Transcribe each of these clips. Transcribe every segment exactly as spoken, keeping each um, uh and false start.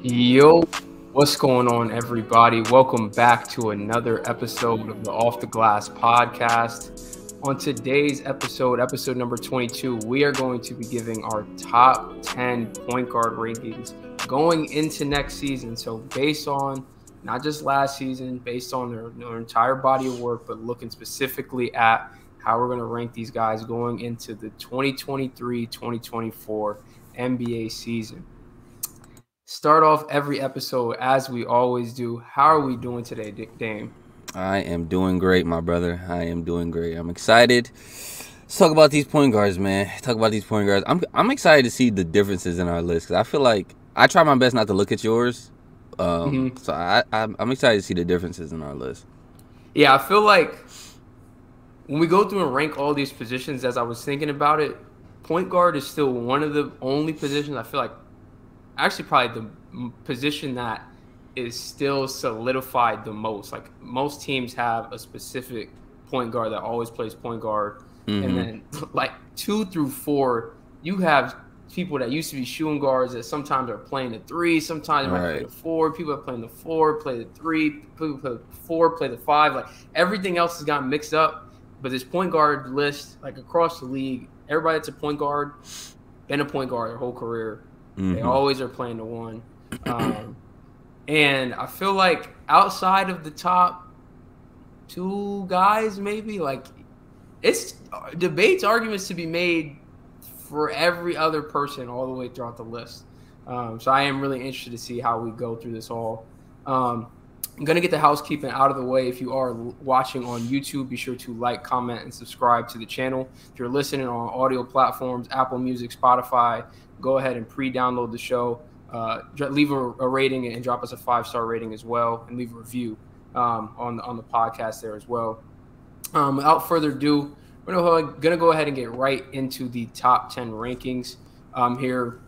Yo, what's going on, everybody? Welcome back to another episode of the Off the Glass podcast. On today's episode, episode number twenty-two, we are going to be giving our top ten point guard rankings going into next season. So based on not just last season, based on their, their entire body of work, but looking specifically at how we're going to rank these guys going into the twenty twenty-three twenty twenty-four N B A season. Start off every episode as we always do. How are we doing today, Dick Dame? I am doing great, my brother. I am doing great. I'm excited. Let's talk about these point guards, man. Talk about these point guards. I'm I'm excited to see the differences in our list, because I feel like I try my best not to look at yours. Um, mm-hmm. So I, I'm, I'm excited to see the differences in our list. Yeah, I feel like when we go through and rank all these positions, as I was thinking about it, point guard is still one of the only positions I feel like, actually probably the position that is still solidified the most. Like, most teams have a specific point guard that always plays point guard. Mm-hmm. And then like two through four, you have people that used to be shooting guards that sometimes are playing the three, sometimes they might right. play the four, people are playing the four, play the three, people play the four, play the five. Like, everything else has gotten mixed up. But this point guard list, like across the league, everybody that's a point guard, been a point guard their whole career. They always are playing the one. Um, and I feel like outside of the top two guys, maybe, like, it's debates, arguments to be made for every other person all the way throughout the list. Um, so I am really interested to see how we go through this all. Um, I'm going to get the housekeeping out of the way. If you are watching on YouTube, be sure to like, comment, and subscribe to the channel. If you're listening on audio platforms, Apple Music, Spotify, go ahead and pre-download the show, uh, leave a, a rating, and drop us a five-star rating as well, and leave a review um, on, the, on the podcast there as well. Um, without further ado, we're going to go ahead and get right into the top ten rankings um, here.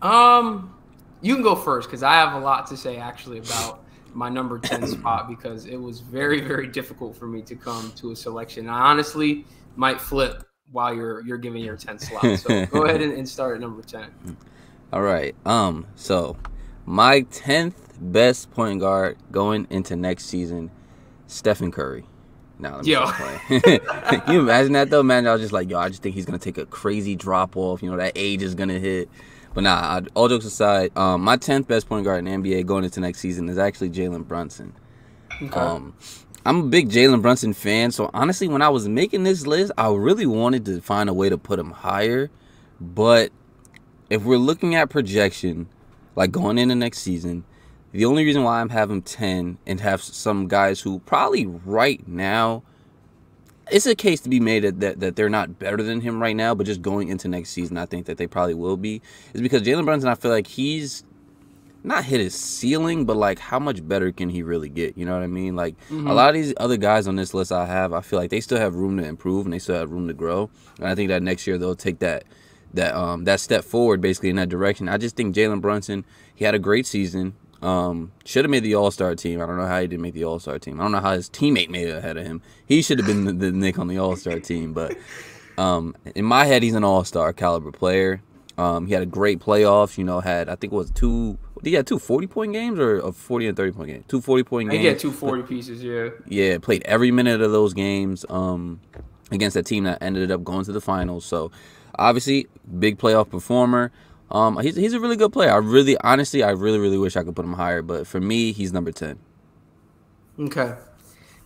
Um, you can go first, because I have a lot to say, actually, about my number ten spot, because it was very, very difficult for me to come to a selection. I honestly might flip while you're you're giving your ten slot. So go ahead and, and start at number ten. All right. Um. So my tenth best point guard going into next season, Stephen Curry. Now, let me yo. Can you imagine that, though, man? I was just like, yo, I just think he's going to take a crazy drop off. You know, that age is going to hit. But nah, I, all jokes aside, um, my tenth best point guard in the N B A going into next season is actually Jaylen Brunson. Okay. Um, I'm a big Jalen Brunson fan, so honestly, when I was making this list, I really wanted to find a way to put him higher. But if we're looking at projection, like going into next season, the only reason why I'm having ten and have some guys who probably right now, it's a case to be made that, that, that they're not better than him right now, but just going into next season, I think that they probably will be, is because Jalen Brunson, I feel like he's not hit his ceiling, but like, how much better can he really get? You know what I mean? Like, mm-hmm. a lot of these other guys on this list I have, I feel like they still have room to improve and they still have room to grow. And I think that next year they'll take that that um that step forward, basically, in that direction. I just think Jalen Brunson, he had a great season. Um, should have made the All-Star team. I don't know how he didn't make the All-Star team. I don't know how his teammate made it ahead of him. He should have been the, the Nick on the All-Star team. But um, in my head, he's an All-Star caliber player. Um, he had a great playoffs. You know, had I think it was two. He had two forty-point games or a forty- and thirty-point game? Two forty-point games. He had two forty pieces, yeah. Yeah, played every minute of those games um, against a team that ended up going to the finals. So, obviously, big playoff performer. Um, he's, he's a really good player. I really, honestly, I really, really wish I could put him higher. But for me, he's number ten. Okay.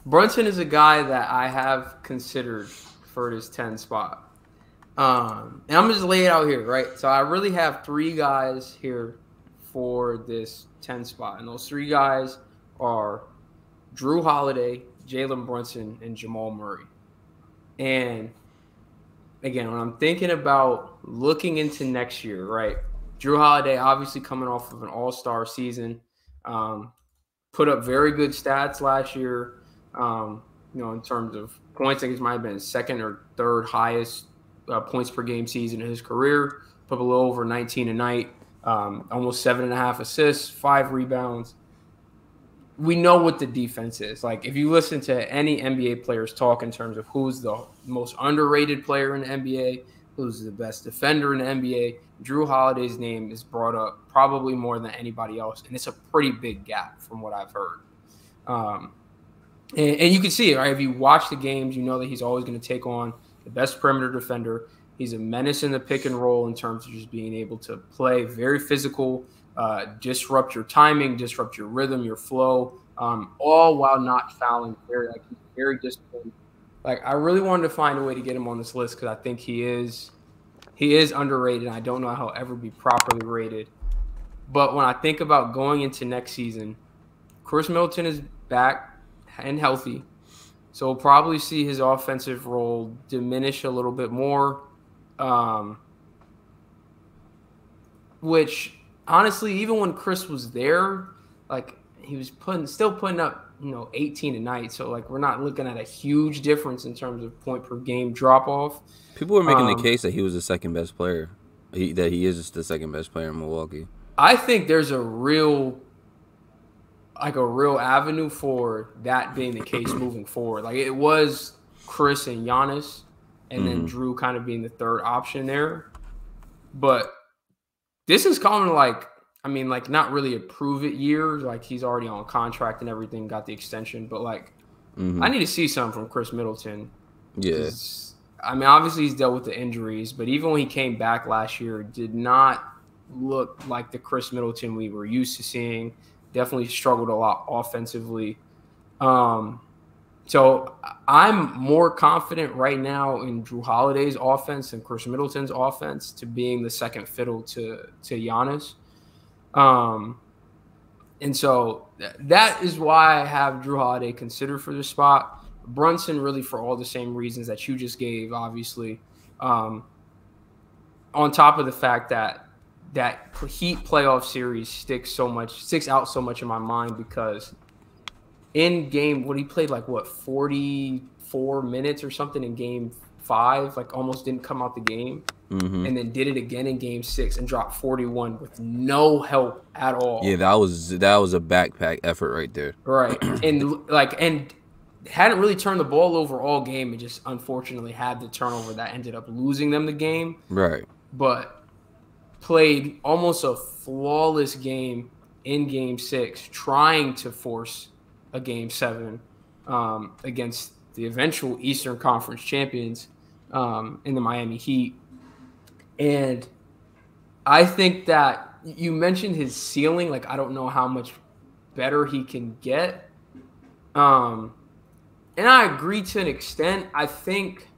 Brunson is a guy that I have considered for his ten spot. Um, and I'm going to just lay it out here, right? So, I really have three guys here for this ten spot, and those three guys are Jrue Holiday, Jalen Brunson, and Jamal Murray. And again, when I'm thinking about looking into next year, right, Jrue Holiday obviously coming off of an all-star season, um, put up very good stats last year, um, you know, in terms of points. I think it might have been his second or third highest uh, points per game season in his career, put a little over nineteen a night. Um, almost seven and a half assists, five rebounds. We know what the defense is. Like, if you listen to any N B A players talk in terms of who's the most underrated player in the N B A, who's the best defender in the N B A, Jrue Holiday's name is brought up probably more than anybody else, and it's a pretty big gap from what I've heard. Um, and, and you can see it, right? If you watch the games, you know that he's always going to take on the best perimeter defender. He's a menace in the pick and roll in terms of just being able to play very physical, uh, disrupt your timing, disrupt your rhythm, your flow, um, all while not fouling. Very, like, very disciplined. Like, I really wanted to find a way to get him on this list because I think he is he is underrated. I don't know how he'll ever be properly rated. But when I think about going into next season, Chris Middleton is back and healthy. So we'll probably see his offensive role diminish a little bit more, um, which honestly, even when Chris was there, like he was putting still putting up, you know, eighteen a night. So, like, we're not looking at a huge difference in terms of point per game drop off. People were making um, the case that he was the second best player, he, that he is the second best player in Milwaukee. I think there's a real, like, a real avenue for that being the case moving forward. Like, it was Chris and Giannis, and mm-hmm. then Jrue kind of being the third option there. But this is common, like, I mean, like, not really a prove-it year. Like, he's already on contract and everything, got the extension. But, like, mm-hmm. I need to see something from Chris Middleton. Yeah. I mean, obviously he's dealt with the injuries, but even when he came back last year, did not look like the Chris Middleton we were used to seeing. Definitely struggled a lot offensively. Um, so I'm more confident right now in Jrue Holiday's offense and Chris Middleton's offense to being the second fiddle to, to Giannis. Um, and so th that is why I have Jrue Holiday considered for this spot. Brunson, really for all the same reasons that you just gave, obviously. Um, on top of the fact that that Heat playoff series sticks so much, sticks out so much in my mind because in game, what he played like what forty-four minutes or something in game five, like almost didn't come out the game. Mm-hmm. And then did it again in game six and dropped forty-one with no help at all. Yeah, that was that was a backpack effort right there. Right. and like and hadn't really turned the ball over all game and just unfortunately had the turnover that ended up losing them the game. Right. But played almost a flawless game in game six, trying to force a game seven um, against the eventual Eastern Conference champions um, in the Miami Heat. And I think that you mentioned his ceiling. Like, I don't know how much better he can get. Um, and I agree to an extent. I think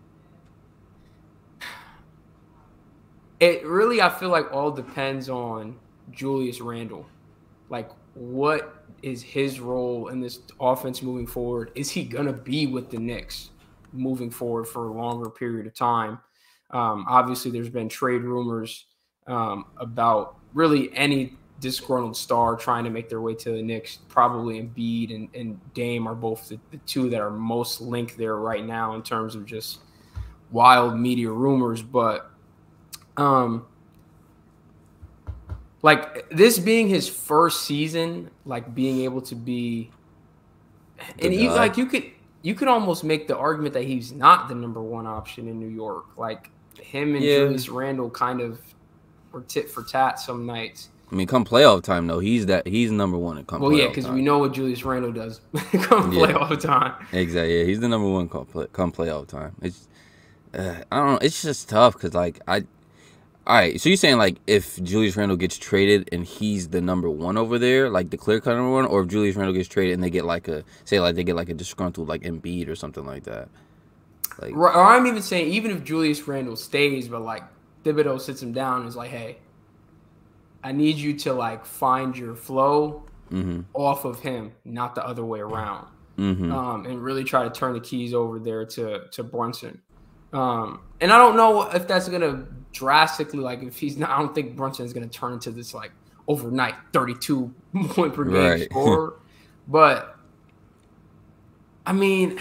it really, I feel like all depends on Julius Randle. Like, what is his role in this offense moving forward? Is he going to be with the Knicks moving forward for a longer period of time? Um, obviously, there's been trade rumors um, about really any disgruntled star trying to make their way to the Knicks. Probably Embiid and, and Dame are both the, the two that are most linked there right now in terms of just wild media rumors. But, um, like, this being his first season, like, being able to be – and, he, like, you could – you could almost make the argument that he's not the number one option in New York. Like, him and yeah. Julius Randle kind of were tit for tat some nights. I mean, come playoff time though, he's that he's number one at come. Well, yeah, because we know what Julius Randle does come yeah. playoff time. Exactly, yeah, he's the number one come, play, come playoff time. It's uh, I don't know, it's just tough because like I, all right, so you're saying like if Julius Randle gets traded and he's the number one over there, like the clear cut number one, or if Julius Randle gets traded and they get like a say like they get like a disgruntled like Embiid or something like that. Like, or I'm even saying, even if Julius Randle stays, but, like, Thibodeau sits him down and is like, hey, I need you to, like, find your flow mm-hmm. off of him, not the other way around, mm-hmm. um, and really try to turn the keys over there to, to Brunson. Um, and I don't know if that's going to drastically, like, if he's not, I don't think Brunson is going to turn into this, like, overnight thirty-two point per game right. scorer. But, I mean...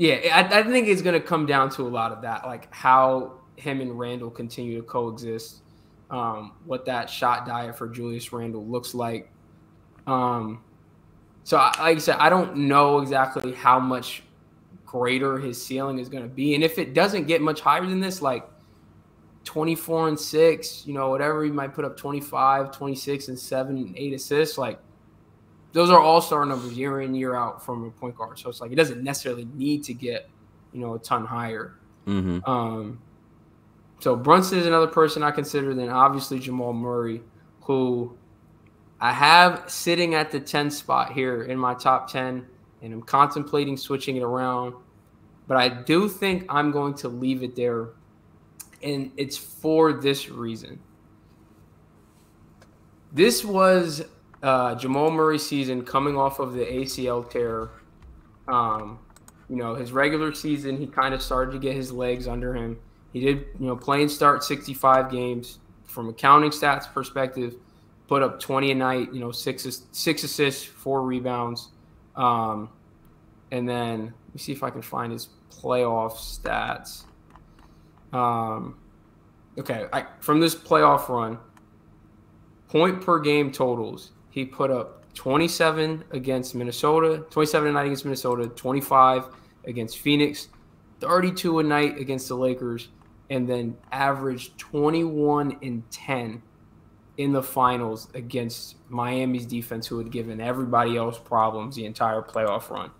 Yeah, I, I think it's going to come down to a lot of that, like how him and Randle continue to coexist, um, what that shot diet for Julius Randle looks like. Um, so, I, like I said, I don't know exactly how much greater his ceiling is going to be. And if it doesn't get much higher than this, like twenty-four and six, you know, whatever, he might put up twenty-five, twenty-six and seven and eight assists. Like, those are all-star numbers year in, year out from a point guard. So it's like, it doesn't necessarily need to get, you know, a ton higher. Mm-hmm. Um, so Brunson is another person I consider. Then obviously Jamal Murray, who I have sitting at the ten spot here in my top ten, and I'm contemplating switching it around. But I do think I'm going to leave it there, and it's for this reason. This was uh, Jamal Murray's season coming off of the A C L tear. Um, you know, his regular season, he kind of started to get his legs under him. He did, you know, play and start sixty-five games. From a counting stats perspective, put up twenty a night, you know, six six assists, four rebounds. Um, and then let me see if I can find his playoff stats. Um, okay, I, from this playoff run, point per game totals, he put up twenty-seven against Minnesota, twenty-seven a night against Minnesota, twenty-five against Phoenix, thirty-two a night against the Lakers, and then averaged twenty-one and ten in the finals against Miami's defense, who had given everybody else problems the entire playoff run.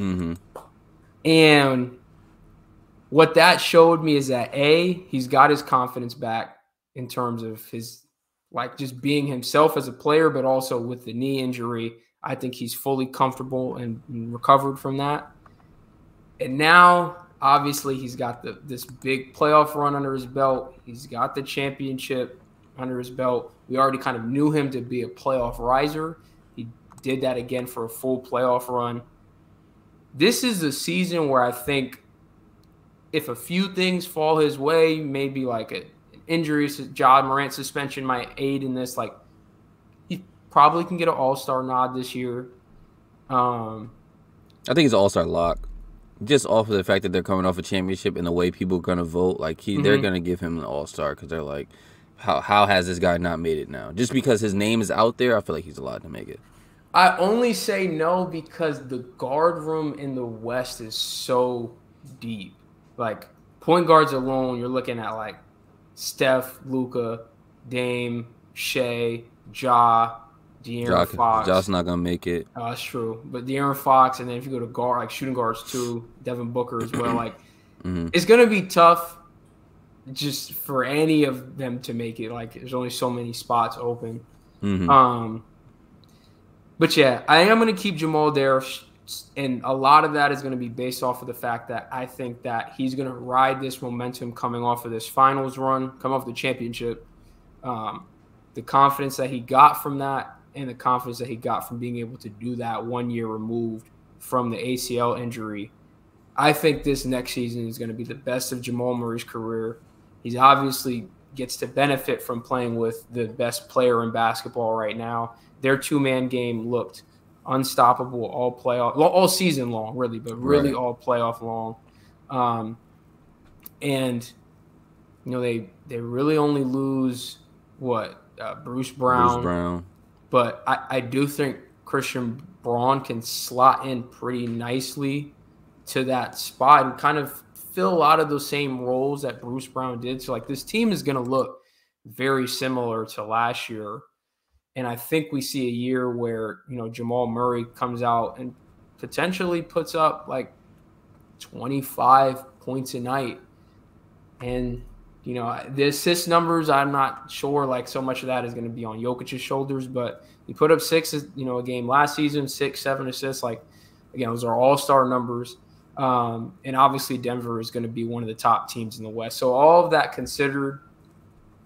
Mm-hmm. And what that showed me is that, A, he's got his confidence back in terms of his, like, just being himself as a player, but also with the knee injury, I think he's fully comfortable and, and recovered from that. And now, obviously, he's got the this big playoff run under his belt. He's got the championship under his belt. We already kind of knew him to be a playoff riser. He did that again for a full playoff run. This is a season where I think if a few things fall his way, maybe like a, an injury, Ja Morant suspension might aid in this. Like, he probably can get an all-star nod this year. Um, I think he's an all-star lock. Just off of the fact that they're coming off a championship and the way people are going to vote, like, he, mm-hmm. they're going to give him an all-star because they're like, how how has this guy not made it now? Just because his name is out there, I feel like he's allowed to make it. I only say no because the guard room in the West is so deep. Like, point guards alone, you're looking at, like, Steph, Luka, Dame, Shai, Ja, De'Aaron Fox. Ja's not going to make it. Uh, that's true. But De'Aaron Fox, and then if you go to guard, like shooting guards too, Devin Booker as well. Like, mm-hmm. It's going to be tough just for any of them to make it. Like, there's only so many spots open. Mm-hmm. Um, but, yeah, I am going to keep Jamal there. And a lot of that is going to be based off of the fact that I think that he's going to ride this momentum coming off of this finals run, come off the championship, um, the confidence that he got from that, and the confidence that he got from being able to do that one year removed from the A C L injury. I think this next season is going to be the best of Jamal Murray's career. He obviously gets to benefit from playing with the best player in basketball right now. Their two-man game looked unstoppable all playoff, all season long, really, but really right. all playoff long. Um, and, you know, they, they really only lose, what, uh, Bruce Brown. Bruce Brown. But I, I do think Christian Braun can slot in pretty nicely to that spot and kind of fill a lot of those same roles that Bruce Brown did. So, like, this team is going to look very similar to last year. And I think we see a year where, you know, Jamal Murray comes out and potentially puts up, like, twenty-five points a night. And – you know, the assist numbers, I'm not sure, like, so much of that is going to be on Jokic's shoulders, but he put up six, you know, a game last season, six, seven assists. Like, again, those are all-star numbers. Um, and obviously Denver is going to be one of the top teams in the West. So all of that considered,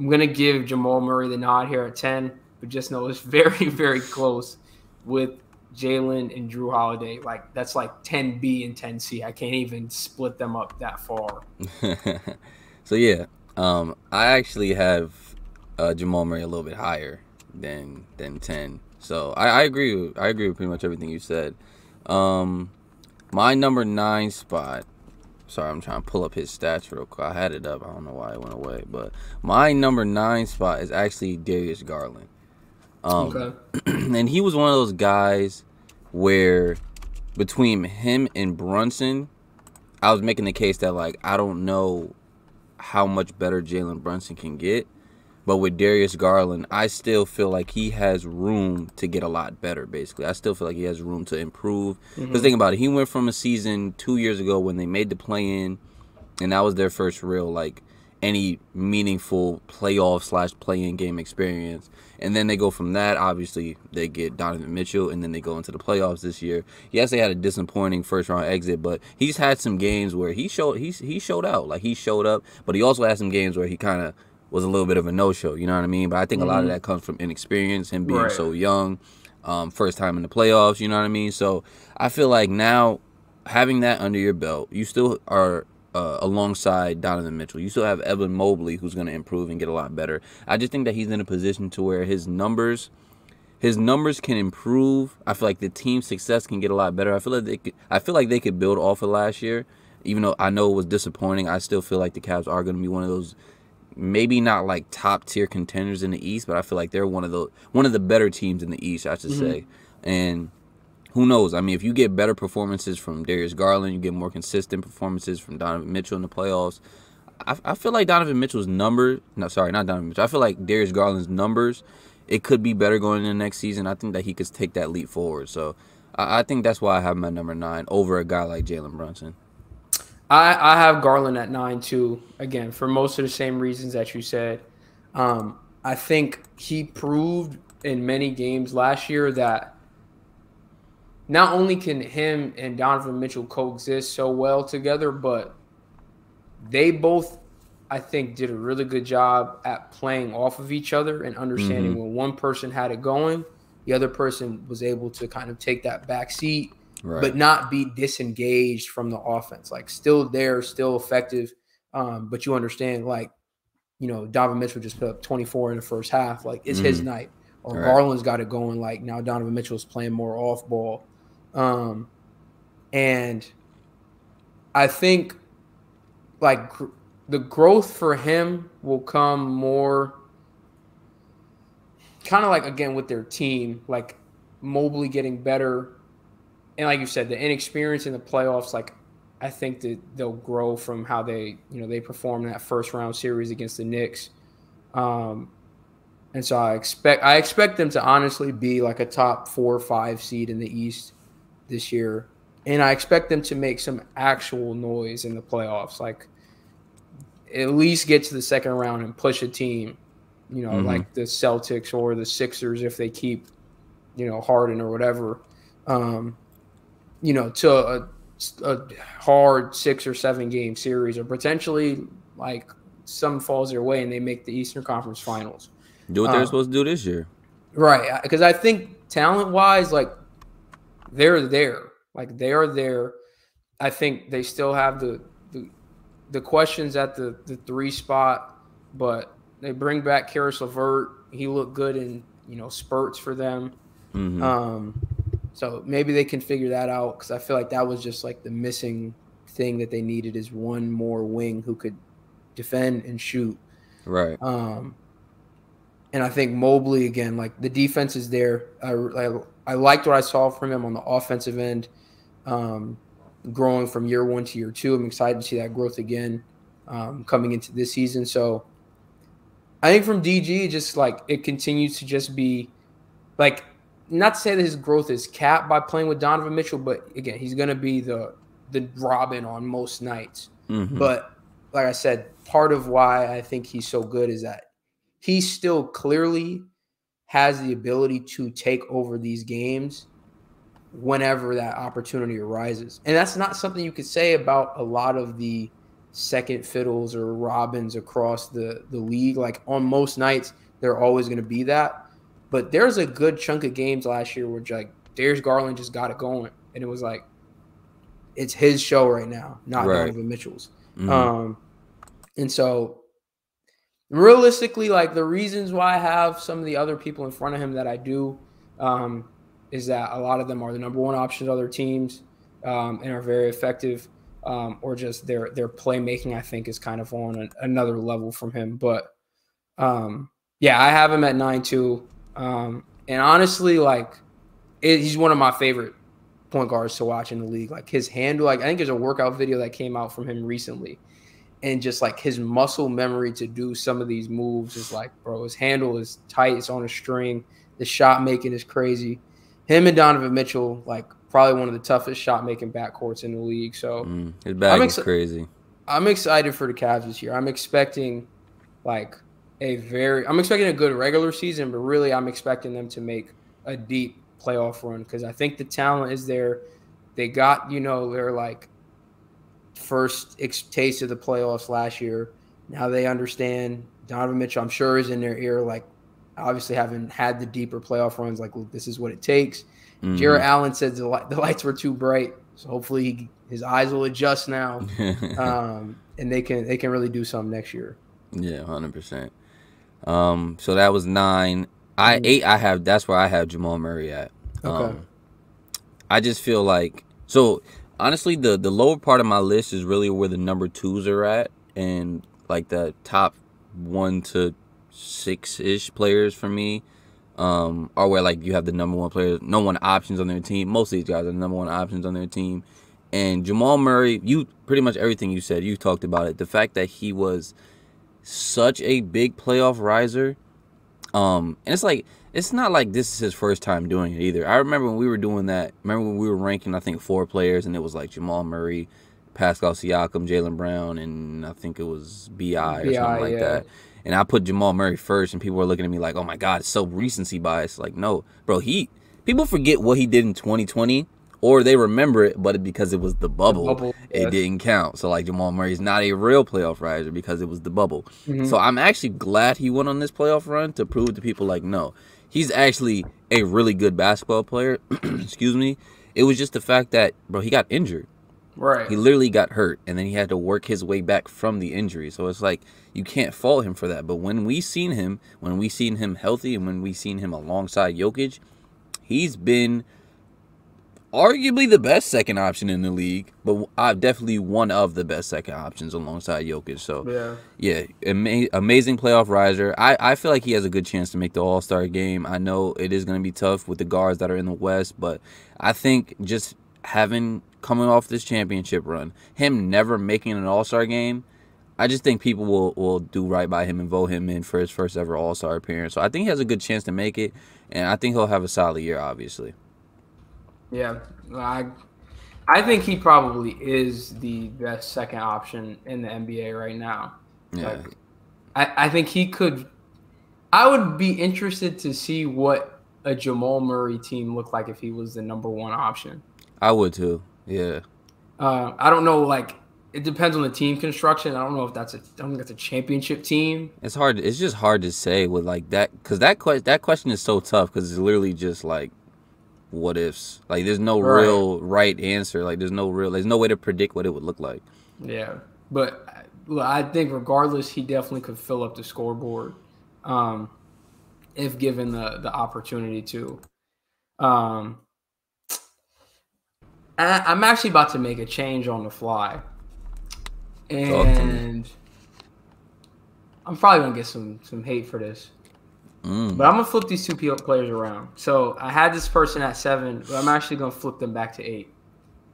I'm going to give Jamal Murray the nod here at ten, but just know it's very, very close with Jaylen and Jrue Holiday. Like, that's like ten B and ten C. I can't even split them up that far. So, yeah. Um, I actually have uh, Jamal Murray a little bit higher than than ten. So I, I agree with I agree with pretty much everything you said. Um, my number nine spot. Sorry, I'm trying to pull up his stats real quick. I had it up. I don't know why it went away. But my number nine spot is actually Darius Garland. Um, okay. And he was one of those guys where between him and Brunson, I was making the case that, like, I don't know how much better Jalen Brunson can get. But with Darius Garland, I still feel like he has room to get a lot better, basically. I still feel like he has room to improve. Because mm-hmm. think about it. He went from a season two years ago when they made the play-in, and that was their first real, like, any meaningful playoff slash play-in game experience. And then they go from that, obviously, they get Donovan Mitchell, and then they go into the playoffs this year. Yes, they had a disappointing first-round exit, but he's had some games where he showed, he, he showed out. Like, he showed up, but he also had some games where he kind of was a little bit of a no-show, you know what I mean? But I think a lot of that comes from inexperience, him being right. so young, um, first time in the playoffs, you know what I mean? So I feel like now having that under your belt, you still are uh, alongside Donovan Mitchell. You still have Evan Mobley, who's going to improve and get a lot better. I just think that he's in a position to where his numbers his numbers can improve. I feel like the team's success can get a lot better. I feel like they could, I feel like they could build off of last year. Even though I know it was disappointing, I still feel like the Cavs are going to be one of those maybe not like top tier contenders in the East, but I feel like they're one of the one of the better teams in the East, I should mm-hmm. say. And who knows? I mean, if you get better performances from Darius Garland, you get more consistent performances from Donovan Mitchell in the playoffs. I, I feel like Donovan Mitchell's numbers, no, sorry, not Donovan Mitchell. I feel like Darius Garland's numbers, it could be better going into next season. I think that he could take that leap forward. So I, I think that's why I have him at number nine over a guy like Jalen Brunson. I, I have Garland at nine, too, again, for most of the same reasons that you said. Um, I think he proved in many games last year that not only can him and Donovan Mitchell coexist so well together, but they both, I think, did a really good job at playing off of each other and understanding mm-hmm. when one person had it going, the other person was able to kind of take that back seat. Right. But not be disengaged from the offense, like still there, still effective. Um, but you understand, like, you know, Donovan Mitchell just put up twenty-four in the first half. Like, it's mm. his night. Or right. Garland's got it going. Like, now Donovan Mitchell's playing more off ball. Um, and I think, like, gr the growth for him will come more kind of like, again, with their team, like Mobley getting better. And like you said, the inexperience in the playoffs, like I think that they'll grow from how they, you know, they performed in that first round series against the Knicks. Um, and so I expect I expect them to honestly be like a top four or five seed in the East this year. And I expect them to make some actual noise in the playoffs, like at least get to the second round and push a team, you know, mm-hmm. like the Celtics or the Sixers if they keep, you know, Harden or whatever. Um you know, to a, a hard six or seven game series, or potentially like some falls their way and they make the Eastern Conference Finals. Do what um, they're supposed to do this year. Right. Because I think talent wise, like they're there, like they are there. I think they still have the, the, the questions at the, the three spot, but they bring back Karis LeVert. He looked good in, you know, spurts for them. Mm-hmm. Um, So maybe they can figure that out, because I feel like that was just like the missing thing that they needed, is one more wing who could defend and shoot. Right. Um, and I think Mobley, again, like the defense is there. I, I, I liked what I saw from him on the offensive end, um, growing from year one to year two. I'm excited to see that growth again um, coming into this season. So I think from D G, just like it continues to just be like – not to say that his growth is capped by playing with Donovan Mitchell, but again, he's going to be the the Robin on most nights. Mm-hmm. But like I said, part of why I think he's so good is that he still clearly has the ability to take over these games whenever that opportunity arises. And that's not something you could say about a lot of the second fiddles or Robins across the, the league. Like on most nights, they're always going to be that. But there's a good chunk of games last year where like Darius Garland just got it going, and it was like it's his show right now, not right. Donovan Mitchell's. Mm-hmm. Um, and so, realistically, like the reasons why I have some of the other people in front of him that I do um, is that a lot of them are the number one options to other teams um, and are very effective, um, or just their their playmaking I think is kind of on an, another level from him. But um, yeah, I have him at nine too. Um, and honestly, like, it, he's one of my favorite point guards to watch in the league. Like his handle, like I think there's a workout video that came out from him recently, and just like his muscle memory to do some of these moves is like, bro, his handle is tight. It's on a string. The shot making is crazy. Him and Donovan Mitchell, like probably one of the toughest shot making backcourts in the league. So mm, his bag is crazy. I'm excited for the Cavs this year. I'm expecting like a very, I'm expecting a good regular season, but really I'm expecting them to make a deep playoff run because I think the talent is there. They got, you know, their like first taste of the playoffs last year. Now they understand. Donovan Mitchell, I'm sure, is in their ear, like obviously having had the deeper playoff runs, like this is what it takes. Mm-hmm. Jarrett Allen said the, light, the lights were too bright, so hopefully he, his eyes will adjust now, um, and they can they can really do something next year. Yeah, hundred percent. Um, so that was nine. I eight. I have that's where I have Jamal Murray at. Um, okay. I just feel like so. Honestly, the the lower part of my list is really where the number twos are at, and like the top one to six ish players for me, um, are where like you have the number one players, no one options on their team. Most of these guys are the number one options on their team, and Jamal Murray, you pretty much everything you said, you talked about it. The fact that he was such a big playoff riser, um, and it's like. It's not like this is his first time doing it either. I remember when we were doing that, remember when we were ranking, I think, four players, and it was like Jamal Murray, Pascal Siakam, Jaylen Brown, and I think it was B I or something like that. And I put Jamal Murray first, and people were looking at me like, oh, my God, it's so recency bias. Like, no, bro, he people forget what he did in twenty twenty, or they remember it, but because it was the bubble, the bubble. It yes. didn't count. So, like, Jamal Murray's not a real playoff riser because it was the bubble. Mm-hmm. So I'm actually glad he went on this playoff run to prove to people, like, no. He's actually a really good basketball player. Excuse me. It was just the fact that, bro, he got injured. Right. He literally got hurt, and then he had to work his way back from the injury. So it's like you can't fault him for that. But when we seen him, when we seen him healthy and when we seen him alongside Jokic, he's been arguably the best second option in the league, but I've definitely one of the best second options alongside Jokic. So, yeah, yeah ama amazing playoff riser. I, I feel like he has a good chance to make the All-Star game. I know it is going to be tough with the guards that are in the West, but I think just having coming off this championship run, him never making an All-Star game, I just think people will, will do right by him and vote him in for his first ever All-Star appearance. So I think he has a good chance to make it, and I think he'll have a solid year, obviously. Yeah, I, I think he probably is the best second option in the N B A right now. Yeah. Like, I, I think he could – I would be interested to see what a Jamal Murray team looked like if he was the number one option. I would too, yeah. Uh, I don't know, like, it depends on the team construction. I don't know if that's a – I don't think that's a championship team. It's hard – it's just hard to say with, like, that – because that, que that question is so tough because it's literally just, like, what ifs. Like there's no right. real right answer. Like there's no real there's no way to predict what it would look like. Yeah, but well, I think regardless he definitely could fill up the scoreboard um if given the the opportunity to. um I, I'm actually about to make a change on the fly, and I'm probably gonna get some some hate for this. Mm. But I'm going to flip these two players around. So I had this person at seven, but I'm actually going to flip them back to eight.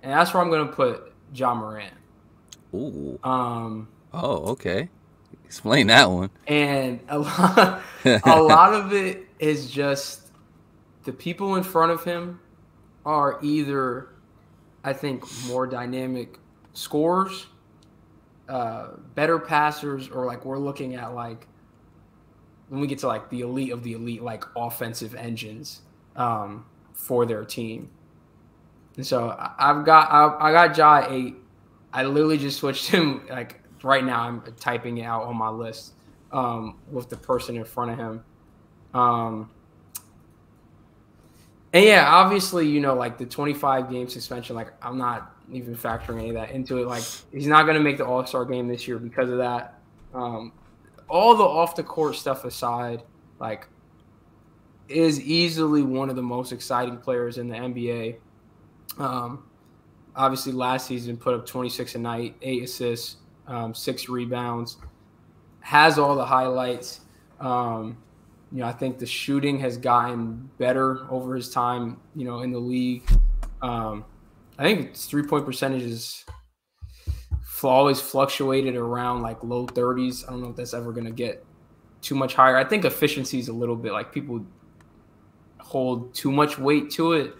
And that's where I'm going to put Ja Morant. Ooh. Um, oh, okay. Explain that one. And a lot, a lot of it is just the people in front of him are either, I think, more dynamic scorers, uh, better passers, or like we're looking at like, when we get to like the elite of the elite, like offensive engines um, for their team. And so I've got, I, I got Ja at eight. I literally just switched him. Like right now I'm typing it out on my list um, with the person in front of him. Um, and yeah, obviously, you know, like the twenty-five game suspension, like I'm not even factoring any of that into it. Like he's not going to make the All-Star game this year because of that. Um, All the off-the-court stuff aside, like, is easily one of the most exciting players in the N B A. Um, obviously, last season put up twenty-six a night, eight assists, um, six rebounds, has all the highlights. Um, you know, I think the shooting has gotten better over his time, you know, in the league. Um, I think its three-point percentage is always fluctuated around like low thirties. I don't know if that's ever going to get too much higher. I think efficiency is a little bit like people hold too much weight to it,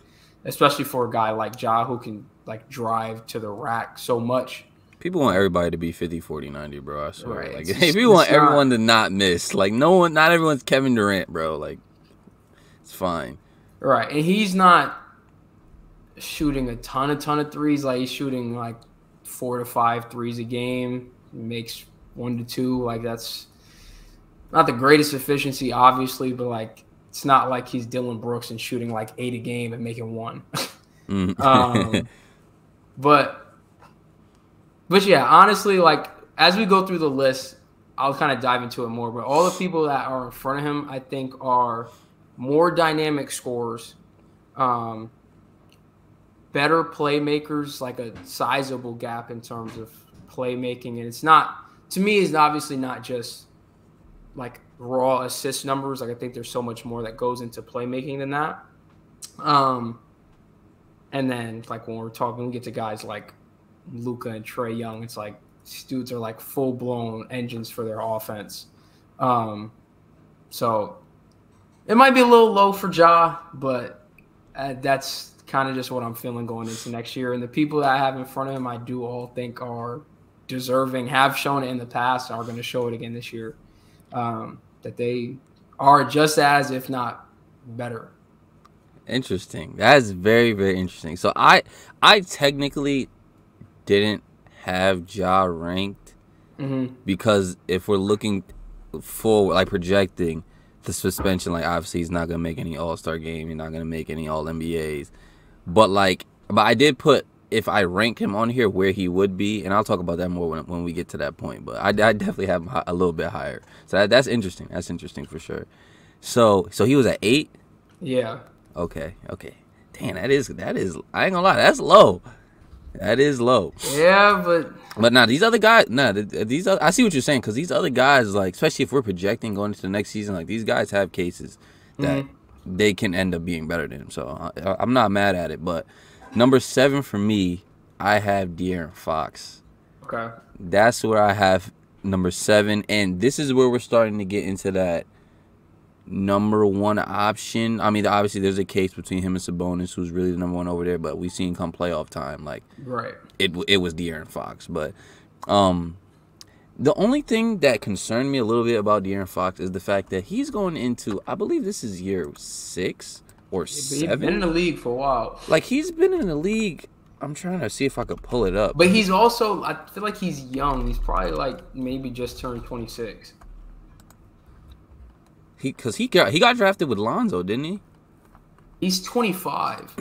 especially for a guy like Ja who can like drive to the rack so much. People want everybody to be fifty, forty, ninety, bro. I swear. Right. Like, it's, hey, people want not, everyone to not miss. Like, no one, not everyone's Kevin Durant, bro. Like, it's fine. Right. And he's not shooting a ton, a ton of threes. Like, he's shooting like four to five threes a game, makes one to two. Like, that's not the greatest efficiency, obviously, but like, it's not like he's Dylan Brooks and shooting like eight a game and making one. Mm. um, but. But, yeah, honestly, like, as we go through the list, I'll kind of dive into it more. But all the people that are in front of him, I think, are more dynamic scorers, um, better playmakers, like a sizable gap in terms of playmaking. And it's not – to me, it's obviously not just, like, raw assist numbers. Like, I think there's so much more that goes into playmaking than that. Um, and then, like, when we're talking, we get to guys like – Luka and Trae Young, it's like these dudes are like full-blown engines for their offense. Um, so it might be a little low for Ja, but uh, that's kind of just what I'm feeling going into next year. And the people that I have in front of him, I do all think are deserving, have shown it in the past, and are going to show it again this year, um, that they are just as, if not better. Interesting. That is very, very interesting. So I, I technically... didn't have Ja ranked mm-hmm. because if we're looking forward, like projecting the suspension, like obviously he's not gonna make any All-Star game, he's not gonna make any All N B As, but like, but I did put if I rank him on here where he would be, and I'll talk about that more when, when we get to that point. But I, I definitely have him a little bit higher, so that, that's interesting. That's interesting for sure. So, so he was at eight. Yeah. Okay. Okay. Damn, that is that is. I ain't gonna lie, that's low. That is low. Yeah, but but now nah, these other guys, nah, these other, I see what you're saying, because these other guys, like especially if we're projecting going into the next season, like these guys have cases that mm-hmm. they can end up being better than him. So I, I'm not mad at it. But number seven for me, I have De'Aaron Fox. Okay, that's where I have number seven, and this is where we're starting to get into that number one option. I mean, obviously there's a case between him and Sabonis, who's really the number one over there, but we've seen come playoff time, like right, it it was De'Aaron Fox. But um, the only thing that concerned me a little bit about De'Aaron Fox is the fact that he's going into, I believe this is year six or seven. He's been in the league for a while. Like, he's been in the league. I'm trying to see if I could pull it up. But he's also, I feel like he's young. He's probably like maybe just turned twenty-six. He, cause he got he got drafted with Lonzo, didn't he? He's twenty-five.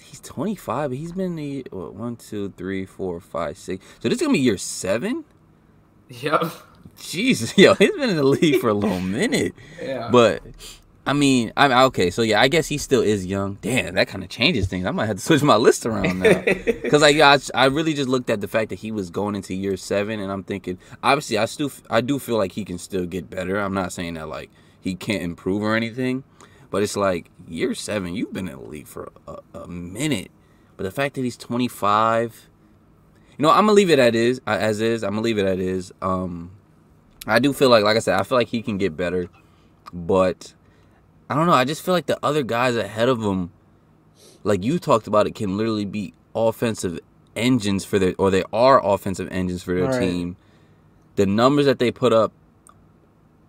He's twenty-five. He's been in the what, one, two, three, four, five, six. So this is gonna be year seven. Yep. Jesus, yo, he's been in the league for a little minute. Yeah. But I mean, I'm okay. So yeah, I guess he still is young. Damn, that kind of changes things. I might have to switch my list around now. Cause like I, I really just looked at the fact that he was going into year seven, and I'm thinking, obviously, I still, I do feel like he can still get better. I'm not saying that like he can't improve or anything, but it's like year seven, you've been in the league for a, a minute. But the fact that he's twenty-five, you know, I'm gonna leave it at is as is. I'm gonna leave it at is. Um, I do feel like, like I said, I feel like he can get better, but I don't know. I just feel like the other guys ahead of them, like you talked about, it can literally be offensive engines for their, or they are offensive engines for their all team. Right. The numbers that they put up,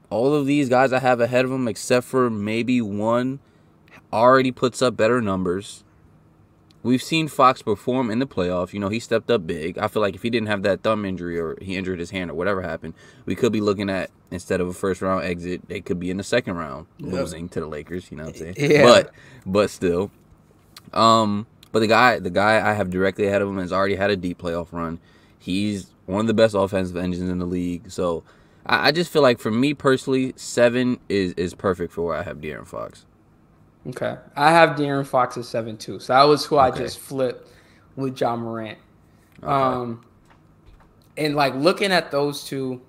all of these guys I have ahead of them, except for maybe one, already puts up better numbers. We've seen Fox perform in the playoff. You know, he stepped up big. I feel like if he didn't have that thumb injury or he injured his hand or whatever happened, we could be looking at, instead of a first-round exit, they could be in the second round, yep, losing to the Lakers. You know what I'm saying? Yeah. But but still. Um, but the guy, the guy I have directly ahead of him has already had a deep playoff run. He's one of the best offensive engines in the league. So I, I just feel like, for me personally, seven is, is perfect for where I have De'Aaron Fox. Okay, I have De'Aaron Fox at seven too. So that was who okay. I just flipped with Ja Morant. Okay. Um, and like looking at those two,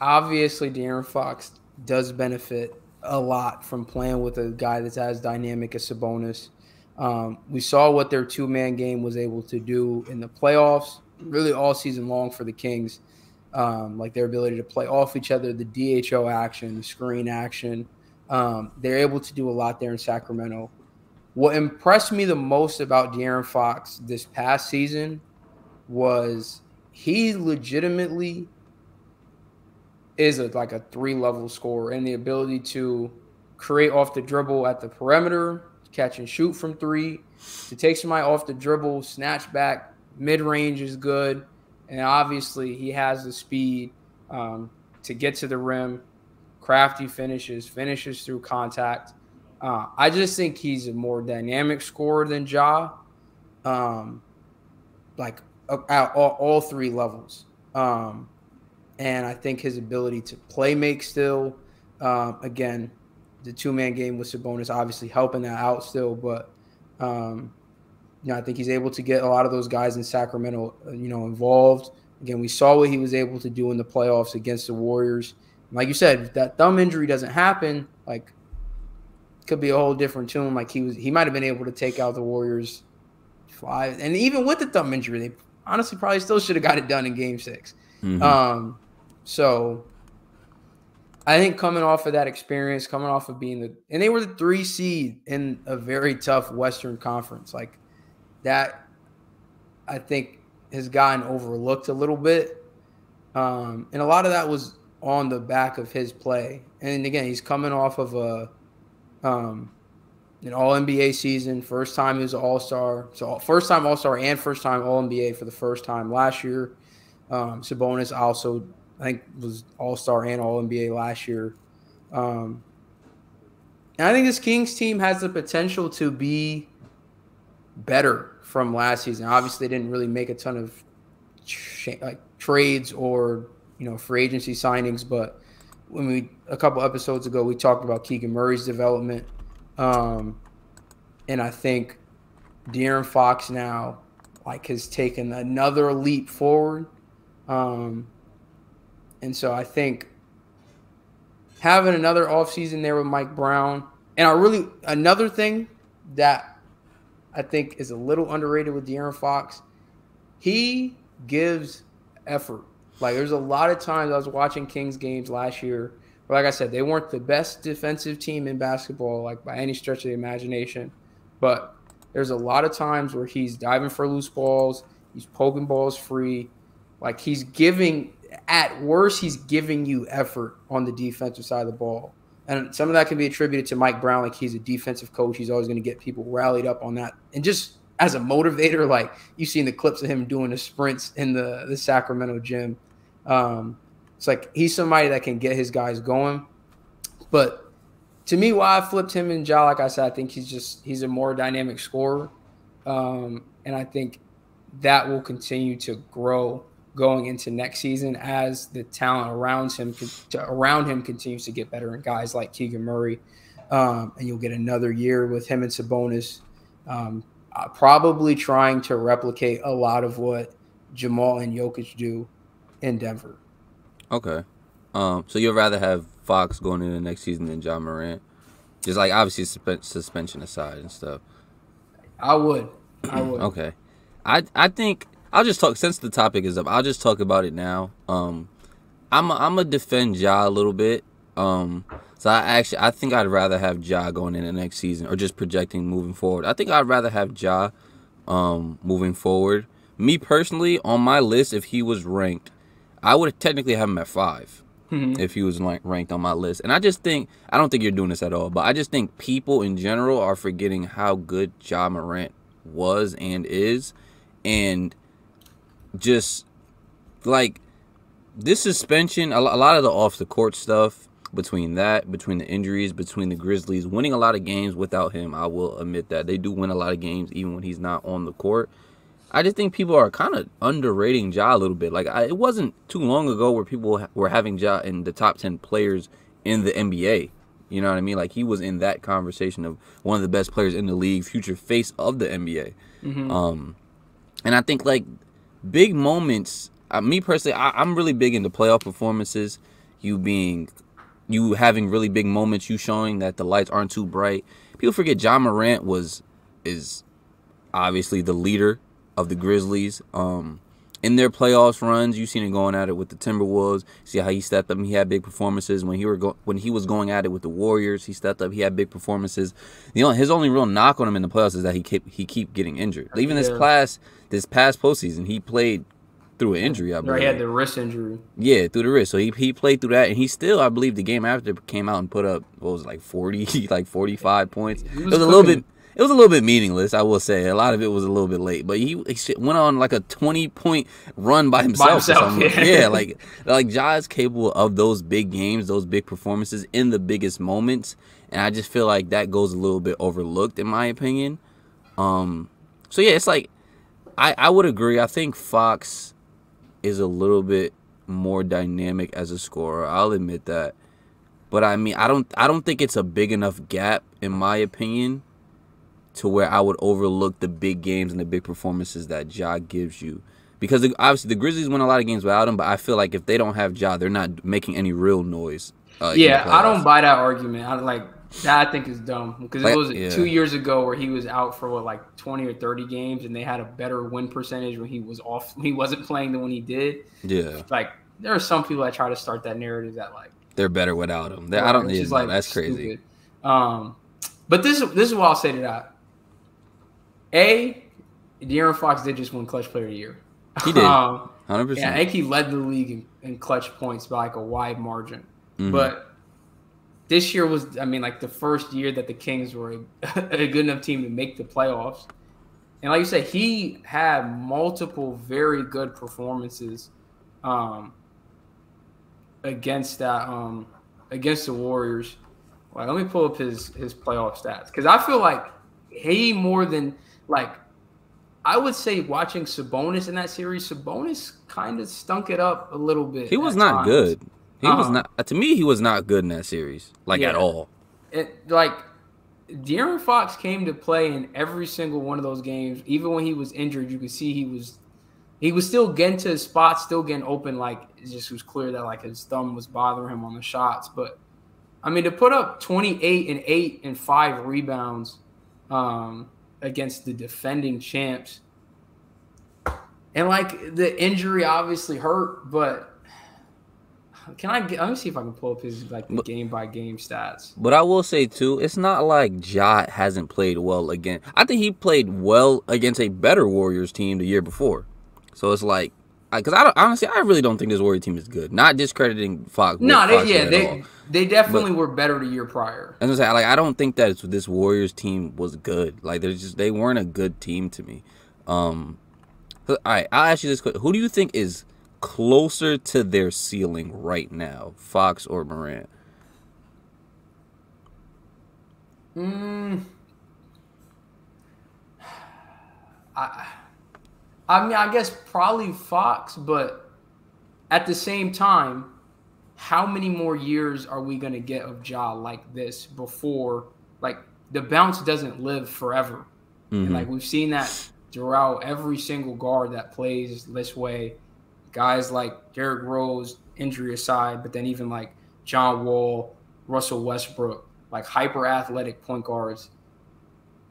obviously De'Aaron Fox does benefit a lot from playing with a guy that's as dynamic as Sabonis. Um, we saw what their two-man game was able to do in the playoffs, really all season long for the Kings, um, like their ability to play off each other, the D H O action, the screen action. Um, they're able to do a lot there in Sacramento. What impressed me the most about De'Aaron Fox this past season was he legitimately is a, like a three-level scorer, and the ability to create off the dribble at the perimeter, catch and shoot from three, to take somebody off the dribble, snatch back, mid-range is good, and obviously he has the speed um, to get to the rim, crafty finishes, finishes through contact. Uh, I just think he's a more dynamic scorer than Ja, um, like at all, all three levels. Um, and I think his ability to play make still, um, again, the two-man game with Sabonis obviously helping that out still. But, um, you know, I think he's able to get a lot of those guys in Sacramento, you know, involved. Again, we saw what he was able to do in the playoffs against the Warriors. And like you said, if that thumb injury doesn't happen, like – could be a whole different tune. Like he was, he might have been able to take out the Warriors five, and even with the thumb injury, they honestly probably still should have got it done in Game Six. Mm-hmm. Um, so I think coming off of that experience, coming off of being the, and they were the three seed in a very tough Western Conference, like that, I think has gotten overlooked a little bit, um, and a lot of that was on the back of his play. And again, he's coming off of a Um, an all N B A season, first time he was an all-star. So first time all-star and first time all N B A for the first time last year. Um, Sabonis also, I think, was all-star and all N B A last year. Um, and I think this Kings team has the potential to be better from last season. Obviously, they didn't really make a ton of tra like trades or, you know, free agency signings, but when we a couple episodes ago we talked about Keegan Murray's development, um, and I think De'Aaron Fox now like has taken another leap forward, um, and so I think having another offseason there with Mike Brown, and I really another thing that I think is a little underrated with De'Aaron Fox, he gives effort. Like, there's a lot of times I was watching Kings games last year where, like I said, they weren't the best defensive team in basketball, like, by any stretch of the imagination. But there's a lot of times where he's diving for loose balls, he's poking balls free. Like, he's giving – at worst, he's giving you effort on the defensive side of the ball. And some of that can be attributed to Mike Brown. Like, he's a defensive coach. He's always going to get people rallied up on that. And just – as a motivator, like you've seen the clips of him doing the sprints in the, the Sacramento gym. Um, it's like he's somebody that can get his guys going. But to me, why I flipped him and Ja, like I said, I think he's just he's a more dynamic scorer. Um, and I think that will continue to grow going into next season as the talent around him around him continues to get better, and guys like Keegan Murray. Um, and you'll get another year with him and Sabonis. Um, Uh, probably trying to replicate a lot of what Jamal and Jokic do in Denver. Okay. Um, so you'd rather have Fox going into the next season than Ja Morant? Just like obviously susp suspension aside and stuff. I would. I would. Okay. I, I think I'll just talk, since the topic is up, I'll just talk about it now. Um, I'm I'm going to defend Ja a little bit. Um, so I actually, I think I'd rather have Ja going into next season, or just projecting moving forward. I think I'd rather have Ja, um, moving forward. Me personally, on my list, if he was ranked, I would technically have him at five mm-hmm. if he was ranked on my list. And I just think, I don't think you're doing this at all, but I just think people in general are forgetting how good Ja Morant was and is. And just like this suspension, a lot of the off the court stuff, between that, between the injuries, between the Grizzlies winning a lot of games without him, I will admit that. They do win a lot of games even when he's not on the court. I just think people are kind of underrating Ja a little bit. Like, I, it wasn't too long ago where people were having Ja in the top ten players in the N B A. You know what I mean? Like, he was in that conversation of one of the best players in the league, future face of the N B A. Mm-hmm. Um, and I think, like, big moments, uh, me personally, I, I'm really big into playoff performances, you being... you having really big moments, you showing that the lights aren't too bright. People forget Ja Morant was is obviously the leader of the Grizzlies. Um, in their playoffs runs, you've seen him going at it with the Timberwolves. See how he stepped up and he had big performances. When he were go when he was going at it with the Warriors, he stepped up, he had big performances. You know, his only real knock on him in the playoffs is that he keep he keep getting injured. Even yeah. this class, this past postseason, he played through an injury, I believe. No, he had the wrist injury. Yeah, through the wrist. So he he played through that, and he still, I believe, the game after came out and put up what was it, like forty, like forty-five points. Was it was cooking. a little bit. It was a little bit meaningless, I will say. A lot of it was a little bit late, but he went on like a twenty-point run by himself. By himself yeah. yeah, like like Ja is capable of those big games, those big performances in the biggest moments, and I just feel like that goes a little bit overlooked in my opinion. Um, so yeah, it's like I I would agree. I think Fox is a little bit more dynamic as a scorer. I'll admit that, but I mean, I don't I don't think it's a big enough gap in my opinion to where I would overlook the big games and the big performances that Ja gives you. Because the, obviously the Grizzlies win a lot of games without him, but I feel like if they don't have Ja, they're not making any real noise. Uh, yeah, I don't buy that argument. I like that I think is dumb. Because like, it was yeah. two years ago where he was out for what, like twenty or thirty games, and they had a better win percentage when he was off, when he wasn't playing than when he did. Yeah. Like there are some people that try to start that narrative that like they're better without him. They, I don't need like, that's stupid. Crazy. Um, but this this is what I'll say to that. A, De'Aaron Fox did just win Clutch Player of the Year. He did, one hundred percent. Um, yeah, I think he led the league in, in clutch points by like a wide margin. Mm-hmm. But this year was, I mean, like the first year that the Kings were a, a good enough team to make the playoffs. And like you said, he had multiple very good performances um, against that um, against the Warriors. Like, let me pull up his his playoff stats because I feel like he more than. Like, I would say watching Sabonis in that series, Sabonis kind of stunk it up a little bit. He was not times. good. He um, was not. To me, he was not good in that series, like yeah. at all. It, like, De'Aaron Fox came to play in every single one of those games. Even when he was injured, you could see he was, he was still getting to his spots, still getting open. Like, it just was clear that like his thumb was bothering him on the shots. But I mean, to put up twenty-eight and eight and five rebounds. Um, against the defending champs. And, like, the injury obviously hurt, but can I get, let me see if I can pull up his, like, the game-by-game stats. But I will say, too, it's not like Ja hasn't played well again. I think he played well against a better Warriors team the year before. So it's like, because I, I don't, honestly, I really don't think this Warrior team is good. Not discrediting Fox. No, they, Fox yeah, they all. they definitely but, were better the year prior. I was gonna say, like, I don't think that it's, this Warriors team was good. Like, they're just they weren't a good team to me. Um, all right, I'll ask you this question: who do you think is closer to their ceiling right now, Fox or Morant? Hmm. I. I mean, I guess probably Fox, but at the same time, how many more years are we going to get of Ja like this before, like, the bounce doesn't live forever. Mm-hmm. And, like, we've seen that throughout every single guard that plays this way. Guys like Derrick Rose, injury aside, but then even, like, John Wall, Russell Westbrook, like, hyper-athletic point guards.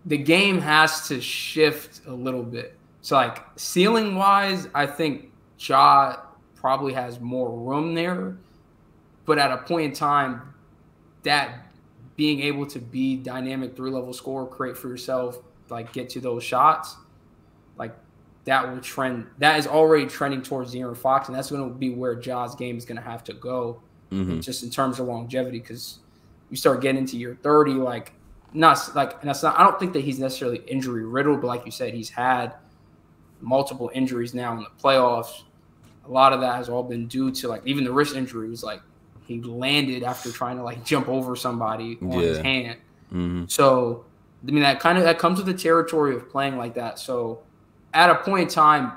The game has to shift a little bit. So, like, ceiling-wise, I think Ja probably has more room there. But at a point in time, that being able to be dynamic three-level scorer, create for yourself, like, get to those shots, like, that will trend. That is already trending towards De'Aaron Fox, and that's going to be where Ja's game is going to have to go mm-hmm. just in terms of longevity because you start getting into your thirty, like, not like and that's not. I don't think that he's necessarily injury-riddled, but like you said, he's had – multiple injuries now in the playoffs. A lot of that has all been due to, like, even the wrist injury was, like, he landed after trying to, like, jump over somebody on yeah. his hand. Mm-hmm. So, I mean, that kind of that comes with the territory of playing like that. So, at a point in time,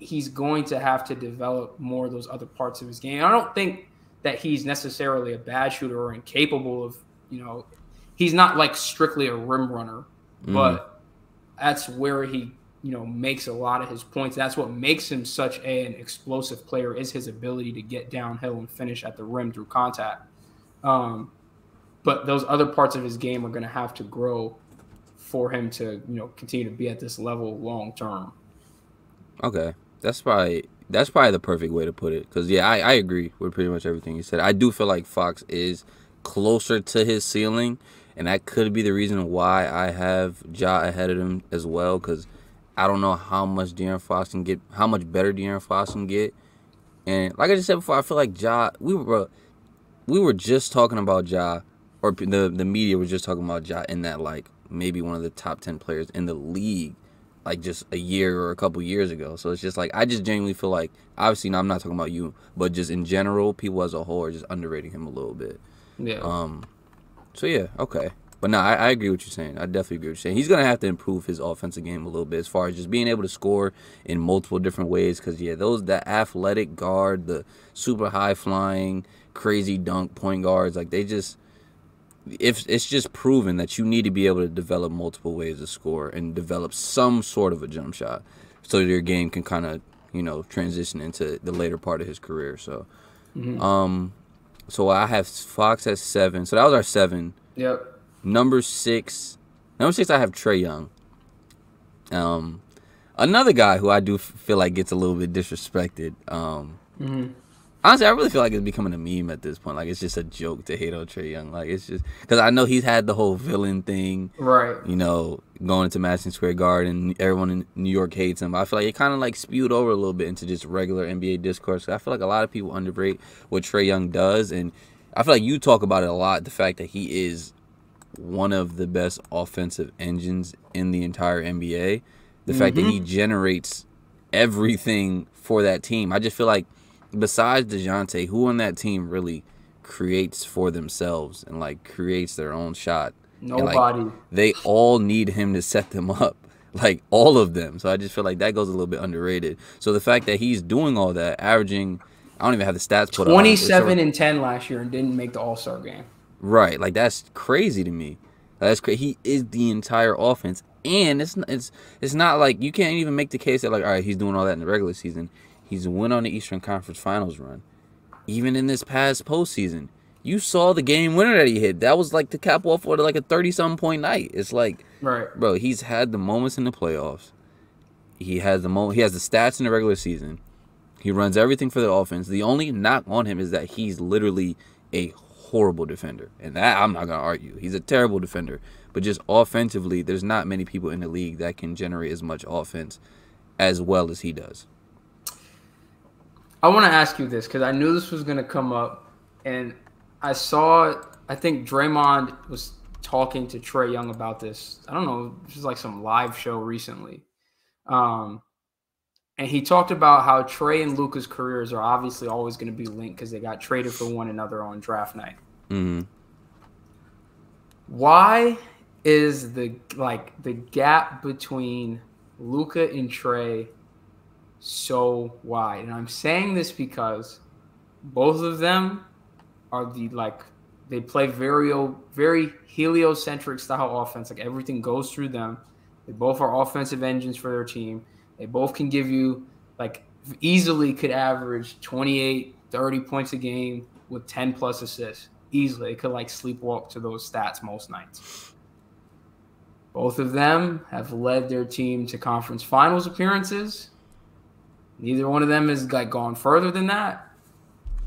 he's going to have to develop more of those other parts of his game. I don't think that he's necessarily a bad shooter or incapable of, you know, he's not, like, strictly a rim runner. Mm-hmm. But that's where he – you know, makes a lot of his points. That's what makes him such an explosive player is his ability to get downhill and finish at the rim through contact. Um, but those other parts of his game are going to have to grow for him to, you know, continue to be at this level long term. Okay, that's probably that's probably the perfect way to put it. Because yeah, I, I agree with pretty much everything you said. I do feel like Fox is closer to his ceiling, and that could be the reason why I have Ja ahead of him as well. Because I don't know how much De'Aaron Fox can get, how much better De'Aaron Fox can get. And like I just said before, I feel like Ja, we were we were just talking about Ja, or the the media was just talking about Ja in that, like, maybe one of the top ten players in the league, like, just a year or a couple years ago. So it's just like, I just genuinely feel like, obviously, no, I'm not talking about you, but just in general, people as a whole are just underrating him a little bit. Yeah. Um. So yeah, okay. But no, I, I agree with you saying. I definitely agree with you saying. He's going to have to improve his offensive game a little bit as far as just being able to score in multiple different ways. Because, yeah, those that athletic guard, the super high-flying, crazy dunk point guards, like, they just – if it's just proven that you need to be able to develop multiple ways to score and develop some sort of a jump shot so your game can kind of, you know, transition into the later part of his career. So, mm-hmm. um, so I have Fox at seven. So that was our seven. Yep. Number six, number six, I have Trae Young. Um, another guy who I do feel like gets a little bit disrespected. Um, mm-hmm. Honestly, I really feel like it's becoming a meme at this point. Like, it's just a joke to hate on Trae Young. Like, it's just because I know he's had the whole villain thing, right? You know, going into Madison Square Garden, everyone in New York hates him. But I feel like it kind of like spewed over a little bit into just regular N B A discourse. I feel like a lot of people underrate what Trae Young does, and I feel like you talk about it a lot. The fact that he is one of the best offensive engines in the entire N B A. The mm-hmm. fact that he generates everything for that team. I just feel like besides DeJounte, who on that team really creates for themselves and, like, creates their own shot? Nobody. And, like, they all need him to set them up, like, all of them. So I just feel like that goes a little bit underrated. So the fact that he's doing all that, averaging, I don't even have the stats put up. twenty-seven and ten last year and didn't make the All-Star game. Right, like, that's crazy to me. That's crazy. He is the entire offense, and it's it's it's not like you can't even make the case that, like, all right, he's doing all that in the regular season. He's went on the Eastern Conference Finals run, even in this past postseason. You saw the game winner that he hit. That was like the cap off for like a thirty-some point night. It's like, right, bro. He's had the moments in the playoffs. He has the moment. He has the stats in the regular season. He runs everything for the offense. The only knock on him is that he's literally a horrible defender, and that I'm not gonna argue. He's a terrible defender, but just offensively, there's not many people in the league that can generate as much offense as well as he does. I want to ask you this because I knew this was gonna come up, and I saw, I think Draymond was talking to Trae Young about this. I don't know, this is like some live show recently, um, and he talked about how Trae and Luka's careers are obviously always going to be linked because they got traded for one another on draft night. Mm-hmm. Why is the like the gap between Luka and Trae so wide? And I'm saying this because both of them are the like they play very very heliocentric style offense. Like, everything goes through them. They both are offensive engines for their team. They both can give you, like, easily could average twenty-eight, thirty points a game with ten plus assists. Easily. They could, like, sleepwalk to those stats most nights. Both of them have led their team to conference finals appearances. Neither one of them has, like, gone further than that.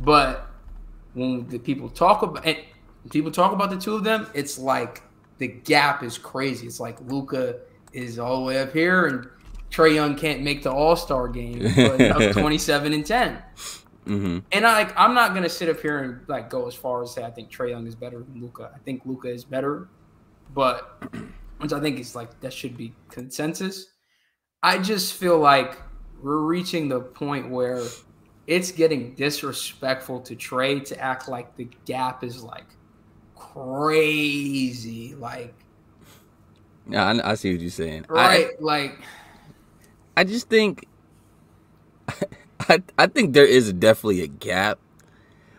But when the people talk about it, people talk about the two of them, it's like the gap is crazy. It's like Luka is all the way up here and Trae Young can't make the All-Star game, but up twenty-seven and ten. Mm-hmm. And I, I'm not going to sit up here and like go as far as say I think Trae Young is better than Luka. I think Luka is better, but which I think is like that should be consensus. I just feel like we're reaching the point where it's getting disrespectful to Trae to act like the gap is like crazy. Like, yeah, I, I see what you're saying. Right, I, like. I just think I, I think there is definitely a gap,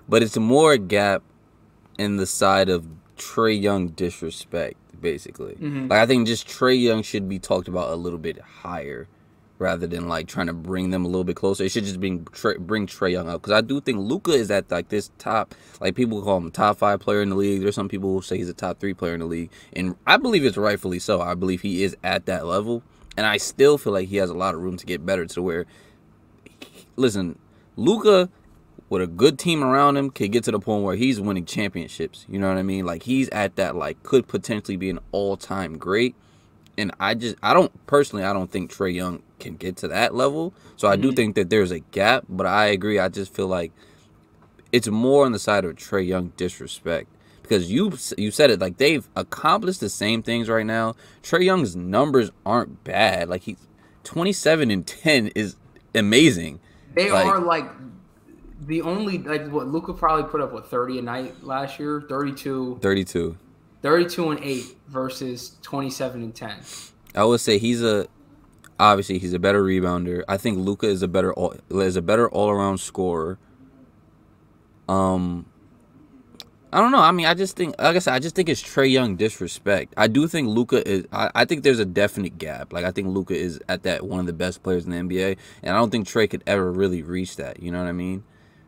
but it's more a gap in the side of Trae Young disrespect, basically. Mm-hmm. Like, I think just Trae Young should be talked about a little bit higher rather than like trying to bring them a little bit closer. It should just bring bring Trae Young up, because I do think Luka is at like this top, like people call him top five player in the league. There's some people who say he's a top three player in the league, and I believe it's rightfully so. I believe he is at that level, and I still feel like he has a lot of room to get better to where, listen, Luka, with a good team around him, could get to the point where he's winning championships. You know what I mean? Like, he's at that, like, could potentially be an all-time great. And I just, I don't, personally, I don't think Trae Young can get to that level. So I mm-hmm. do think that there's a gap, but I agree. I just feel like it's more on the side of Trae Young disrespect. Because you, you said it, like, they've accomplished the same things right now. Trae Young's numbers aren't bad. Like, he's twenty-seven and ten is amazing. They like, are, like... The only, like, what Luka probably put up, what, thirty a night last year? thirty-two. thirty-two. thirty-two and eight versus twenty-seven and ten. I would say he's a, obviously, he's a better rebounder. I think Luka is a better, all, is a better all-around scorer. Um, I don't know. I mean, I just think, like I said, I just think it's Trae Young disrespect. I do think Luka is, I, I think there's a definite gap. Like, I think Luka is at that one of the best players in the N B A, and I don't think Trae could ever really reach that. You know what I mean?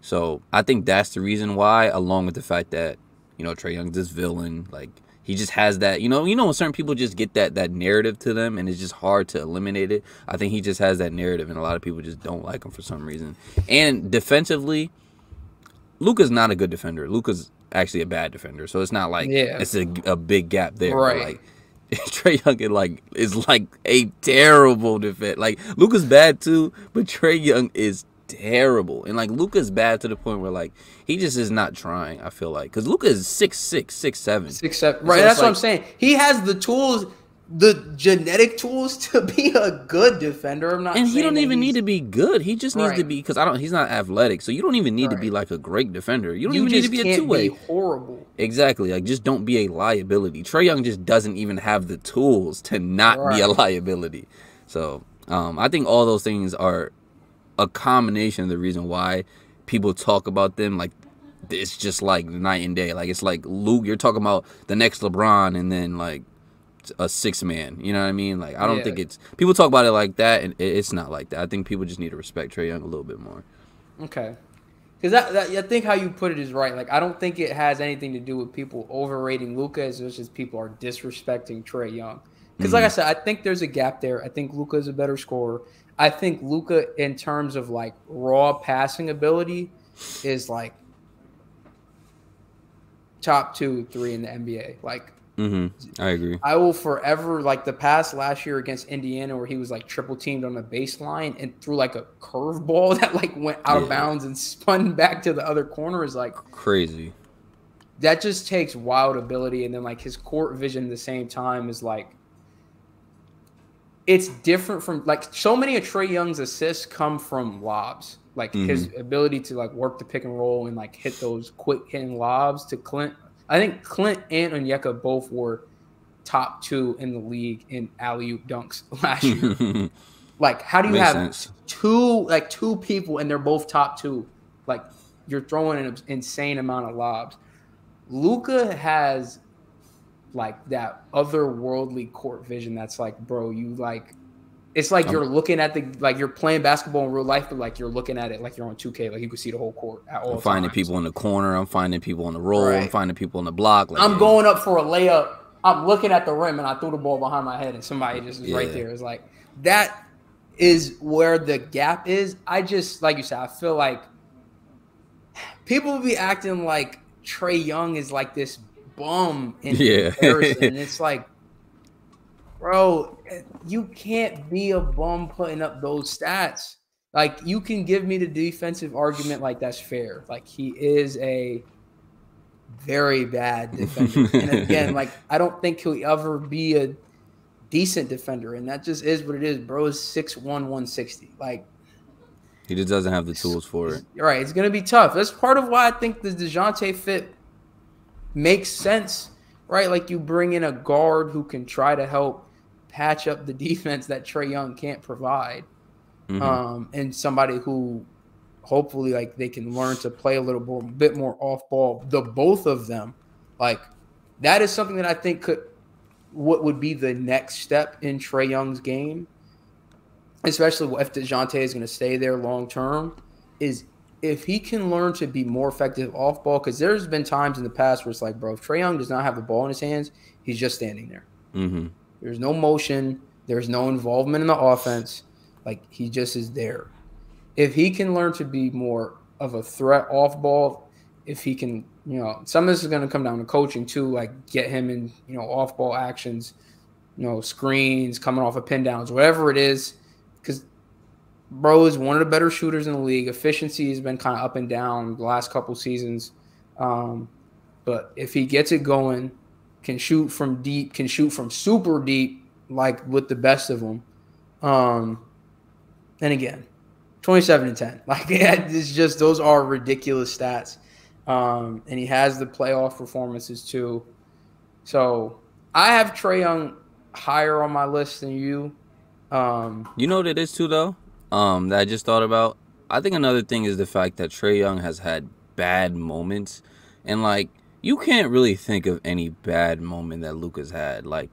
So I think that's the reason why, along with the fact that, you know, Trae Young's this villain, like he just has that, you know, you know, when certain people just get that that narrative to them and it's just hard to eliminate it. I think he just has that narrative, and a lot of people just don't like him for some reason. And defensively, Luka's not a good defender. Luka's actually a bad defender. So it's not like yeah. it's a, a big gap there. Right. Like, Trae Young is like, is like a terrible defense. Like, Luka's bad too, but Trae Young is terrible. And like Luka's bad to the point where like he just is not trying, I feel like, because Luka is six six six seven six seven right. So that's like, what I'm saying, he has the tools, the genetic tools to be a good defender. I'm not and he don't even need to be good, he just needs right. to be, because I don't he's not athletic, so you don't even need right. to be like a great defender. You don't you even need to be a two-way horrible. Exactly, like just don't be a liability. Trae Young just doesn't even have the tools to not right. be a liability. So um I think all those things are a combination of the reason why people talk about them. Like, it's just like night and day. Like, it's like Luke, you're talking about the next LeBron, and then like a six man, you know what I mean? Like, I don't yeah. think it's, people talk about it like that, and it's not like that. I think people just need to respect Trae Young a little bit more. Okay, because that, that, I think how you put it is right. Like, I don't think it has anything to do with people overrating Luka as much as people are disrespecting Trae Young. Because, like I said, I think there's a gap there. I think Luka is a better scorer. I think Luka, in terms of like raw passing ability, is like top two, three in the N B A. Like, mm-hmm. I agree. I will forever, like the pass last year against Indiana where he was like triple teamed on the baseline and threw like a curveball that like went out yeah. of bounds and spun back to the other corner is like crazy. That just takes wild ability. And then like his court vision at the same time is like, it's different from, like, so many of Trae Young's assists come from lobs. Like, mm-hmm. his ability to, like, work the pick and roll and, like, hit those quick-hitting lobs to Clint. I think Clint and Onyeka both were top two in the league in alley-oop dunks last year. Like, how do you Makes have sense. two, like, two people and they're both top two? Like, you're throwing an insane amount of lobs. Luka has... like that otherworldly court vision that's like, bro, you like, it's like you're looking at the, like you're playing basketball in real life, but like you're looking at it like you're on two K, like you can see the whole court at all I'm finding times. People in the corner, I'm finding people on the roll, right. I'm finding people on the block. Like, I'm going up for a layup, I'm looking at the rim, and I threw the ball behind my head, and somebody just is yeah. right there. It's like, that is where the gap is. I just, like you said, I feel like people will be acting like Trae Young is like this bum in yeah. comparison. It's like, bro, you can't be a bum putting up those stats. Like, you can give me the defensive argument, like that's fair. Like, he is a very bad defender. And again, like, I don't think he'll ever be a decent defender. And that just is what it is. Bro is six one, one sixty. Like, he just doesn't have the tools for it. Right. It's going to be tough. That's part of why I think the DeJounte fit makes sense, right? Like, you bring in a guard who can try to help patch up the defense that Trae Young can't provide. Mm-hmm. Um, and somebody who hopefully, like, they can learn to play a little more, bit more off ball, the both of them. Like, that is something that I think could, what would be the next step in Trae Young's game. especially if DeJounte is going to stay there long term, is if he can learn to be more effective off ball, because there's been times in the past where it's like, bro, if Trae Young does not have the ball in his hands, he's just standing there. Mm-hmm. There's no motion. There's no involvement in the offense. Like, he just is there. If he can learn to be more of a threat off ball, if he can, you know, some of this is going to come down to coaching too, like get him in, you know, off ball actions, you know, screens, coming off of pin downs, whatever it is. Because bro is one of the better shooters in the league. Efficiency has been kind of up and down the last couple seasons. Um, but if he gets it going, can shoot from deep, can shoot from super deep, like with the best of them. Um, and again, twenty-seven and ten. Like, it's just, those are ridiculous stats. Um, and he has the playoff performances too. So I have Trae Young higher on my list than you. Um, you know what it is too, though, um, that I just thought about? I think another thing is the fact that Trae Young has had bad moments. And, like, you can't really think of any bad moment that Luka's had. Like,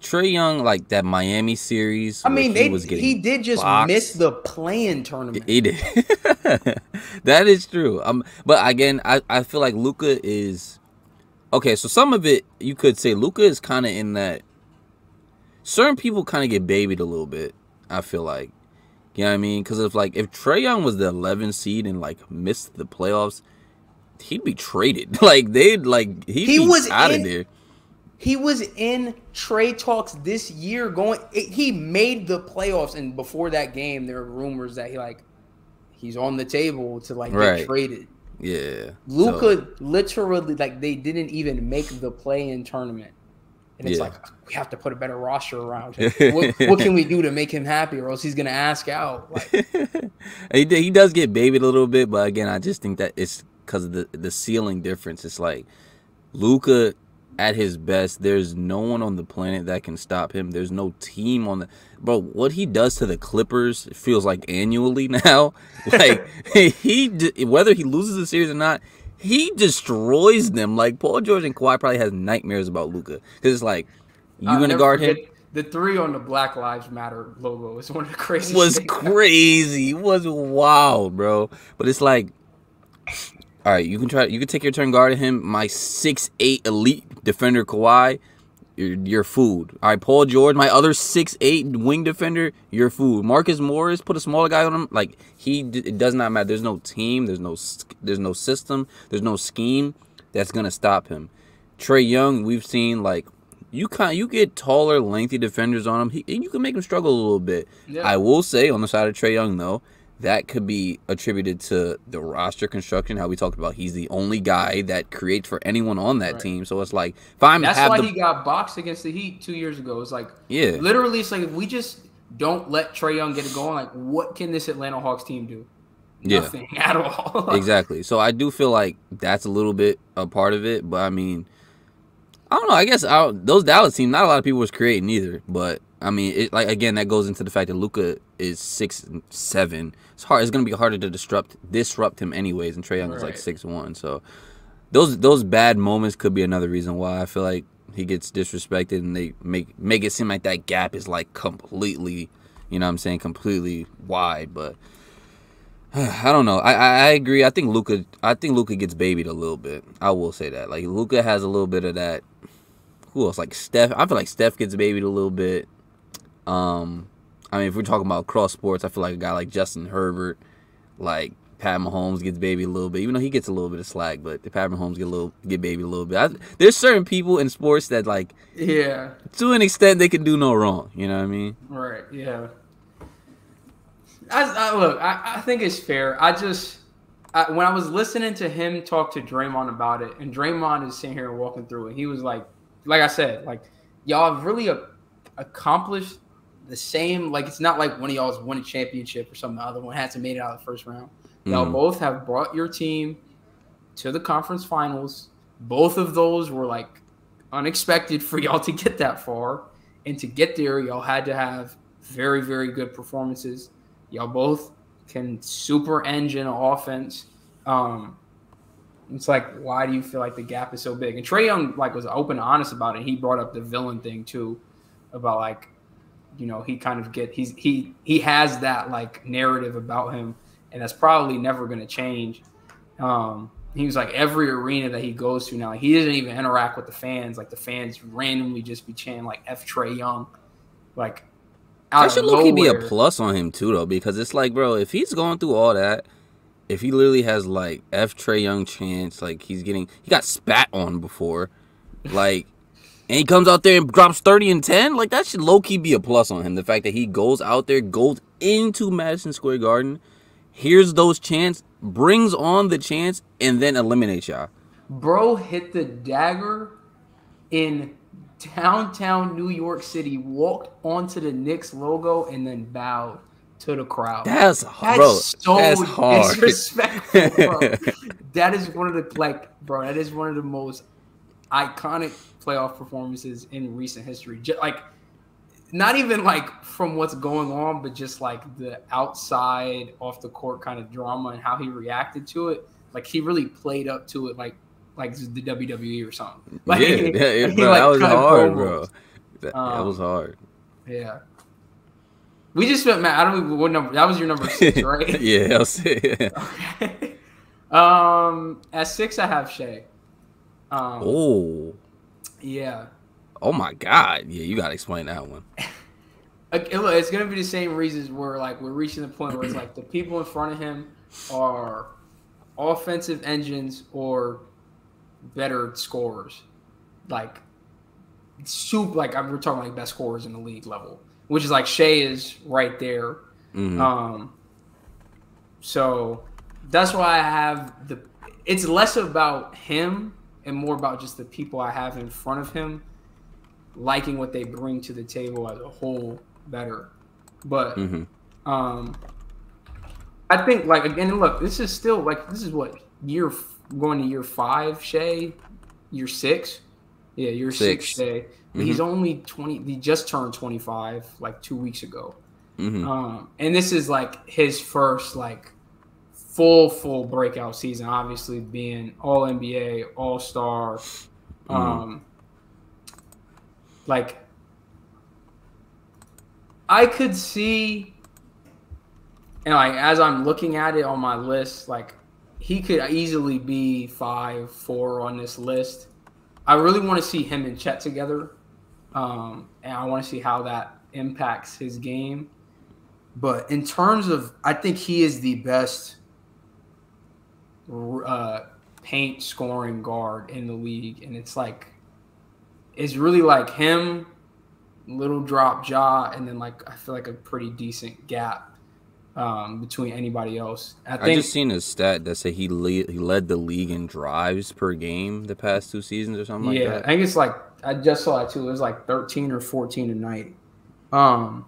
Trae Young, like that Miami series. I mean, he, they, was he did just boxed. miss the play-in tournament. He did. That is true. Um, but again, I, I feel like Luka is okay. So some of it, you could say Luka is kind of in that. Certain people kind of get babied a little bit. I feel like, you know what I mean? Because if like if Trae Young was the eleventh seed and like missed the playoffs, he'd be traded. Like they'd like he'd he be was out of there. He was in trade talks this year. Going, it, he made the playoffs, and before that game, there were rumors that he like he's on the table to like right. get traded. Yeah, Luka so. literally like they didn't even make the play-in tournament, and it's yeah. like we have to put a better roster around him. what, what can we do to make him happy, or else he's gonna ask out? Like, he he does get babied a little bit, but again, I just think that it's because of the the ceiling difference. It's like Luka. At his best, there's no one on the planet that can stop him. There's no team on the bro. What he does to the Clippers feels like annually now. Like he, whether he loses the series or not, he destroys them. Like Paul George and Kawhi probably has nightmares about Luka because it's like you uh, gonna guard him. The three on the Black Lives Matter logo is one of the craziest. Was things. crazy. It was wild, bro. But it's like. All right, you can try. You can take your turn guarding him. My six eight elite defender Kawhi, you're, you're food. All right, Paul George, my other six eight wing defender, you're food. Marcus Morris, put a smaller guy on him. Like he, it does not matter. There's no team. There's no. There's no system. There's no scheme that's gonna stop him. Trae Young, we've seen like you can you get taller, lengthy defenders on him. He, and you can make him struggle a little bit. Yeah. I will say on the side of Trae Young though. That could be attributed to the roster construction, how we talked about. He's the only guy that creates for anyone on that right. team. So it's like, if I'm that's have why the... he got boxed against the Heat two years ago. It's like, yeah, literally, it's like if we just don't let Trae Young get it going, like what can this Atlanta Hawks team do? Nothing yeah. at all. Exactly. So I do feel like that's a little bit a part of it, but I mean, I don't know. I guess I, those Dallas teams, not a lot of people was creating either, but. I mean, it, like again, that goes into the fact that Luka is six and seven. It's hard. It's gonna be harder to disrupt disrupt him anyways. And Trae Young right. is like six one. So those those bad moments could be another reason why I feel like he gets disrespected, and they make make it seem like that gap is like completely, you know, what I'm saying completely wide. But uh, I don't know. I, I I agree. I think Luka. I think Luka gets babied a little bit. I will say that. Like Luka has a little bit of that. Who else? Like Steph. I feel like Steph gets babied a little bit. Um, I mean, if we're talking about cross sports, I feel like a guy like Justin Herbert, like Pat Mahomes gets baby a little bit, even though he gets a little bit of slack, but the Pat Mahomes get a little, get baby a little bit. I, there's certain people in sports that like, yeah, to an extent they can do no wrong. You know what I mean? Right. Yeah. I, I look, I, I think it's fair. I just, I, when I was listening to him talk to Draymond about it, and Draymond is sitting here walking through it, he was like, like I said, like y'all really a, accomplished the same, like it's not like one of y'all's won a championship or something. The other one hasn't made it out of the first round. Y'all mm-hmm. both have brought your team to the conference finals. Both of those were like unexpected for y'all to get that far, and to get there, y'all had to have very, very good performances. Y'all both can super engine offense. Um, it's like, why do you feel like the gap is so big? And Trae Young like was open and honest about it. He brought up the villain thing too, about like. you know, he kind of get he's he he has that like narrative about him, and that's probably never going to change. Um, he was like every arena that he goes to now, he doesn't even interact with the fans. Like the fans randomly just be chanting like "F Trae Young," like. That should low-key be a plus on him too, though, because it's like, bro, if he's going through all that, if he literally has like F Trae Young chance, like he's getting, he got spat on before, like. And he comes out there and drops thirty and ten. Like, that should low-key be a plus on him. The fact that he goes out there, goes into Madison Square Garden, hears those chants, brings on the chants, and then eliminates y'all. Bro hit the dagger in downtown New York City, walked onto the Knicks logo, and then bowed to the crowd. That's, that's bro, so that's hard. Disrespectful, bro. That is one of the, like, bro, that is one of the most iconic playoff performances in recent history. Just, like, not even like from what's going on, but just like the outside off the court kind of drama and how he reacted to it. Like, he really played up to it, like like the W W E or something. Like, yeah, yeah, yeah, bro, like, that was hard, bro. That, that um, was hard. Yeah. We just spent, Matt, I don't even what number. That was your number six, right? Yeah, that was it. Yeah. Okay. Um, at six, I have Shai. Um, oh yeah, oh my god, yeah, you gotta explain that one. Look, it's gonna be the same reasons where like we're reaching the point where it's like the people in front of him are offensive engines or better scorers, like super, like we're talking like best scorers in the league level, which is like Shai is right there. Mm-hmm. Um so that's why I have the, it's less about him and more about just the people I have in front of him, liking what they bring to the table as a whole better. But mm-hmm. um, I think, like, again, look, this is still, like, this is what, year, going to year five, Shai? Year six? Yeah, year six, six Shai. Mm-hmm. He's only twenty, he just turned twenty-five, like, two weeks ago. Mm-hmm. Um, and this is, like, his first, like, Full, full breakout season, obviously being all N B A, all star. Um, mm. Like, I could see, and like as I'm looking at it on my list, like he could easily be five, four on this list. I really want to see him and Chet together, um, and I want to see how that impacts his game. But in terms of, I think he is the best Uh, paint scoring guard in the league, and it's like it's really like him, little drop Ja, and then like I feel like a pretty decent gap um, between anybody else. I, I think, just seen a stat that said he lead, he led the league in drives per game the past two seasons or something like yeah, that. Yeah, I think it's like I just saw it too. It was like thirteen or fourteen a night. Um,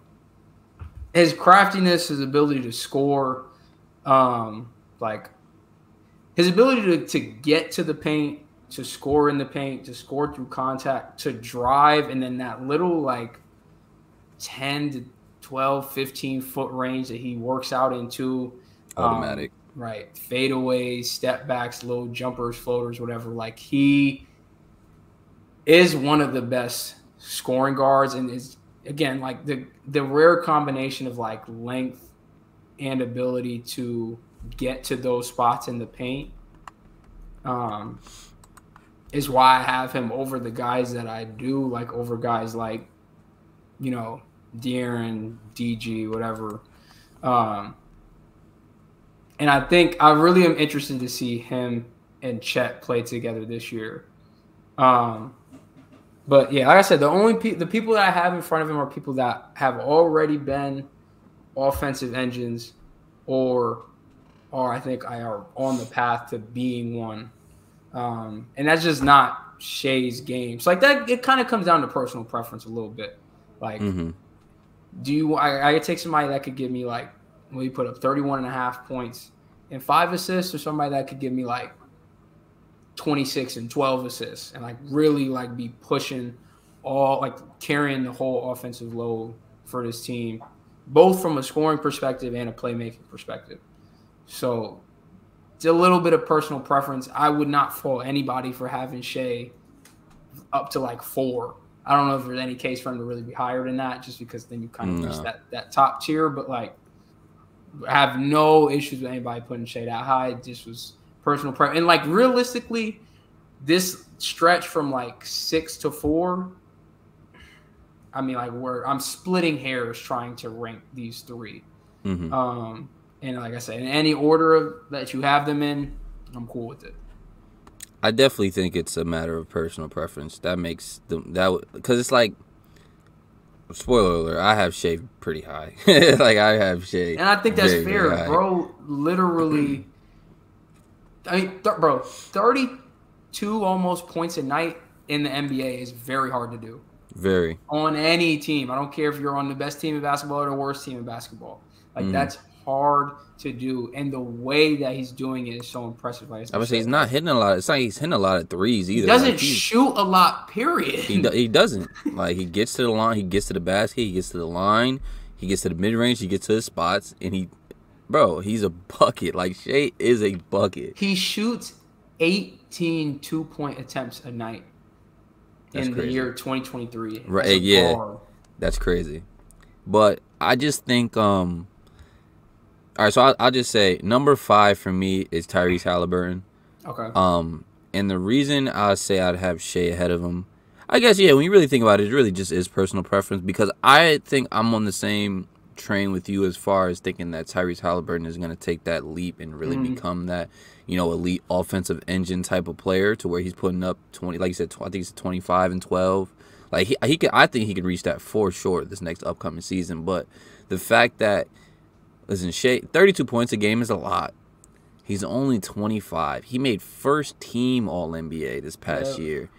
his craftiness, his ability to score, um, like. His ability to, to get to the paint, to score in the paint, to score through contact, to drive, and then that little like ten to twelve, fifteen foot range that he works out into. Automatic. Um, right. Fadeaways, step backs, low jumpers, floaters, whatever. Like he is one of the best scoring guards, and is, again, like the, the rare combination of like length and ability to get to those spots in the paint um is why I have him over the guys that I do, like over guys like, you know, De'Aaron, D G, whatever. Um and I think I really am interested to see him and Chet play together this year. Um but yeah, like I said, the only pe the people that I have in front of him are people that have already been offensive engines or or I think I are on the path to being one. Um, and that's just not Shai's game. So, like, that, it kind of comes down to personal preference a little bit. Like, mm-hmm. do you, I, I could take somebody that could give me, like, when you put up thirty-one and a half points and five assists, or somebody that could give me, like, twenty-six and twelve assists and, like, really, like, be pushing all, like, carrying the whole offensive load for this team, both from a scoring perspective and a playmaking perspective. So it's a little bit of personal preference. I would not fault anybody for having Shai up to like four. I don't know if there's any case for him to really be higher than that, just because then you kind of no. reach that, that top tier. But, like, I have no issues with anybody putting Shai that high. It just was personal preference. And, like, realistically, this stretch from, like, six to four, I mean, like, we're, I'm splitting hairs trying to rank these three. Mm-hmm. Um, and, like I said, in any order of, that you have them in, I'm cool with it. I definitely think it's a matter of personal preference. That makes them, that because it's like, spoiler alert, I have Shai pretty high. Like, I have Shai, and I think that's very, fair, very bro. Literally, I mean, th bro, thirty-two almost points a night in the N B A is very hard to do. Very on any team. I don't care if you're on the best team in basketball or the worst team in basketball. Like mm. that's hard to do, and the way that he's doing it is so impressive. Like, I would say he's not hitting a lot. It's like he's hitting a lot of threes either. He doesn't like, shoot a lot, period. He, do, he doesn't. Like, he gets to the line, he gets to the basket, he gets to the line, he gets to the mid-range, he gets to his spots, and he, bro, he's a bucket. Like, Shai is a bucket. He shoots eighteen two-point attempts a night That's in crazy. the year twenty twenty-three. Right, That's yeah. Bar. That's crazy. But I just think... um. All right, so I'll, I'll just say number five for me is Tyrese Haliburton. Okay. Um, and the reason I say I'd have Shai ahead of him, I guess, yeah, when you really think about it, it really just is personal preference, because I think I'm on the same train with you as far as thinking that Tyrese Haliburton is going to take that leap and really mm. become that, you know, elite offensive engine type of player to where he's putting up twenty, like you said, I think it's twenty-five and twelve. Like he, he could, I think he could reach that for sure this next upcoming season. But the fact that Listen, Shai, thirty-two points a game is a lot. He's only twenty-five. He made first-team All N B A this past yeah. year.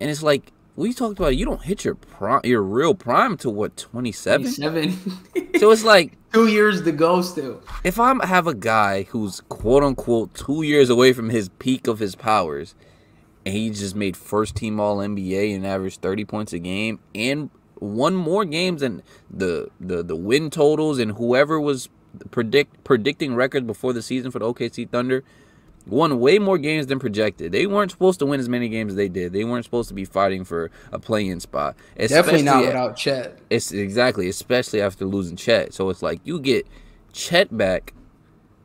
And it's like, we talked about, you don't hit your prime, your real prime to, what, twenty-seven? twenty-seven. So it's like... Two years to go still. If I have a guy who's, quote-unquote, two years away from his peak of his powers, and he just made first-team All N B A and averaged thirty points a game, and... won more games than the the the win totals and whoever was predict predicting records before the season for the O K C Thunder won way more games than projected. They weren't supposed to win as many games as they did. They weren't supposed to be fighting for a play-in spot. Especially Definitely not without Chet. It's exactly, especially after losing Chet. So it's like you get Chet back,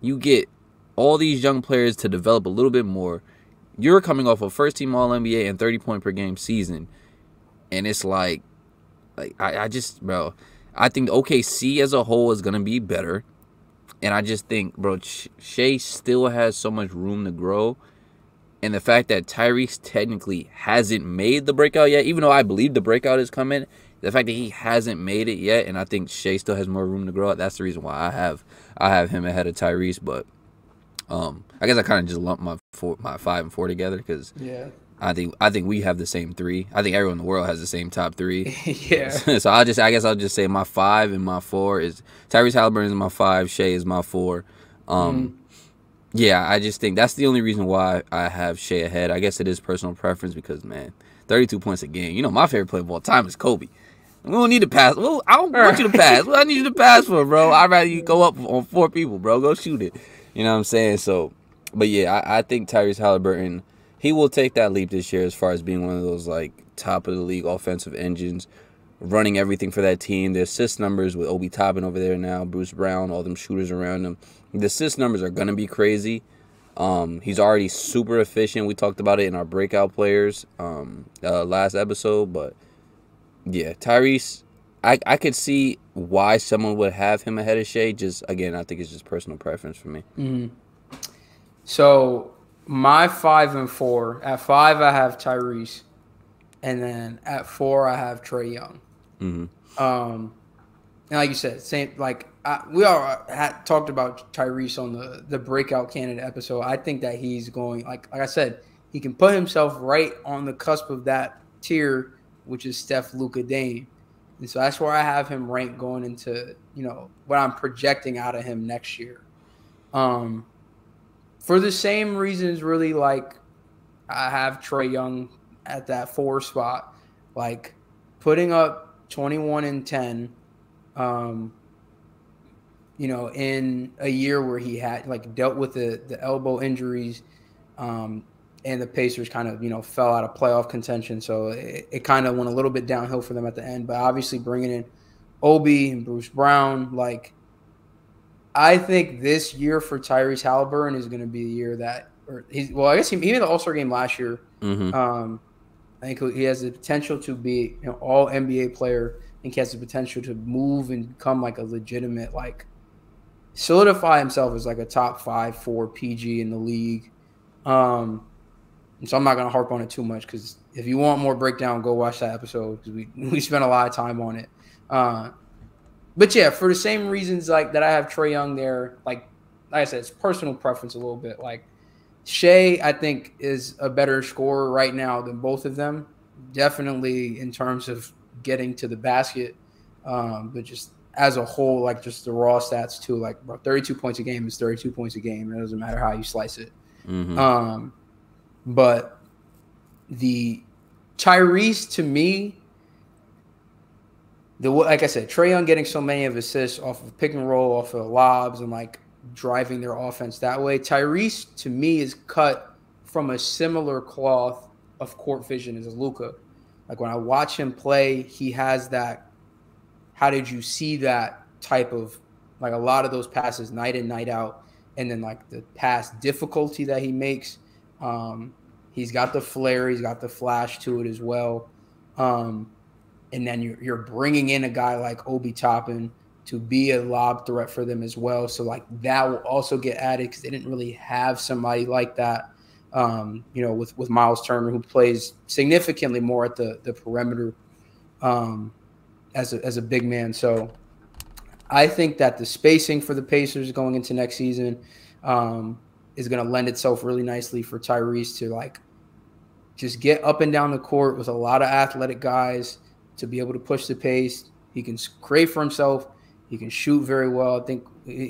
you get all these young players to develop a little bit more. You're coming off a first-team All N B A and thirty-point-per-game season, and it's like, Like, I, I just, bro, I think O K C as a whole is going to be better. And I just think, bro, Shai still has so much room to grow. And the fact that Tyrese technically hasn't made the breakout yet, even though I believe the breakout is coming, the fact that he hasn't made it yet, and I think Shai still has more room to grow, that's the reason why I have I have him ahead of Tyrese. But um, I guess I kind of just lumped my four, my five and four together because yeah. I think I think we have the same three. I think everyone in the world has the same top three. yeah. So I just I guess I'll just say my five and my four is Tyrese Haliburton is my five, Shai is my four. Um, mm. Yeah, I just think that's the only reason why I have Shai ahead. I guess it is personal preference because, man, thirty-two points a game. You know, my favorite player of all time is Kobe. We don't need to pass. Well, I don't want you to pass. Well, I need you to pass for, bro. I'd rather you go up on four people, bro. Go shoot it. You know what I'm saying? So, but yeah, I, I think Tyrese Haliburton. He will take that leap this year as far as being one of those, like, top-of-the-league offensive engines, running everything for that team. The assist numbers with Obi Toppin over there now, Bruce Brown, all them shooters around him. The assist numbers are going to be crazy. Um, he's already super efficient. We talked about it in our breakout players um, uh, last episode. But, yeah, Tyrese, I, I could see why someone would have him ahead of Shai. Just, again, I think it's just personal preference for me. Mm. So... my five and four. At five, I have Tyrese, and then at four, I have Trae Young. Mm-hmm. Um, and like you said, same. Like I, we all had talked about Tyrese on the the breakout candidate episode. I think that he's going like like I said, he can put himself right on the cusp of that tier, which is Steph, Luka, Dame, and so that's where I have him ranked going into you know what I'm projecting out of him next year. Um. For the same reasons, really, like, I have Trae Young at that four spot. Like, putting up twenty-one and ten, um, you know, in a year where he had, like, dealt with the, the elbow injuries, um, and the Pacers kind of, you know, fell out of playoff contention. So it, it kind of went a little bit downhill for them at the end. But obviously bringing in Obi and Bruce Brown, like, I think this year for Tyrese Haliburton is going to be the year that – or he's, well, I guess he, he made the All-Star game last year. Mm-hmm. um, I think he has the potential to be an all N B A player. I think he has the potential to move and become like a legitimate – like solidify himself as like a top five, four P G in the league. Um, so I'm not going to harp on it too much because if you want more breakdown, go watch that episode because we, we spent a lot of time on it. Uh, But yeah, for the same reasons like that, I have Trae Young there. Like, like I said, it's personal preference a little bit. Like, Shai, I think, is a better scorer right now than both of them, definitely in terms of getting to the basket. Um, but just as a whole, like just the raw stats too. Like, bro, thirty-two points a game is thirty-two points a game. It doesn't matter how you slice it. Mm-hmm. Um, but the Tyrese to me. The, like I said, Trae Young getting so many of assists off of pick and roll, off of lobs, and like driving their offense that way. Tyrese, to me, is cut from a similar cloth of court vision as Luka. Like when I watch him play, he has that. How did you see that type of like a lot of those passes night in, night out, and then like the pass difficulty that he makes. Um, he's got the flair, he's got the flash to it as well. Um, And then you're, you're bringing in a guy like Obi Toppin to be a lob threat for them as well. So, like, that will also get added because they didn't really have somebody like that, um, you know, with, with Miles Turner, who plays significantly more at the, the perimeter um, as, a, as a big man. So I think that the spacing for the Pacers going into next season um, is going to lend itself really nicely for Tyrese to, like, just get up and down the court with a lot of athletic guys, to be able to push the pace. He can create for himself. He can shoot very well. I think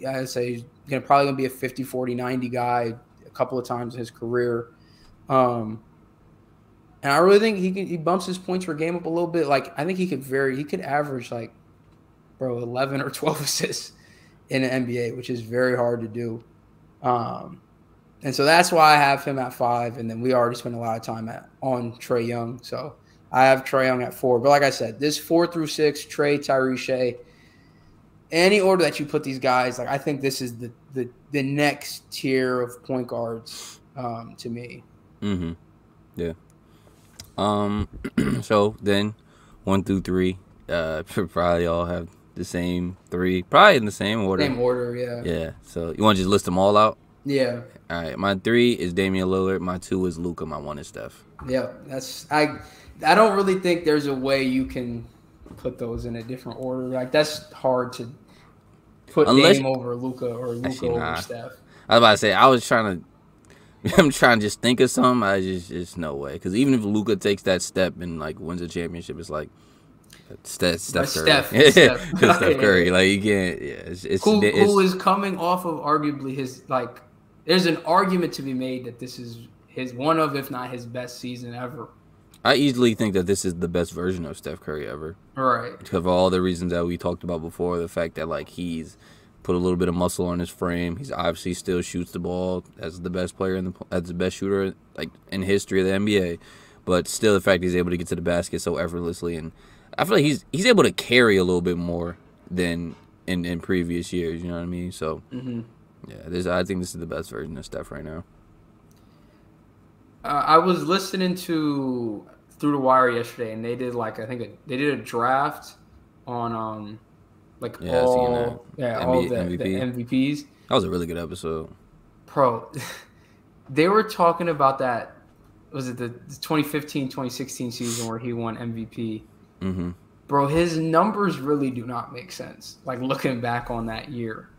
I'd say he's gonna probably gonna be a fifty, forty, ninety guy a couple of times in his career. Um, and I really think he can, he bumps his points per game up a little bit. Like I think he could vary. He could average like, bro, eleven or twelve assists in the N B A, which is very hard to do. Um, and so that's why I have him at five. And then we already spent a lot of time at, on Trae Young. So I have Trae Young at four. But like I said, this four through six, Trae, Tyrese, Shai, any order that you put these guys, like I think this is the the, the next tier of point guards um, to me. Mm-hmm. Yeah. Um. So then one through three, uh, probably all have the same three, probably in the same order. Same order, yeah. Yeah. So you want to just list them all out? Yeah. All right. My three is Damian Lillard. My two is Luka. My one is Steph. Yeah. That's – I. I don't really think there's a way you can put those in a different order. Like, that's hard to put Unless, Dame over Luka or Luka over nah. Steph. I was about to say, I was trying to – I'm trying to just think of something. I just – just no way. Because even if Luka takes that step and, like, wins a championship, it's like Steph, Steph Curry. Steph, yeah. Steph. Steph Curry. Like, you can't – yeah. It's, it's, who, it's, who is coming off of arguably his – like, there's an argument to be made that this is his one of, if not his best season ever. I easily think that this is the best version of Steph Curry ever. Right. Because of all the reasons that we talked about before, the fact that, like, he's put a little bit of muscle on his frame. He's obviously still shoots the ball as the best player, in the, as the best shooter, like, in history of the N B A. But still the fact he's able to get to the basket so effortlessly. And I feel like he's he's able to carry a little bit more than in, in previous years, you know what I mean? So, mm-hmm. yeah, this, I think this is the best version of Steph right now. Uh, I was listening to Through the Wire yesterday, and they did like I think a, they did a draft on um like yeah, all yeah N B A, all the, M V P. The M V Ps. That was a really good episode, bro. They were talking about that. Was it the twenty fifteen twenty sixteen season where he won M V P? Mm-hmm. Bro, his numbers really do not make sense. Like looking back on that year,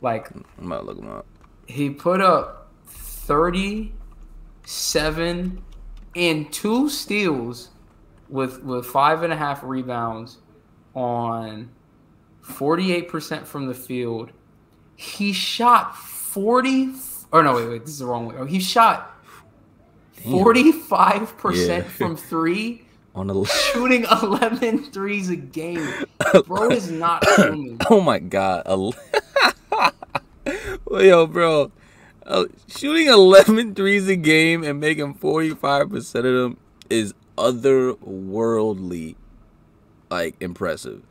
like I'm not looking up. He put up thirty. Seven and two steals with with five and a half rebounds on forty-eight percent from the field. He shot forty or no wait wait this is the wrong way. Oh, he shot forty-five percent yeah. from three on a shooting eleven threes a game. Bro is not human. Oh my god. Yo, bro. Uh, shooting eleven threes a game and making forty-five percent of them is otherworldly, like, impressive.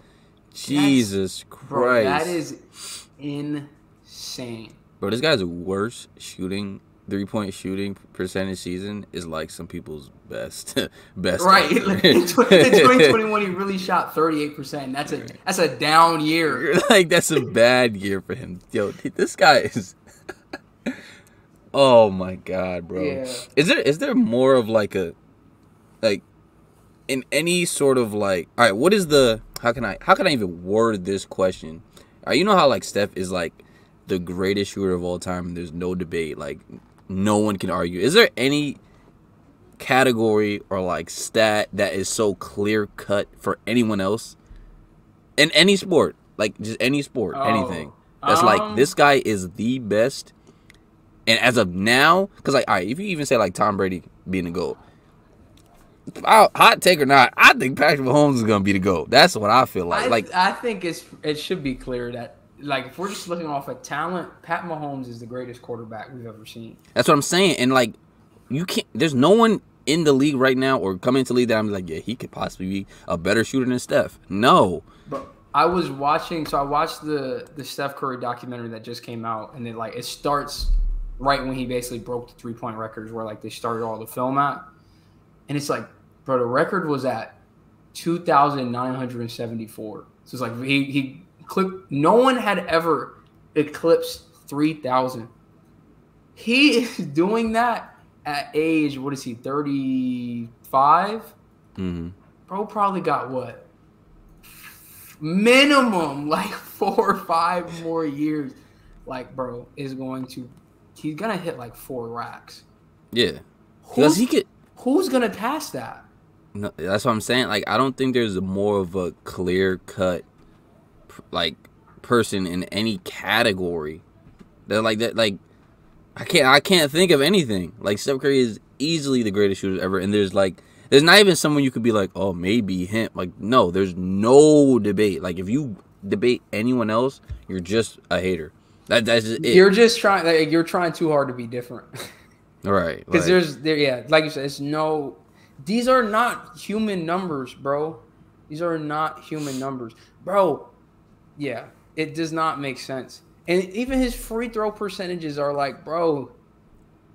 That's, Jesus Christ. Bro, that is insane. Bro, this guy's worst shooting, three-point shooting percentage season is like some people's best. best right. In twenty twenty-one, he really shot thirty-eight percent. That's a, that's a down year. Like, that's a bad year for him. Yo, this guy is... Oh my God, bro! Yeah. Is there is there more of like a, like, in any sort of like, all right, what is the how can I how can I even word this question? All right, you know how like Steph is like the greatest shooter of all time, and there's no debate, like no one can argue. Is there any category or like stat that is so clear cut for anyone else in any sport, like just any sport, oh, anything that's um... like this guy is the best? And as of now, because like, all right, if you even say like Tom Brady being the GOAT, hot take or not, I think Patrick Mahomes is gonna be the GOAT. That's what I feel like. I, like I think it's it should be clear that like if we're just looking off at talent, Pat Mahomes is the greatest quarterback we've ever seen. That's what I'm saying. And like, you can't. There's no one in the league right now or coming into the league that I'm like, yeah, he could possibly be a better shooter than Steph. No. But I was watching. So I watched the the Steph Curry documentary that just came out, and it like it starts right when he basically broke the three-point records where, like, they started all the film at. And it's like, bro, the record was at two thousand nine hundred seventy-four. So it's like he, he clipped – no one had ever eclipsed three thousand. He is doing that at age – what is he, thirty-five? Mm-hmm. Bro probably got what? Minimum, like, four or five more years. Like, bro, is going to – he's gonna hit like four racks. Yeah, because he could. Who's gonna pass that? No, that's what I'm saying. Like, I don't think there's more of a clear cut, like, person in any category. That like that like, I can't I can't think of anything. Like, Steph Curry is easily the greatest shooter ever, and there's like there's not even someone you could be like, oh, maybe him. Like, no, there's no debate. Like, if you debate anyone else, you're just a hater. That, that's just it. You're just trying. Like, you're trying too hard to be different, right? Because like, there's there, yeah, like you said, it's no. These are not human numbers, bro. These are not human numbers, bro. Yeah, it does not make sense. And even his free throw percentages are like, bro.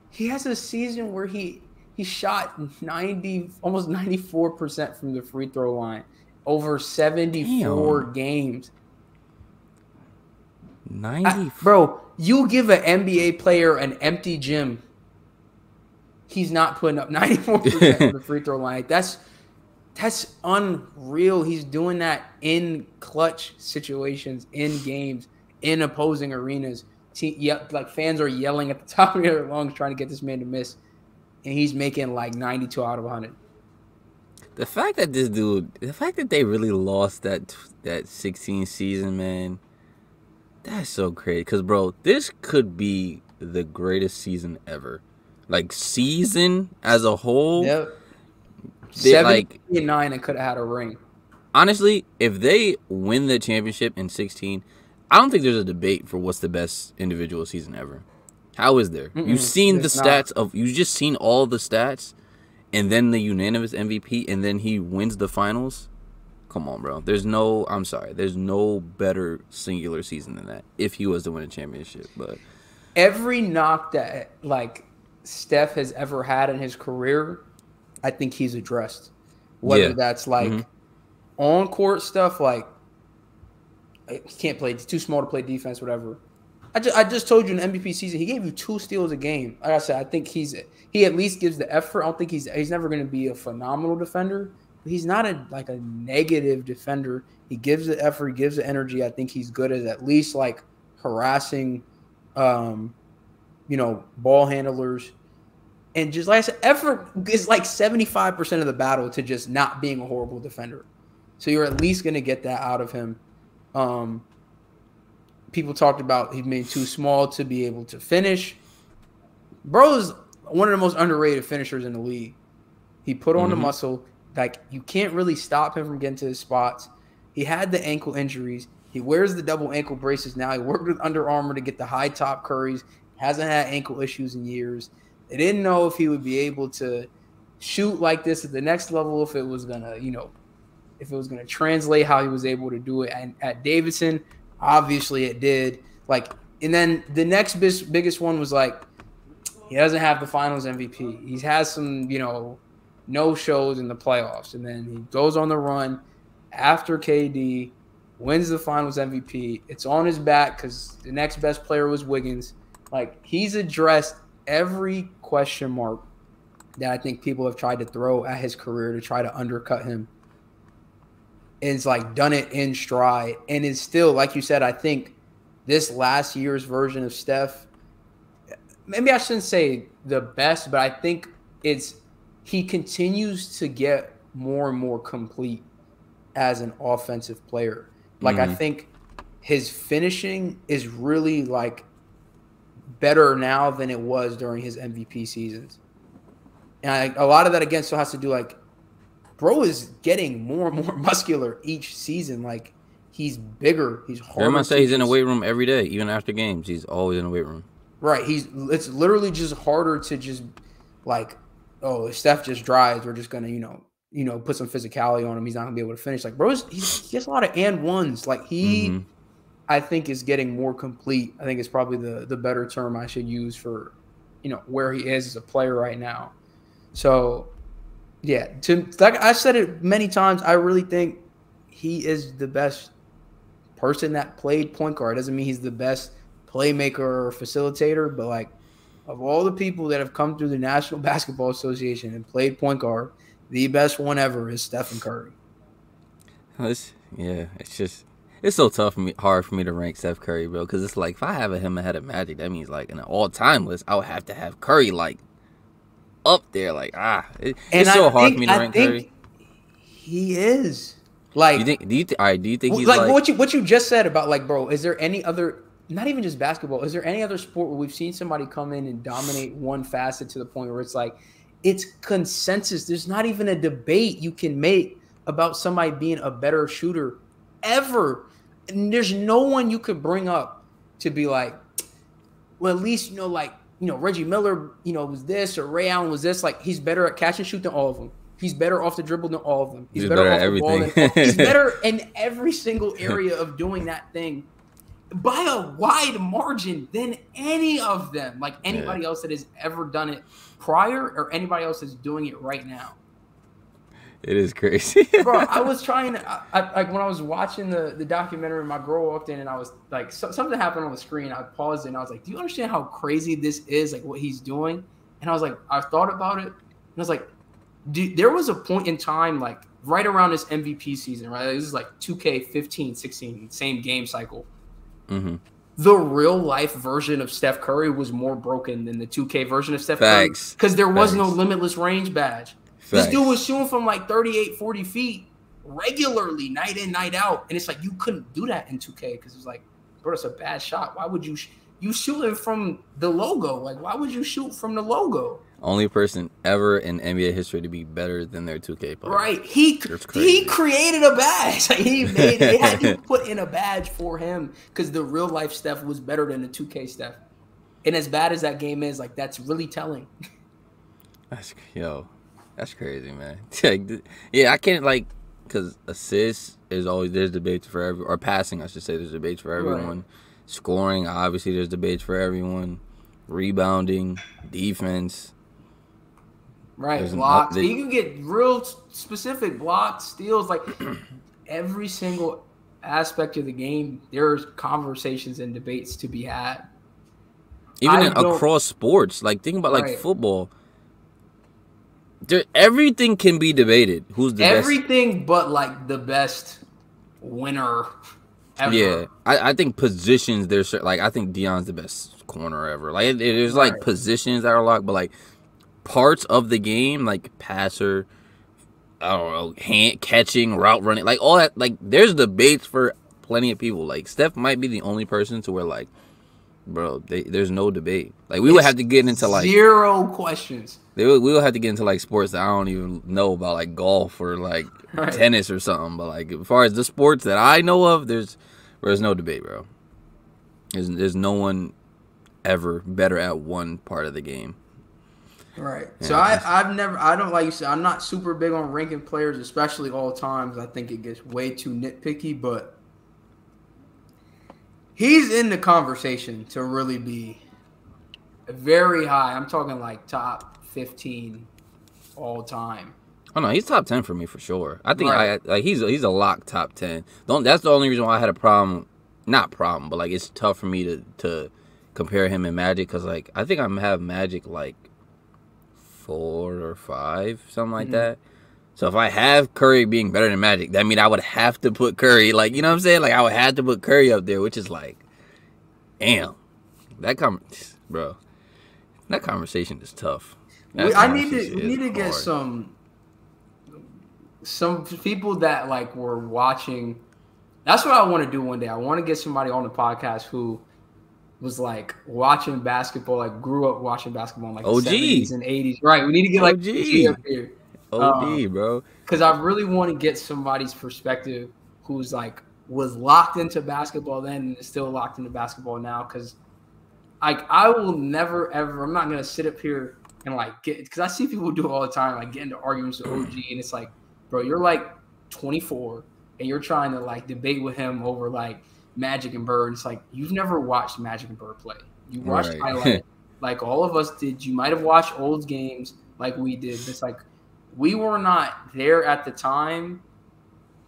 He has a season where he he shot ninety, almost ninety-four percent from the free throw line, over seventy-four damn games. ninety, bro, you give an N B A player an empty gym, he's not putting up ninety-four percent of the free throw line. That's that's unreal. He's doing that in clutch situations, in games, in opposing arenas. Te- yep, like fans are yelling at the top of their lungs trying to get this man to miss, and he's making like ninety-two out of one hundred. The fact that this dude, the fact that they really lost that that sixteen season, man. That's so crazy, because, bro, this could be the greatest season ever. Like, season as a whole. Yep. seventy-nine, like, and could have had a ring. Honestly, if they win the championship in sixteen, I don't think there's a debate for what's the best individual season ever. How is there? Mm-mm, you've seen the stats not. of – you've just seen all the stats, and then the unanimous M V P, and then he wins the finals. Come on, bro. There's no, I'm sorry, there's no better singular season than that if he was to win a championship. But every knock that, like, Steph has ever had in his career, I think he's addressed. Whether yeah. that's, like, mm-hmm. on-court stuff, like, he can't play, he's too small to play defense, whatever. I just, I just told you in the M V P season, he gave you two steals a game. Like I said, I think he's, he at least gives the effort. I don't think he's, he's never going to be a phenomenal defender. He's not a like a negative defender. He gives the effort, he gives the energy. I think he's good at at least like harassing, um, you know, ball handlers. And just like I said, effort is like seventy-five percent of the battle to just not being a horrible defender. So you're at least going to get that out of him. Um, people talked about he's made too small to be able to finish. Bro is one of the most underrated finishers in the league. He put on mm-hmm. the muscle. Like, you can't really stop him from getting to his spots. He had the ankle injuries. He wears the double ankle braces now. He worked with Under Armour to get the high top Currys. hasn't had ankle issues in years. They didn't know if he would be able to shoot like this at the next level, if it was going to, you know, if it was going to translate how he was able to do it at, at Davidson. Obviously it did. Like, and then the next big, biggest one was like, he doesn't have the finals M V P. He's had some, you know, no shows in the playoffs. And then he goes on the run after K D, wins the finals M V P. It's on his back because the next best player was Wiggins. Like, he's addressed every question mark that I think people have tried to throw at his career to try to undercut him. And it's like done it in stride. And it's still, like you said, I think this last year's version of Steph, maybe I shouldn't say the best, but I think it's he continues to get more and more complete as an offensive player. Like, mm-hmm. I think his finishing is really like better now than it was during his M V P seasons. And I, a lot of that, again, still has to do, like, bro is getting more and more muscular each season. Like, he's bigger. He's harder. I must say he's in the weight room every day, even after games. He's always in the weight room. Right. He's it's literally just harder to just, like, oh, if Steph just drives, we're just going to, you know, you know, put some physicality on him. He's not going to be able to finish. Like, bro, is, he's, he has a lot of and ones. Like, he, mm-hmm. I think, is getting more complete. I think it's probably the, the better term I should use for, you know, where he is as a player right now. So, yeah, to, like I said it many times, I really think he is the best person that played point guard. It doesn't mean he's the best playmaker or facilitator, but, like, of all the people that have come through the National Basketball Association and played point guard, the best one ever is Stephen Curry. It's, yeah, it's just – it's so tough, for me, hard for me to rank Steph Curry, bro, because it's like if I have him ahead of Magic, that means, like, in an all-time list, I would have to have Curry, like, up there, like, ah, it, it's so I hard think, for me to I rank Curry. He is like. You think? Do you? Th all right. Do you think he's like, like what you what you just said about like, bro? Is there any other? Not even just basketball. Is there any other sport where we've seen somebody come in and dominate one facet to the point where it's like, it's consensus. There's not even a debate you can make about somebody being a better shooter ever. And there's no one you could bring up to be like, well, at least you know, like. You know, Reggie Miller, you know, was this or Ray Allen was this. Like, he's better at catch and shoot than all of them. He's better off the dribble than all of them. He's, he's better, better off at everything. The ball than, he's better in every single area of doing that thing by a wide margin than any of them. Like, anybody yeah. else that has ever done it prior or anybody else that's doing it right now. It is crazy. Bro, I was trying to, I, I, like, when I was watching the, the documentary, my girl walked in and I was like, so, something happened on the screen. I paused it and I was like, do you understand how crazy this is? Like, what he's doing? And I was like, I thought about it. And I was like, dude, there was a point in time, like, right around this M V P season, right? Like, this is like two K fifteen, sixteen, same game cycle. Mm-hmm. The real life version of Steph Curry was more broken than the two K version of Steph Facts. Curry. Because there was Facts. No limitless range badge. Facts. This dude was shooting from like thirty-eight, forty feet regularly, night in, night out. And it's like you couldn't do that in two K because it was like, bro, that's a bad shot. Why would you sh you shooting from the logo? Like, why would you shoot from the logo? Only person ever in N B A history to be better than their two K player. Right. He he created a badge. Like, he made, they had to put in a badge for him because the real life Steph was better than the two K Steph. And as bad as that game is, like, that's really telling. That's yo. That's crazy, man. Yeah, I can't, like, because assists is always, there's debates for every, or passing, I should say, there's debates for everyone. Right. Scoring, obviously, there's debates for everyone. Rebounding, defense. Right, blocks. You can get real specific blocks, steals, like, every single aspect of the game, there's conversations and debates to be had. Even in, across sports, like, think about, like, right. football. There, everything can be debated. Who's the everything best? Everything but, like, the best winner ever. Yeah. I, I think positions, there's, like, I think Dion's the best corner ever. Like, it, there's, like, right. positions that are locked, but, like, parts of the game, like, passer, I don't know, hand catching, route running, like, all that. Like, there's debates for plenty of people. Like, Steph might be the only person to where, like, bro, they, there's no debate. Like, we it's would have to get into, like, zero questions. They would, we would have to get into, like, sports that I don't even know about, like golf or, like, right. tennis or something. But, like, as far as the sports that I know of, there's there's no debate, bro. There's, there's no one ever better at one part of the game. Right. Yeah. So I, I've never, I don't, like you said, I'm not super big on ranking players, especially all times. I think it gets way too nitpicky, but he's in the conversation to really be very high. I'm talking like top fifteen all time. Oh no, he's top ten for me for sure. I think right. I like he's he's a lock top ten. Don't that's the only reason why I had a problem, not problem, but like it's tough for me to to compare him and Magic because like I think I'm have Magic like four or five, something like mm-hmm. that. So if I have Curry being better than Magic, that means I would have to put Curry like you know what I'm saying? Like I would have to put Curry up there, which is like, damn, that com bro, that conversation is tough. That we, I need to we need to get hard. some. Some people that like were watching, that's what I want to do one day. I want to get somebody on the podcast who was like watching basketball, like grew up watching basketball in like O G. The seventies and eighties. Right. We need to get like O G up here. O D, um, bro. Because I really want to get somebody's perspective who's like was locked into basketball then and is still locked into basketball now. Because like I will never ever, I'm not going to sit up here and like get, because I see people do all the time, like get into arguments with O G and it's like, bro, you're like twenty-four, and you're trying to like debate with him over like Magic and Bird. It's like you've never watched Magic and Bird play. You watched right. highlights, like all of us did. You might have watched old games, like we did. It's like we were not there at the time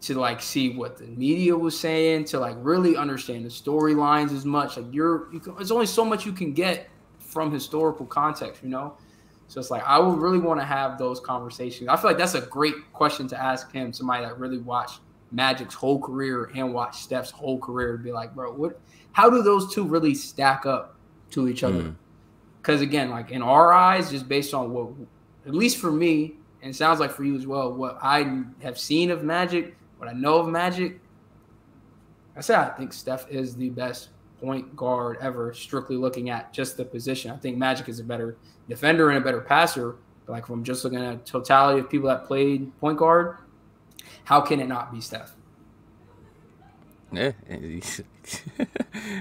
to like see what the media was saying, to like really understand the storylines as much. Like you're, you can, there's only so much you can get from historical context, you know. So it's like I would really want to have those conversations. I feel like that's a great question to ask him, somebody that really watched Magic's whole career and watched Steph's whole career, and be like, bro, what? How do those two really stack up to each other? Because, mm. again, like in our eyes, just based on what, at least for me, and it sounds like for you as well, what I have seen of Magic, what I know of Magic, I said I think Steph is the best point guard ever, strictly looking at just the position. I think Magic is a better defender and a better passer, but like from just looking at totality of people that played point guard, how can it not be Steph? Yeah,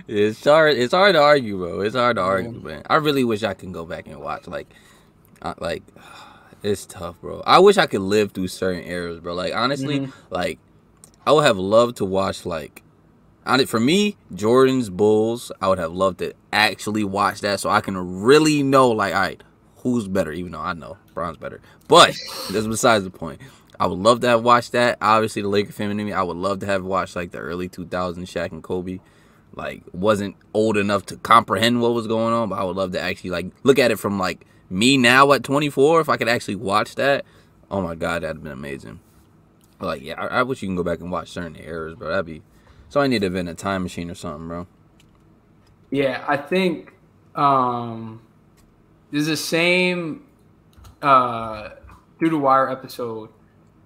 it's hard. It's hard to argue, bro. It's hard to argue, man. I really wish I could go back and watch. Like, I, like it's tough, bro. I wish I could live through certain eras, bro. Like honestly, mm-hmm. like I would have loved to watch like. For me, Jordan's Bulls, I would have loved to actually watch that so I can really know, like, all right, who's better, even though I know Bron's better. But that's besides the point. I would love to have watched that. Obviously, the Laker fan in me, I would love to have watched, like, the early two thousands Shaq and Kobe. Like, wasn't old enough to comprehend what was going on, but I would love to actually, like, look at it from, like, me now at twenty-four. If I could actually watch that, oh, my God, that would have been amazing. Like, yeah, I, I wish you can go back and watch certain eras, bro. That'd be... So I need to invent a time machine or something, bro. Yeah, I think um, there's the same uh, Through the Wire episode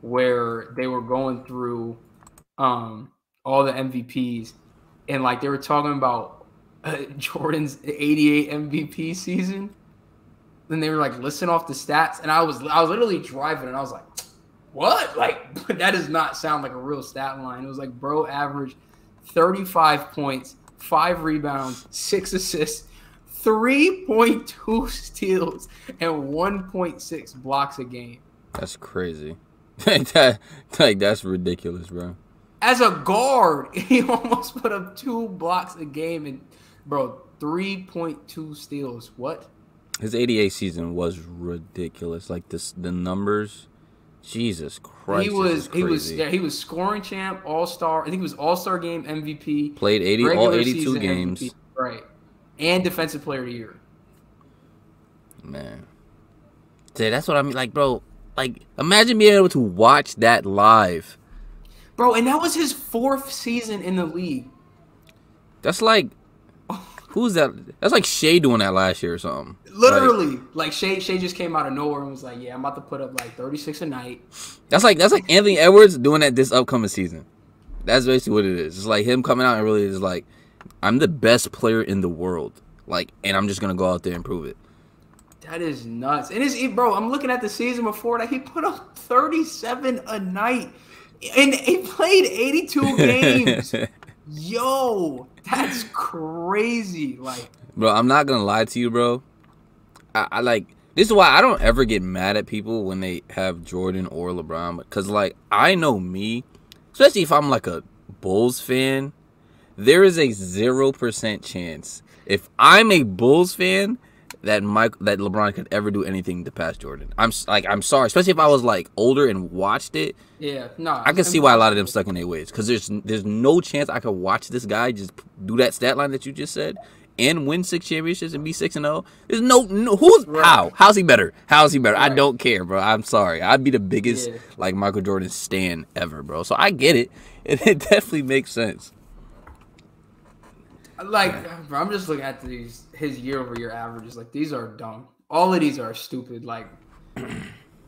where they were going through um, all the M V Ps. And, like, they were talking about uh, Jordan's eighty-eight M V P season. Then they were, like, listing off the stats. And I was, I was literally driving, and I was like, what? Like, that does not sound like a real stat line. It was like, bro, average – thirty-five points, five rebounds, six assists, three point two steals, and one point six blocks a game. That's crazy. that, like, that's ridiculous, bro. As a guard, he almost put up two blocks a game and, bro, three point two steals. What? His eighty-eight season was ridiculous. Like, this, the numbers – Jesus Christ! He was he was yeah, he was scoring champ, all star. I think he was all star game M V P. Played eighty all eighty-two games, M V P, right? And defensive player of the year. Man, dude, that's what I mean. Like, bro, like imagine being able to watch that live, bro. And that was his fourth season in the league. That's like. Who's that? That's like Shea doing that last year or something. Literally, like, like Shea, Shea just came out of nowhere and was like, "Yeah, I'm about to put up like thirty-six a night." That's like that's like Anthony Edwards doing that this upcoming season. That's basically what it is. It's like him coming out and really is like, "I'm the best player in the world," like, and I'm just gonna go out there and prove it. That is nuts. And it's bro. I'm looking at the season before that. He put up thirty-seven a night, and he played eighty-two games. Yo. That's crazy. Like, bro, I'm not gonna lie to you, bro. I, I like this is why I don't ever get mad at people when they have Jordan or LeBron, because like I know me, especially if I'm like a Bulls fan, there is a zero percent chance if I'm a Bulls fan that Mike that LeBron could ever do anything to pass Jordan. I'm like I'm sorry, especially if I was like older and watched it. Yeah, no, I can see why a lot of them stuck in their ways, because there's there's no chance I could watch this guy just do that stat line that you just said and win six championships and be six and zero. There's no no who's right. how how's he better? How's he better? Right. I don't care, bro. I'm sorry. I'd be the biggest yeah. like Michael Jordan stan ever, bro. So I get it. It, it definitely makes sense. Like, bro, I'm just looking at these his year-over-year averages. Like, these are dumb. All of these are stupid. Like,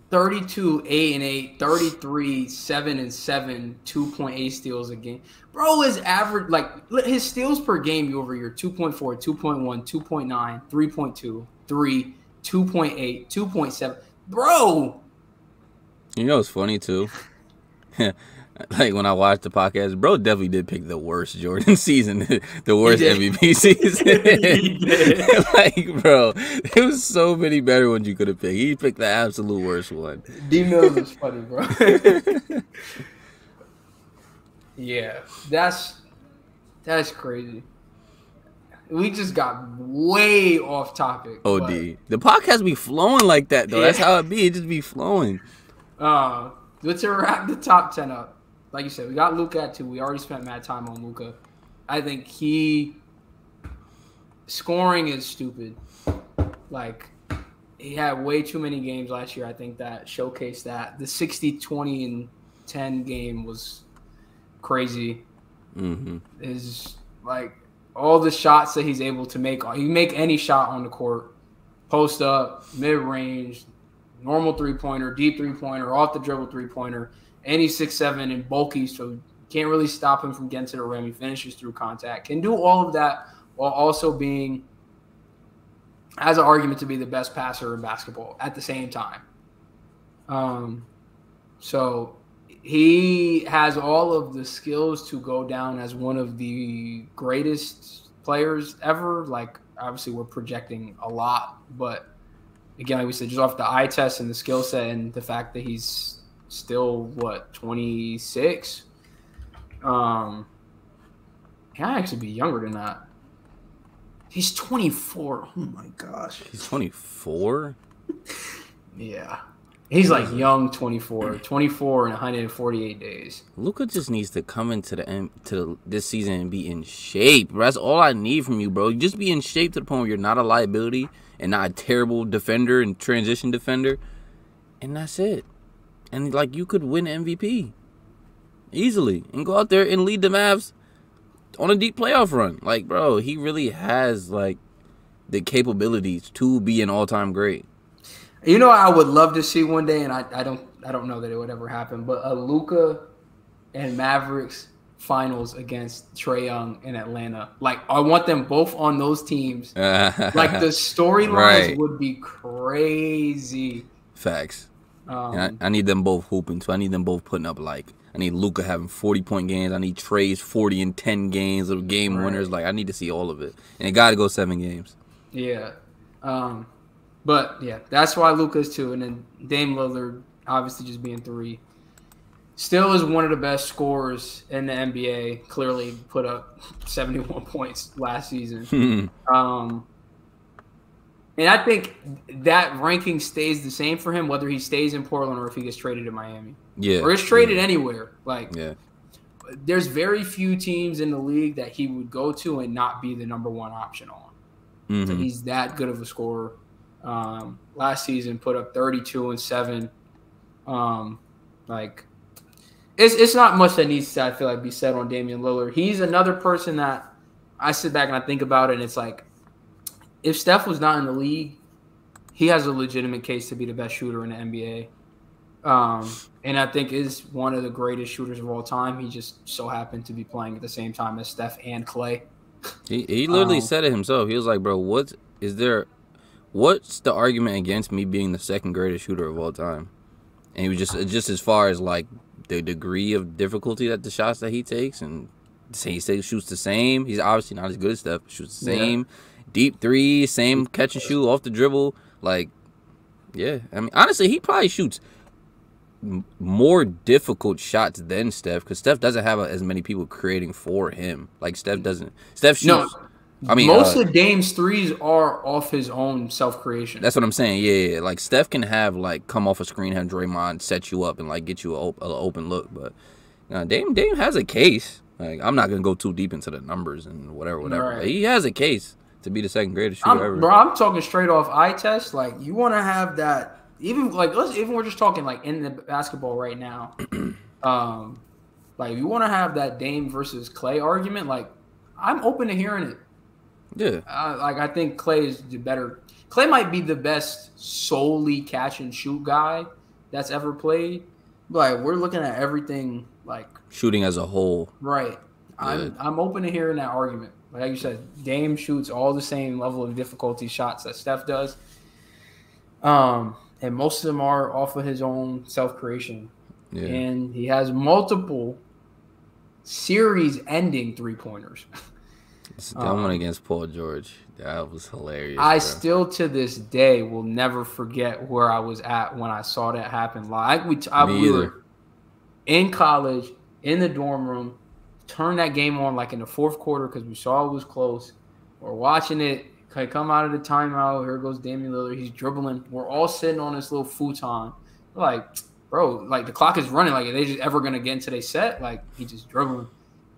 thirty-two, eight, and eight, thirty-three, seven, and seven, two point eight steals a game. Bro, his average, like, his steals per game year-over-year, two point four, two point one, two point nine, three point two, three, two point eight, two point seven. Bro! You know what's funny, too? Like, when I watched the podcast, bro definitely did pick the worst Jordan season, the worst M V P season. Like, bro, there was so many better ones you could have picked. He picked the absolute worst one. D Mills is funny, bro. Yeah, that's that's crazy. We just got way off topic. Oh, but... D. The podcast be flowing like that, though. Yeah. That's how it be. It just be flowing. Uh, let's wrap the top ten up. Like you said, we got Luka at two. We already spent mad time on Luka. I think he scoring is stupid. Like, he had way too many games last year. I think that showcased that. The sixty, twenty, and ten game was crazy. Mm-hmm. Is like all the shots that he's able to make. He can make any shot on the court. Post up, mid-range, normal three-pointer, deep three-pointer, off the dribble three-pointer. And he's six seven and bulky, so can't really stop him from getting to the rim. He finishes through contact. Can do all of that while also being – has an argument to be the best passer in basketball at the same time. Um, so he has all of the skills to go down as one of the greatest players ever. Like, obviously we're projecting a lot, but again, like we said, just off the eye test and the skill set and the fact that he's – still what, twenty-six? Um can I actually be younger than that? He's twenty-four. Oh my gosh, he's twenty-four. Yeah, he's like young twenty-four twenty-four and one hundred forty-eight days. Luka just needs to come into the end to the, this season and be in shape, bro. That's all I need from you, bro. You just be in shape to the point where you're not a liability and not a terrible defender and transition defender, and that's it. And, like, you could win M V P easily and go out there and lead the Mavs on a deep playoff run. Like, bro, he really has, like, the capabilities to be an all-time great. You know, I would love to see one day, and I, I don't I don't know that it would ever happen, but a Luka and Mavericks finals against Trae Young in Atlanta. Like, I want them both on those teams. Like, the storylines right. would be crazy. Facts. Um, I, I need them both hooping, so I need them both putting up, like, I need Luka having forty-point games. I need Trae's forty and ten games of game right. winners. Like, I need to see all of it. And it got to go seven games. Yeah. Um, but, yeah, that's why Luka is two. And then Dame Lillard, obviously just being three. Still is one of the best scorers in the N B A. Clearly put up seventy-one points last season. um And I think that ranking stays the same for him, whether he stays in Portland or if he gets traded to Miami. Yeah. Or is traded yeah. anywhere. Like, yeah. there's very few teams in the league that he would go to and not be the number one option on. Mm-hmm. So he's that good of a scorer. Um, last season, put up thirty-two and seven. Um, like, it's, it's not much that needs to, I feel like, be said on Damian Lillard. He's another person that I sit back and I think about it, and it's like, if Steph was not in the league, he has a legitimate case to be the best shooter in the N B A. Um, and I think is one of the greatest shooters of all time. He just so happened to be playing at the same time as Steph and Clay. He, he literally um, said it himself. He was like, bro, what is there? What's the argument against me being the second greatest shooter of all time? And he was just, just as far as like the degree of difficulty that the shots that he takes and He still shoots the same. He's obviously not as good as Steph. Shoots the same yeah. deep three, same catch and shoot off the dribble. Like, yeah. I mean, honestly, he probably shoots more difficult shots than Steph because Steph doesn't have a, as many people creating for him. Like, Steph doesn't. Steph shoots. No. I mean, most uh, of Dame's threes are off his own self-creation. That's what I'm saying. Yeah, yeah, like Steph can have like come off a screen, have Draymond set you up and like get you an op open look. But you know, Dame Dame has a case. Like, I'm not gonna go too deep into the numbers and whatever, whatever. Right. Like, he has a case to be the second greatest shooter I'm, ever. Bro, I'm talking straight off eye test. Like, you want to have that. Even like let's even we're just talking like in the basketball right now. um, like you want to have that Dame versus Clay argument. Like, I'm open to hearing it. Yeah, uh, like I think Clay is the better. Clay might be the best solely catch and shoot guy that's ever played. Like, we're looking at everything like shooting as a whole, right? Yeah. I'm I'm open to hearing that argument. Like you said, Dame shoots all the same level of difficulty shots that Steph does, um, and most of them are off of his own self creation. Yeah. And he has multiple series-ending three pointers. That um, one against Paul George, that was hilarious. I bro. still to this day will never forget where I was at when I saw that happen live. We, I, Me we were in college, in the dorm room, turned that game on like in the fourth quarter because we saw it was close. We're watching it. I come out of the timeout. Here goes Damian Lillard. He's dribbling. We're all sitting on this little futon. We're like, bro, like the clock is running. Like, are they just ever going to get into their set? Like, he just dribbling.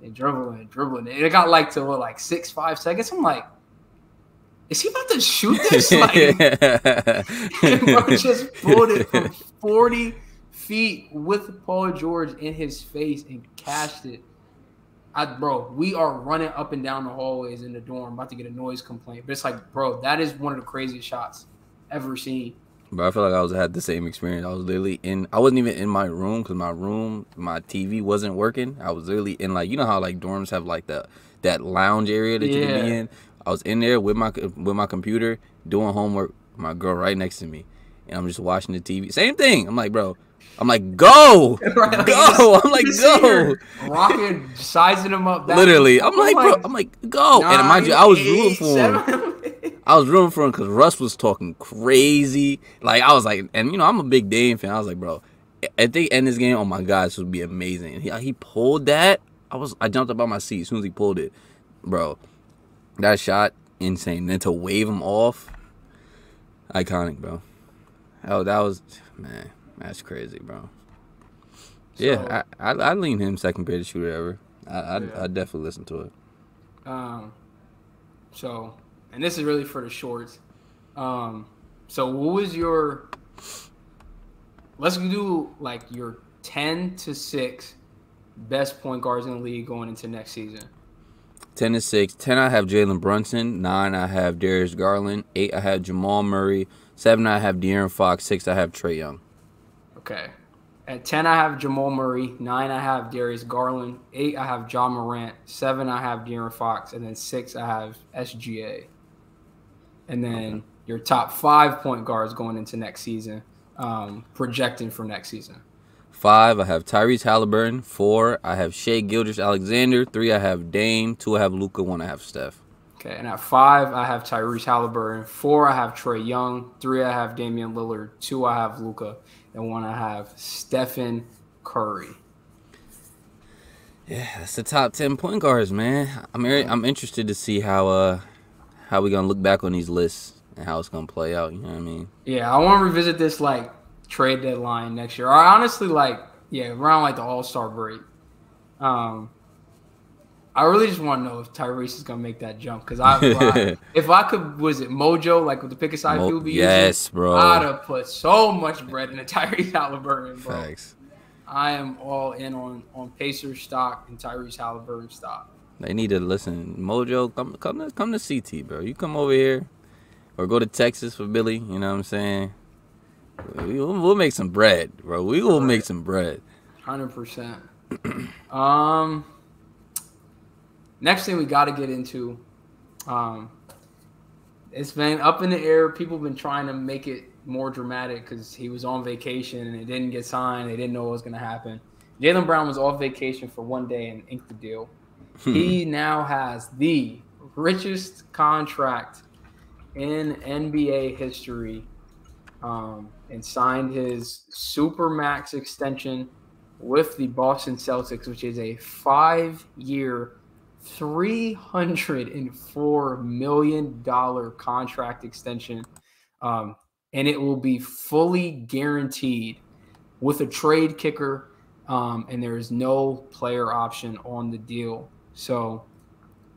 And dribbling and dribbling. It got like to what, like six, five seconds. I'm like, is he about to shoot this? Like, bro just pulled it from forty feet with Paul George in his face and cashed it. I, bro, we are running up and down the hallways in the dorm, about to get a noise complaint. But it's like, bro, that is one of the craziest shots ever seen. But I feel like I was had the same experience. I was literally in. I wasn't even in my room because my room, my T V wasn't working. I was literally in like you know how like dorms have like the that lounge area that yeah. you can be in. I was in there with my with my computer doing homework. My girl right next to me, and I'm just watching the T V. Same thing. I'm like, bro. I'm like, go, right, go. I'm like, go. Rocking, sizing him up. Back. Literally, I'm, I'm like, like, bro. I'm like, go. Nine, and mind you, I was eight, rooting for him. Seven. I was rooting for him because Russ was talking crazy. Like, I was like, and, you know, I'm a big Dame fan. I was like, bro, if they end this game, oh, my God, this would be amazing. And he, he pulled that. I was, I jumped up on my seat as soon as he pulled it. Bro, that shot, insane. Then to wave him off, iconic, bro. Oh, that was, man, that's crazy, bro. So, yeah, I, I, I lean him second greatest shooter ever. I, yeah. I, I definitely listen to it. Um, so... And this is really for the shorts. Um, so what was your – let's do, like, your ten to six best point guards in the league going into next season. ten to six. ten, I have Jalen Brunson. nine, I have Darius Garland. eight, I have Jamal Murray. seven, I have De'Aaron Fox. six, I have Trae Young. Okay. At ten, I have Jamal Murray. nine, I have Darius Garland. eight, I have Ja Morant. seven, I have De'Aaron Fox. And then six, I have S G A. And then okay. your top five point guards going into next season, um, projecting for next season. Five, I have Tyrese Haliburton. Four, I have Shai Gilgeous-Alexander. Three, I have Dame. Two, I have Luka. One, I have Steph. Okay, and at five, I have Tyrese Haliburton. Four, I have Trae Young. Three, I have Damian Lillard. Two, I have Luka. And one, I have Stephen Curry. Yeah, that's the top ten point guards, man. I'm I'm interested to see how uh. how we gonna look back on these lists and how it's gonna play out, you know what I mean? Yeah, I wanna revisit this like trade deadline next year. Or honestly, like, yeah, around like the all star break. Um I really just wanna know if Tyrese is gonna make that jump. Cause I, I if I could was it Mojo, like with the pick aside doobie? Yes, bro. I'd have put so much bread in the Tyrese Haliburton, bro. Facts. I am all in on on Pacers stock and Tyrese Haliburton stock. They need to listen. Mojo, come come to, come to C T, bro. You come over here or go to Texas for Billy. You know what I'm saying? We'll, we'll make some bread, bro. We will make some bread. one hundred percent. um, next thing we got to get into, um, it's been up in the air. People have been trying to make it more dramatic because he was on vacation and it didn't get signed. They didn't know what was going to happen. Jaylen Brown was off vacation for one day and inked the deal. Hmm. He now has the richest contract in N B A history, um, and signed his Supermax extension with the Boston Celtics, which is a five-year, three hundred four million dollars contract extension, um, and it will be fully guaranteed with a trade kicker, um, and there is no player option on the deal. So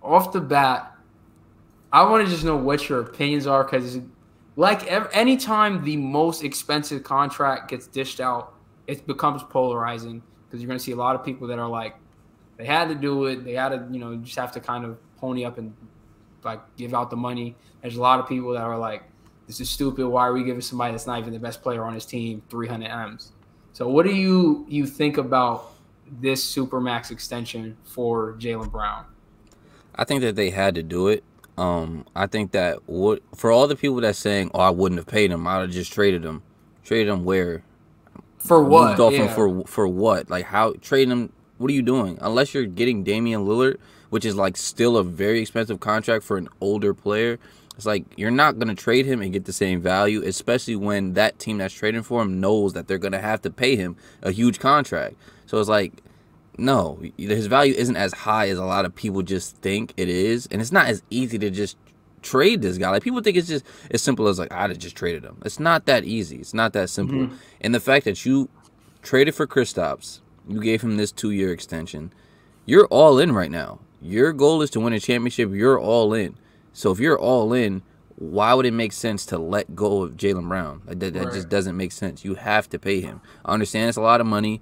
off the bat, I want to just know what your opinions are, because like any time the most expensive contract gets dished out, it becomes polarizing, because you're going to see a lot of people that are like, they had to do it. They had to, you know, just have to kind of pony up and like give out the money. There's a lot of people that are like, this is stupid. Why are we giving somebody that's not even the best player on his team three hundred M's? So what do you you think about this Supermax extension for Jaylen Brown? I think that they had to do it. Um, I think that what for all the people that's saying, oh, I wouldn't have paid him, I would have just traded him. Traded him where? For what? Yeah. For for what? Like how? Trading him? What are you doing? Unless you're getting Damian Lillard, which is like still a very expensive contract for an older player. It's like you're not gonna trade him and get the same value, especially when that team that's trading for him knows that they're gonna have to pay him a huge contract. So it's like, no, his value isn't as high as a lot of people just think it is, and it's not as easy to just trade this guy. Like people think it's just as simple as like I'd have just traded him. It's not that easy. It's not that simple. Mm-hmm. And the fact that you traded for Kristaps, you gave him this two-year extension, you're all in right now. Your goal is to win a championship. You're all in. So if you're all in, why would it make sense to let go of Jaylen Brown? Like that, that right. just doesn't make sense. You have to pay him. I understand it's a lot of money,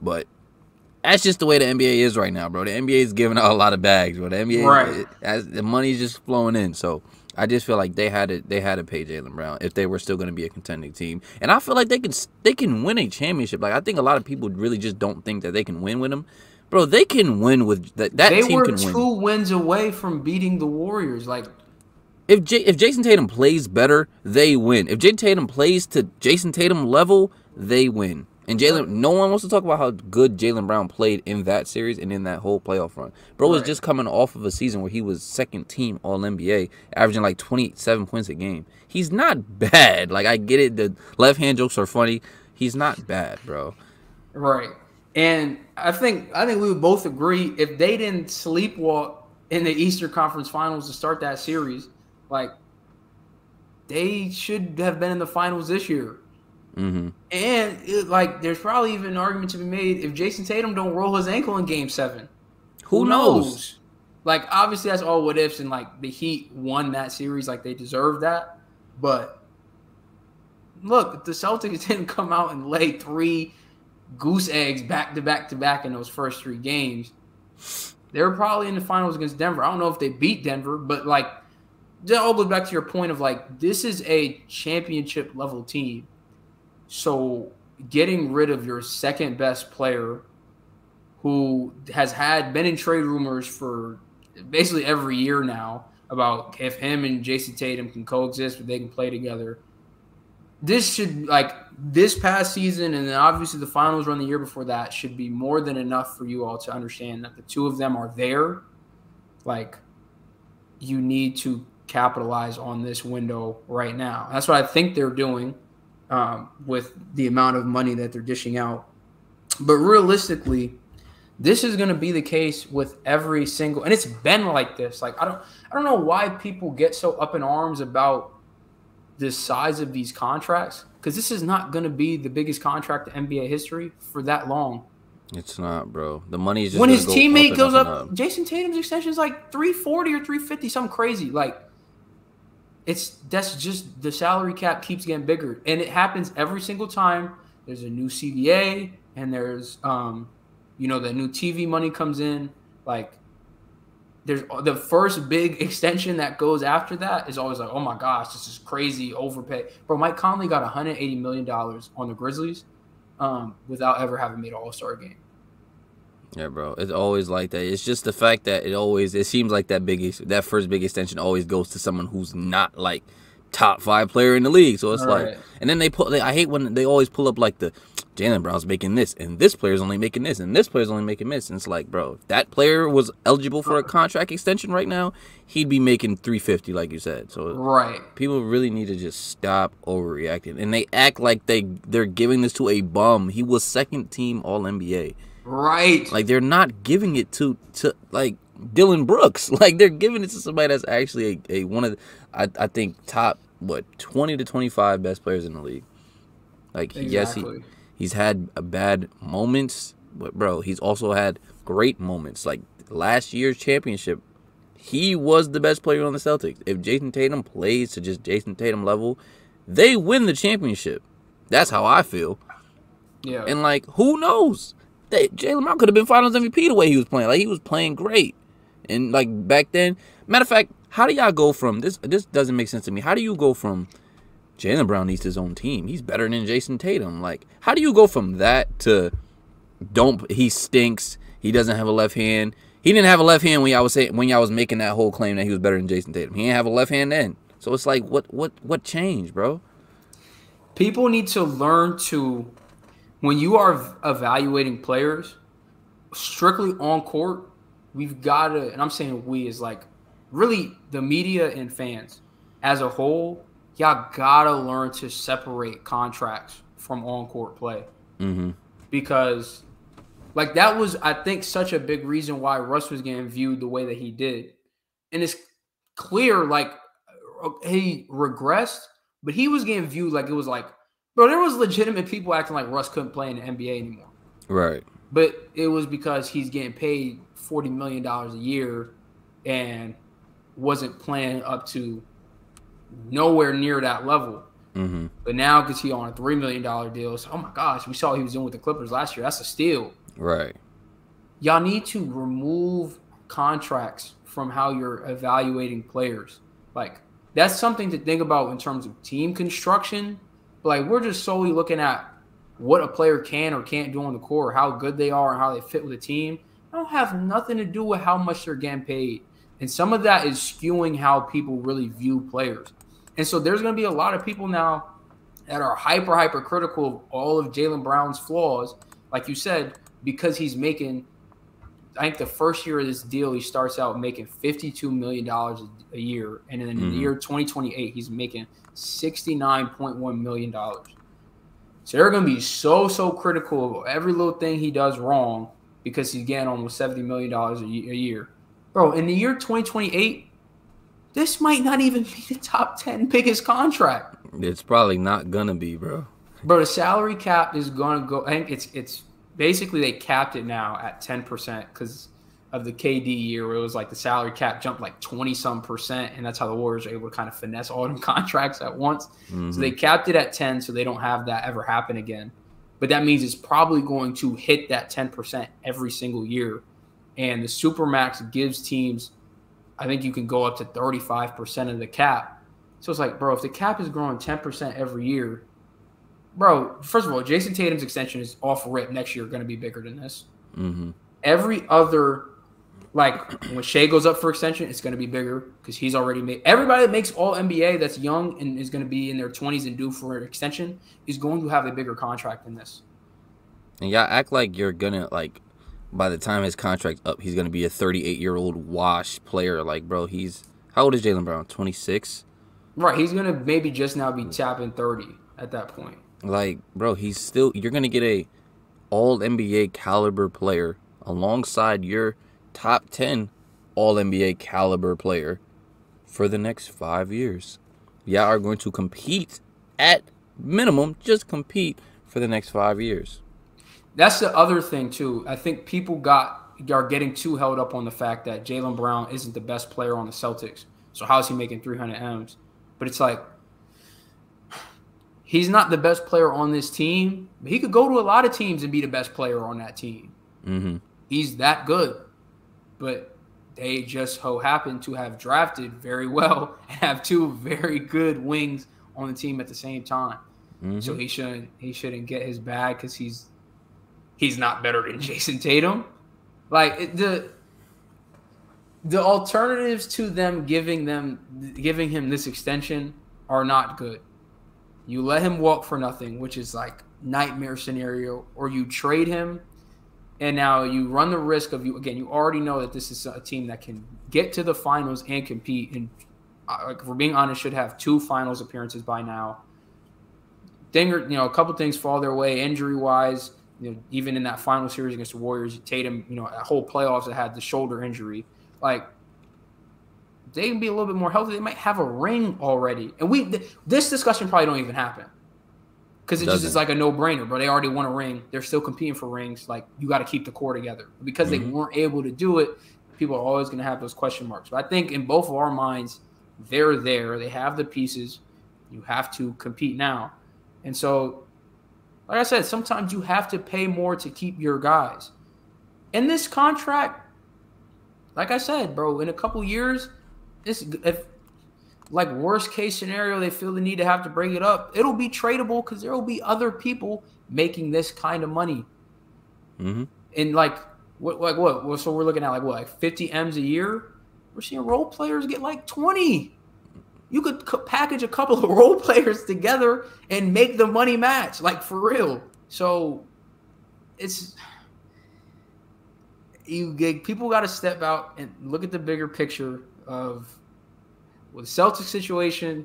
but that's just the way the N B A is right now, bro. The N B A is giving out a lot of bags, bro. The N B A, right. it, as, the money's just flowing in. So I just feel like they had to they had to pay Jaylen Brown if they were still going to be a contending team, and I feel like they can they can win a championship. Like I think a lot of people really just don't think that they can win with him, bro. They can win with that. That they team can win. They were two wins away from beating the Warriors. Like if J if Jason Tatum plays better, they win. If Jason Tatum plays to Jason Tatum level, they win. And Jaylen, no one wants to talk about how good Jaylen Brown played in that series and in that whole playoff run. Bro was right. just coming off of a season where he was second team All N B A, averaging like twenty-seven points a game. He's not bad. Like, I get it. The left-hand jokes are funny. He's not bad, bro. Right. And I think I think we would both agree, if they didn't sleepwalk in the Eastern Conference Finals to start that series, like, they should have been in the finals this year. Mm-hmm. And it, like, there's probably even an argument to be made if Jason Tatum don't roll his ankle in Game Seven. Who, Who knows? knows? Like, obviously, that's all what ifs, and like the Heat won that series, like they deserved that. But look, the Celtics didn't come out and lay three goose eggs back to back to back in those first three games. They were probably in the finals against Denver. I don't know if they beat Denver, but like, that all goes back to your point of like, this is a championship level team. So getting rid of your second best player who has had been in trade rumors for basically every year now about if him and Jason Tatum can coexist, if they can play together. This should, like, this past season and then obviously the finals run the year before that should be more than enough for you all to understand that the two of them are there. Like, you need to capitalize on this window right now. That's what I think they're doing. Um, with the amount of money that they're dishing out. But realistically, this is going to be the case with every single, and it's been like this. Like, I don't, I don't know why people get so up in arms about the size of these contracts, because this is not going to be the biggest contract in N B A history for that long. It's not, bro. The money's just when his teammate goes up, up, up. Jason Tatum's extension is like three forty or three fifty, something crazy. Like, It's that's just the salary cap keeps getting bigger, and it happens every single time. There's a new C B A, and there's um, you know, the new T V money comes in. Like, there's the first big extension that goes after that is always like, oh my gosh, this is crazy overpay. Bro, Mike Conley got one hundred eighty million dollars on the Grizzlies um, without ever having made an All-Star game. Yeah, bro. It's always like that. It's just the fact that it always it seems like that big that first big extension always goes to someone who's not like top five player in the league. So it's all like, right. and then they pull. They, I hate when they always pull up like the Jaylen Brown's making this, and this player's only making this, and this player's only making this. And it's like, bro, if that player was eligible for a contract extension right now, he'd be making three fifty, like you said. So right, people really need to just stop overreacting. And they act like they, they're giving this to a bum. He was second team All N B A. Right. Like, they're not giving it to, to like, Dylan Brooks. Like, they're giving it to somebody that's actually a, a one of the, I, I think, top, what, twenty to twenty-five best players in the league. Like, exactly. yes, he, he's had bad moments, but, bro, he's also had great moments. Like, last year's championship, he was the best player on the Celtics. If Jason Tatum plays to just Jason Tatum level, they win the championship. That's how I feel. Yeah. And, like, who knows? Jaylen Brown could have been Finals M V P the way he was playing. Like, he was playing great. And, like, back then, matter of fact, how do y'all go from, this This doesn't make sense to me, how do you go from Jaylen Brown needs his own team, he's better than Jason Tatum? Like, how do you go from that to don't, he stinks, he doesn't have a left hand? He didn't have a left hand when y'all was saying, when y'all was making that whole claim that he was better than Jason Tatum. He didn't have a left hand then. So it's like, what what what changed, bro? People need to learn to, when you are evaluating players strictly on court, we've got to, and I'm saying we is like really the media and fans as a whole, y'all got to learn to separate contracts from on-court play. Mm-hmm. Because, like, that was, I think, such a big reason why Russ was getting viewed the way that he did. And it's clear, like, he regressed, but he was getting viewed like it was like, bro, there was legitimate people acting like Russ couldn't play in the N B A anymore. Right. But it was because he's getting paid forty million dollars a year and wasn't playing up to nowhere near that level. Mm-hmm. But now because he's on a three million dollar deal, so, oh my gosh, we saw what he was doing with the Clippers last year. That's a steal. Right. Y'all need to remove contracts from how you're evaluating players. Like, that's something to think about in terms of team construction. Like, we're just solely looking at what a player can or can't do on the court, how good they are and how they fit with the team. I don't have nothing to do with how much they're getting paid. And some of that is skewing how people really view players. And so there's going to be a lot of people now that are hyper, hyper critical of all of Jaylen Brown's flaws. Like you said, because he's making, I think the first year of this deal, he starts out making fifty-two million dollars a year. And then in mm-hmm. the year twenty twenty-eight, he's making sixty-nine point one million dollars. So they're going to be so, so critical of every little thing he does wrong because he's getting almost seventy million dollars a year. Bro, in the year twenty twenty-eight, this might not even be the top ten biggest contract. It's probably not going to be, bro. Bro, the salary cap is going to go – I think it's it's – basically, they capped it now at ten percent because of the K D year where it was like the salary cap jumped like twenty some percent, and that's how the Warriors are able to kind of finesse all them contracts at once. Mm-hmm. So they capped it at ten so they don't have that ever happen again. But that means it's probably going to hit that ten percent every single year. And the Supermax gives teams, I think you can go up to thirty-five percent of the cap. So it's like, bro, if the cap is growing ten percent every year, bro, first of all, Jason Tatum's extension is off rip next year going to be bigger than this. Mm-hmm. Every other, like, when Shai goes up for extension, it's going to be bigger because he's already made. Everybody that makes All N B A that's young and is going to be in their twenties and due for an extension is going to have a bigger contract than this. And y'all act like you're going to, like, by the time his contract's up, he's going to be a thirty-eight-year-old wash player. Like, bro, he's, how old is Jaylen Brown, twenty-six? Right, he's going to maybe just now be tapping thirty at that point. Like, bro, he's still, you're going to get a all N B A caliber player alongside your top ten all N B A caliber player for the next five years. Y'all are going to compete at minimum, just compete for the next five years. That's the other thing, too. I think people got are getting too held up on the fact that Jaylen Brown isn't the best player on the Celtics. So how is he making three hundred M's? But it's like, he's not the best player on this team. He could go to a lot of teams and be the best player on that team. Mm-hmm. He's that good. But they just so happen to have drafted very well and have two very good wings on the team at the same time. Mm-hmm. So he shouldn't he shouldn't get his bag because he's he's not better than Jason Tatum. Like it, the the alternatives to them giving them giving him this extension are not good. You let him walk for nothing, which is like nightmare scenario, or you trade him, and now you run the risk of you again. You already know that this is a team that can get to the finals and compete. And like, if we're being honest, should have two finals appearances by now. Thing, you know, a couple things fall their way injury wise. You know, even in that final series against the Warriors, Tatum, you know, a whole playoffs that had the shoulder injury. Like, they can be a little bit more healthy. They might have a ring already, and we th this discussion probably don't even happen. Because it Doesn't. just is like a no-brainer, bro. They already won a ring. They're still competing for rings. Like, you got to keep the core together. Because mm-hmm. they weren't able to do it, people are always going to have those question marks. But I think in both of our minds, they're there. They have the pieces. You have to compete now. And so, like I said, sometimes you have to pay more to keep your guys. In this contract, like I said, bro, in a couple years, this if – like worst case scenario, they feel the need to have to break it up. It'll be tradable because there will be other people making this kind of money. Mm-hmm. And like what, like what? So we're looking at like what, like fifty M's a year. We're seeing role players get like twenty. You could package a couple of role players together and make the money match, like for real. So it's you. People got to step out and look at the bigger picture of. With the Celtics situation,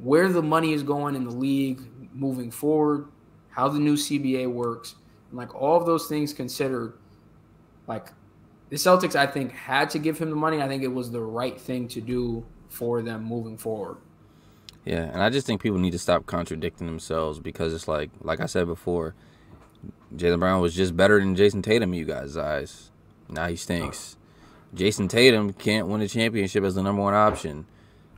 where the money is going in the league moving forward, how the new C B A works, and like all of those things considered, like the Celtics, I think, had to give him the money. I think it was the right thing to do for them moving forward. Yeah, and I just think people need to stop contradicting themselves because it's like, like I said before, Jaylen Brown was just better than Jason Tatum in you guys' eyes. Now he stinks. Oh. Jason Tatum can't win a championship as the number one option.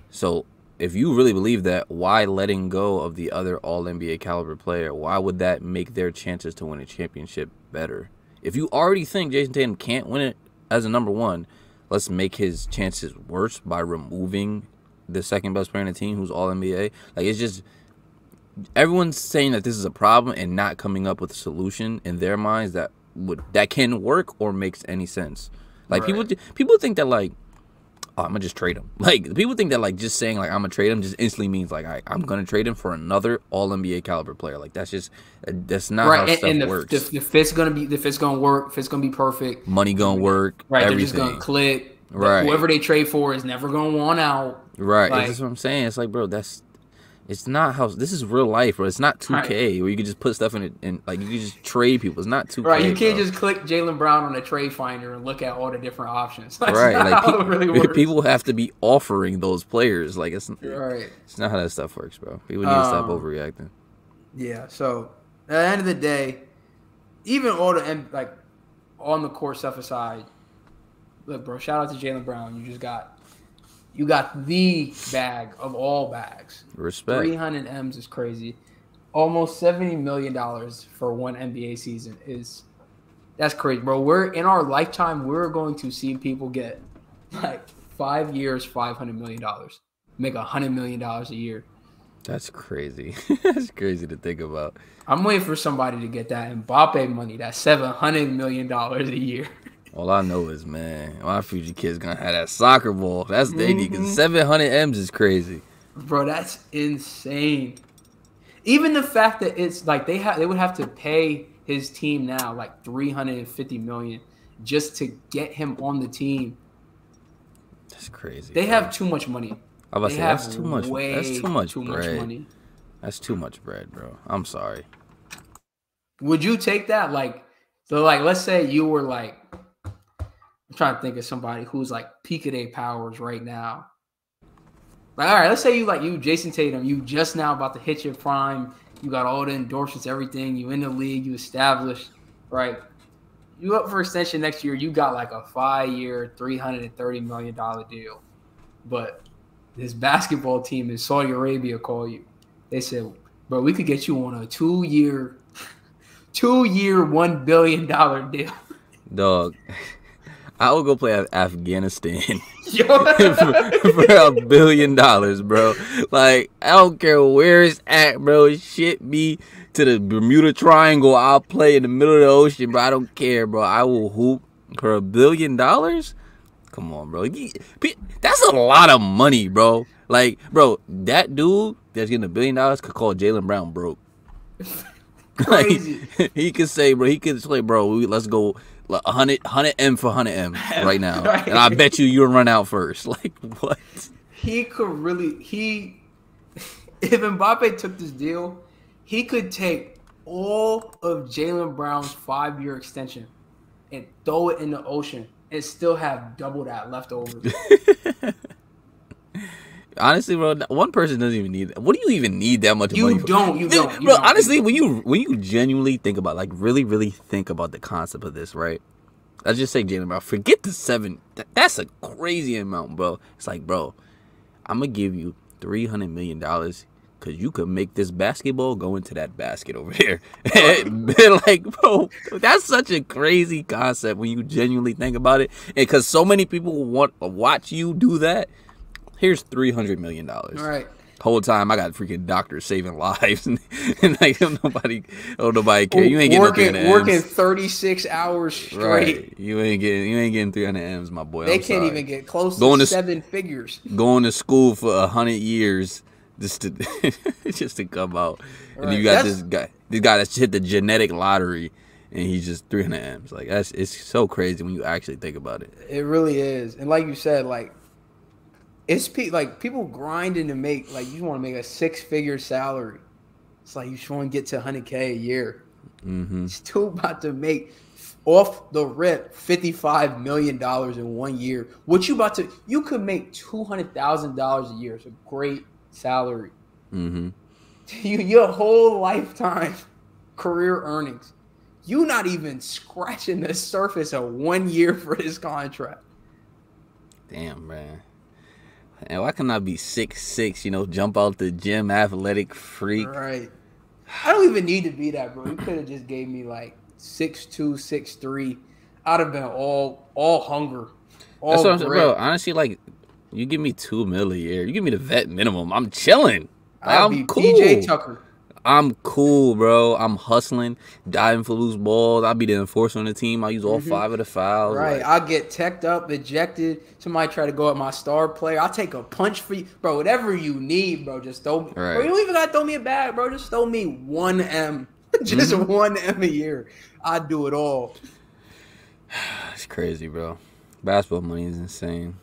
So if you really believe that, why letting go of the other all N B A caliber player? Why would that make their chances to win a championship better? If you already think Jason Tatum can't win it as a number one, let's make his chances worse by removing the second best player in the team who's all N B A. Like, it's just everyone's saying that this is a problem and not coming up with a solution in their minds that would that can work or makes any sense. Like, right. people th people think that, like, oh, I'm going to just trade him. Like, people think that, like, just saying, like, I'm going to trade him just instantly means, like, I, I'm going to trade him for another all N B A caliber player. Like, that's just, that's not right. how and, stuff and the, works. The, the fit's going to be, the fit's going to work, fit's going to be perfect. Money going to work, Right, everything. They're just going to click. Right. The, whoever they trade for is never going to want out. Right. Like, that's what I'm saying. It's like, bro, that's, it's not how, this is real life, bro. It's not two K right. where you can just put stuff in it and, like, you can just trade people. It's not two K, right, you can't bro. just click Jaylen Brown on a trade finder and look at all the different options. That's right. Like, people, really people have to be offering those players. Like, it's, right. it's not how that stuff works, bro. People need um, to stop overreacting. Yeah, so, at the end of the day, even all the, like, on the court stuff aside, look, bro, shout out to Jaylen Brown. You just got... You got the bag of all bags. Respect. three hundred M's is crazy. Almost seventy million dollars for one N B A season is – that's crazy, bro. We're in our lifetime, we're going to see people get, like, five years, five hundred million dollars, make one hundred million dollars a year. That's crazy. That's crazy to think about. I'm waiting for somebody to get that Mbappe money, that seven hundred million dollars a year. All I know is, man, my future kid's going to have that soccer ball. That's the mm-hmm. because seven hundred M's is crazy. Bro, that's insane. Even the fact that it's like they have they would have to pay his team now like three hundred fifty million dollars just to get him on the team. That's crazy. They bro. have too much money. I was about to say, that's too much. That's too much, too much money. That's too much bread, bro. I'm sorry. Would you take that? Like, so like let's say you were like I'm trying to think of somebody who's like peak of their powers right now. Like, all right, let's say you like you, Jason Tatum, you just now about to hit your prime. You got all the endorsements, everything. You in the league, you established, right? You up for extension next year. You got like a five-year, three hundred thirty million dollar deal. But this basketball team in Saudi Arabia call you. They said, bro, we could get you on a two-year, two-year, one billion dollar deal. Dog. I would go play at Afghanistan for, for a billion dollars, bro. Like, I don't care where it's at, bro. Ship me to the Bermuda Triangle. I'll play in the middle of the ocean, bro. I don't care, bro. I will hoop for a billion dollars. Come on, bro. That's a lot of money, bro. Like, bro, that dude that's getting a billion dollars could call Jaylen Brown broke. Crazy. Like, he could say, bro, he could say, bro, we, let's go one hundred M for one hundred M right now. Right. And I bet you you'll run out first. Like, what? He could really, he, if Mbappe took this deal, he could take all of Jaylen Brown's five-year extension and throw it in the ocean and still have double that left over. Honestly, bro, one person doesn't even need that. What do you even need that much you money for? Don't, you don't. You bro, don't. Honestly, when you when you genuinely think about, like, really, really think about the concept of this, right? I just say Jaylen Brown. Forget the seven. That, that's a crazy amount, bro. It's like, bro, I'm going to give you three hundred million dollars because you could make this basketball go into that basket over there. Like, bro, that's such a crazy concept when you genuinely think about it. And because so many people want to watch you do that. Here's three hundred million dollars. Right. Whole time I got freaking doctors saving lives, and, and like don't nobody, don't nobody care. You ain't getting working, no working thirty six hours straight. Right. You ain't getting, you ain't getting three hundred M's, my boy. They I'm can't sorry. even get close going to seven to, figures. Going to school for a hundred years just to just to come out, right. And you got that's, this guy, this guy that's hit the genetic lottery, and he's just three hundred M's. Like that's it's so crazy when you actually think about it. It really is, and like you said, like. It's pe like people grinding to make, like, you just want to make a six-figure salary. It's like you just want to get to one hundred K a year. Mm-hmm. Still about to make off the rip fifty-five million dollars in one year. What you about to – you could make two hundred thousand dollars a year. It's a great salary. Mm-hmm. You, your whole lifetime career earnings. You're not even scratching the surface of one year for this contract. Damn, man. And why can I be six six, you know, jump out the gym, athletic freak? Right. I don't even need to be that, bro. You could have just gave me, like, six two, six three. I'd have been all all hunger, all That's what I'm saying, bro. Honestly, like, you give me two mil a year. You give me the vet minimum. I'm chilling. I'd I'm be cool. D J Tucker. I'm cool, bro. I'm hustling, diving for loose balls. I'll be the enforcer on the team. I use all mm-hmm. five of the fouls. Right. Like, I'll get teched up, ejected. Somebody try to go at my star player. I'll take a punch for you. Bro, whatever you need, bro, just throw me. Right. Bro, you don't even got to throw me a bag, bro. Just throw me one M. Just mm-hmm. one M a year. I do it all. It's crazy, bro. Basketball money is insane.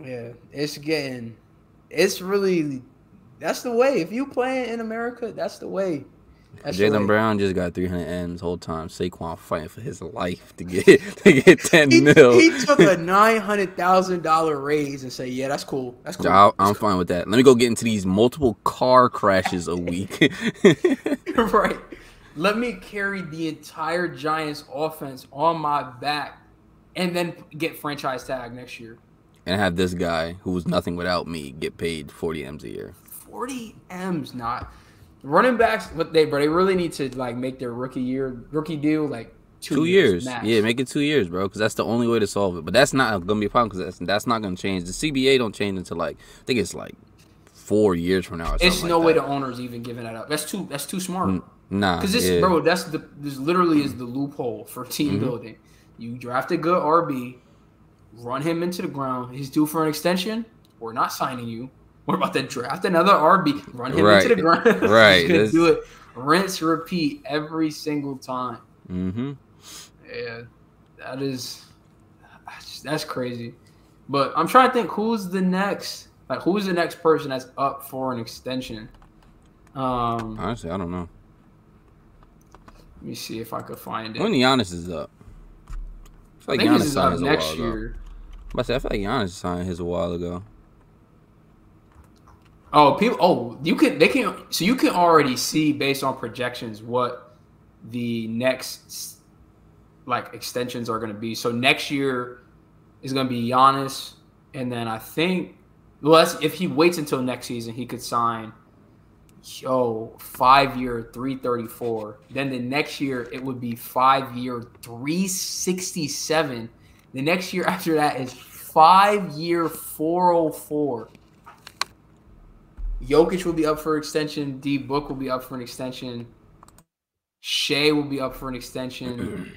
Yeah. It's getting – it's really – that's the way. If you playing in America, that's the way. Jaylen Brown just got three hundred M's whole time. Saquon fighting for his life to get to get ten he, mil. He took a nine hundred thousand dollar raise and say, "Yeah, that's cool. That's cool. I'll, that's I'm cool. fine with that. Let me go get into these multiple car crashes a week." Right. Let me carry the entire Giants offense on my back, and then get franchise tag next year. And have this guy who was nothing without me get paid forty M's a year. forty M's not running backs, but they, but they really need to like make their rookie year, rookie deal like two, two years. years. Yeah, make it two years, bro, because that's the only way to solve it. But that's not gonna be a problem because that's that's not gonna change. The C B A don't change until like I think it's like four years from now. Or it's no like way that. the owners even giving that up. That's too that's too smart. Nah, because this yeah. bro, that's the this literally is the loophole for team mm-hmm. building. You draft a good R B, run him into the ground. He's due for an extension. We're not signing you. We're about to draft another R B, run him right. into the ground. Right. Just do it. Rinse, repeat every single time. Mm-hmm. Yeah. That is – that's crazy. But I'm trying to think who's the next – like who's the next person that's up for an extension? Um, Honestly, I don't know. Let me see if I could find it. When Giannis is up. I feel like I think Giannis is up next year. But I feel like Giannis signed his a while ago. Oh, people! Oh, you can. They can. So you can already see based on projections what the next like extensions are going to be. So next year is going to be Giannis, and then I think, well, that's, if he waits until next season, he could sign. Oh, five year three thirty four. Then the next year it would be five year three sixty seven. The next year after that is five year four oh four. Jokic will be up for extension. D Book will be up for an extension. Shea will be up for an extension.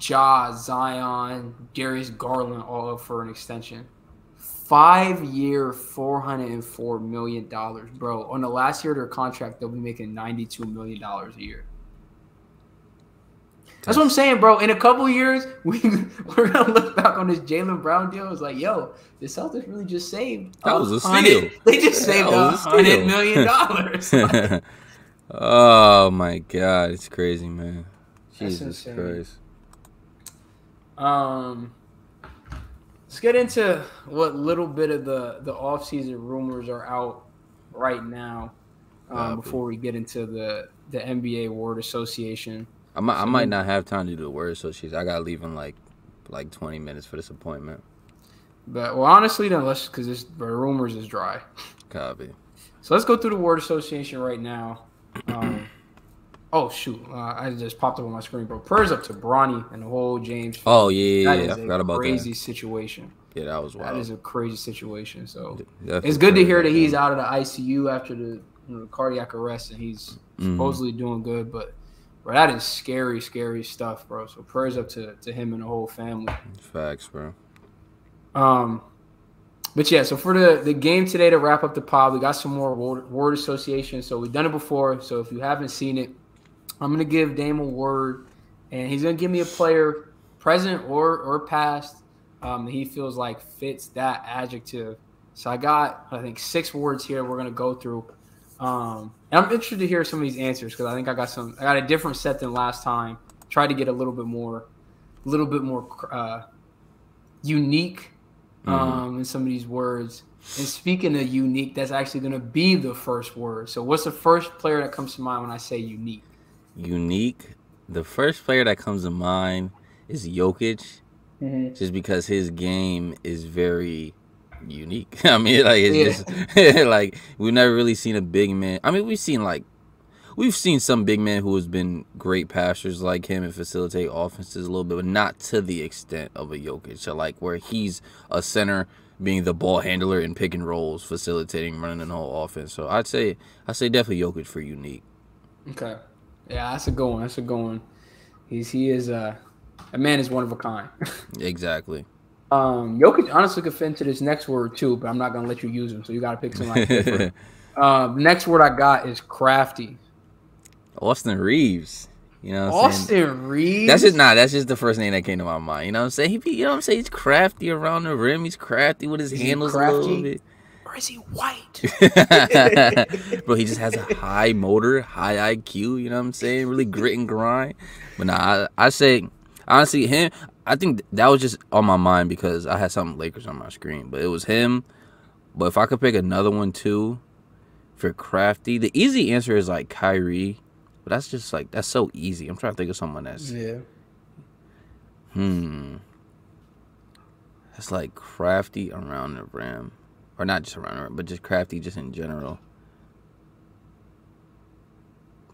Ja, Zion, Darius Garland all up for an extension. Five-year, four hundred four million dollars, bro. On the last year of their contract, they'll be making ninety-two million dollars a year. That's what I'm saying, bro. In a couple years, we, we're going to look back on this Jaylen Brown deal. It's like, yo, the Celtics really just saved. That was a steal. They just saved one hundred million dollars. Like, oh, my God. It's crazy, man. Jesus Christ. Um, let's get into what little bit of the, the offseason rumors are out right now um, before we get into the, the N B A Word Association. I might, I might not have time to do the word association. I got to leave in like like twenty minutes for this appointment. But, well, honestly, then let's, because this rumors is dry. Copy. So let's go through the word association right now. Um, oh, shoot. Uh, I just popped up on my screen, bro. Prayers up to Bronny and the whole James. Oh, yeah, yeah, yeah. I forgot about that. Crazy situation. Yeah, that was wild. That is a crazy situation. So Definitely it's good to hear that he's man. out of the I C U after the, you know, the cardiac arrest and he's supposedly mm-hmm. doing good, but. Bro, that is scary, scary stuff, bro. So prayers up to, to him and the whole family. Facts, bro. Um, but yeah, so for the, the game today to wrap up the pod, we got some more word, word association. So we've done it before. So if you haven't seen it, I'm gonna give Dame a word, and he's gonna give me a player, present or or past, um, that he feels like fits that adjective. So I got, I think, six words here. We're gonna go through. Um, and I'm interested to hear some of these answers because I think I got some. I got a different set than last time. Tried to get a little bit more, a little bit more uh, unique um, mm-hmm. in some of these words. And speaking of unique, that's actually going to be the first word. So, what's the first player that comes to mind when I say unique? Unique. The first player that comes to mind is Jokic, mm-hmm. just because his game is very. unique. I mean, like, it's yeah. just like we've never really seen a big man. I mean, we've seen like we've seen some big man who has been great passers like him and facilitate offenses a little bit, but not to the extent of a Jokic. So, like, where he's a center being the ball handler and pick and rolls, facilitating, running the whole offense. So I'd say I say definitely Jokic for unique. Okay, yeah, that's a good one. That's a good one. He's he is uh, a man is one of a kind. Exactly. Um, Jokic honestly could fit into this next word too, but I'm not gonna let you use him, so you gotta pick somebody different. Um, next word I got is crafty. Austin Reeves, you know. What I'm Austin saying? Reeves. That's just nah. That's just the first name that came to my mind. You know what I'm saying? He be, you know what I'm saying? He's crafty around the rim. He's crafty with his is handles a little bit. Or is he white? Bro, he just has a high motor, high I Q. You know what I'm saying? Really grit and grind. But nah, I, I say honestly him. I think that was just on my mind because I had something Lakers on my screen, but it was him. But if I could pick another one too for crafty, the easy answer is like Kyrie, but that's just like that's so easy. I'm trying to think of someone that's yeah. Hmm. That's like crafty around the rim, or not just around the rim, but just crafty just in general.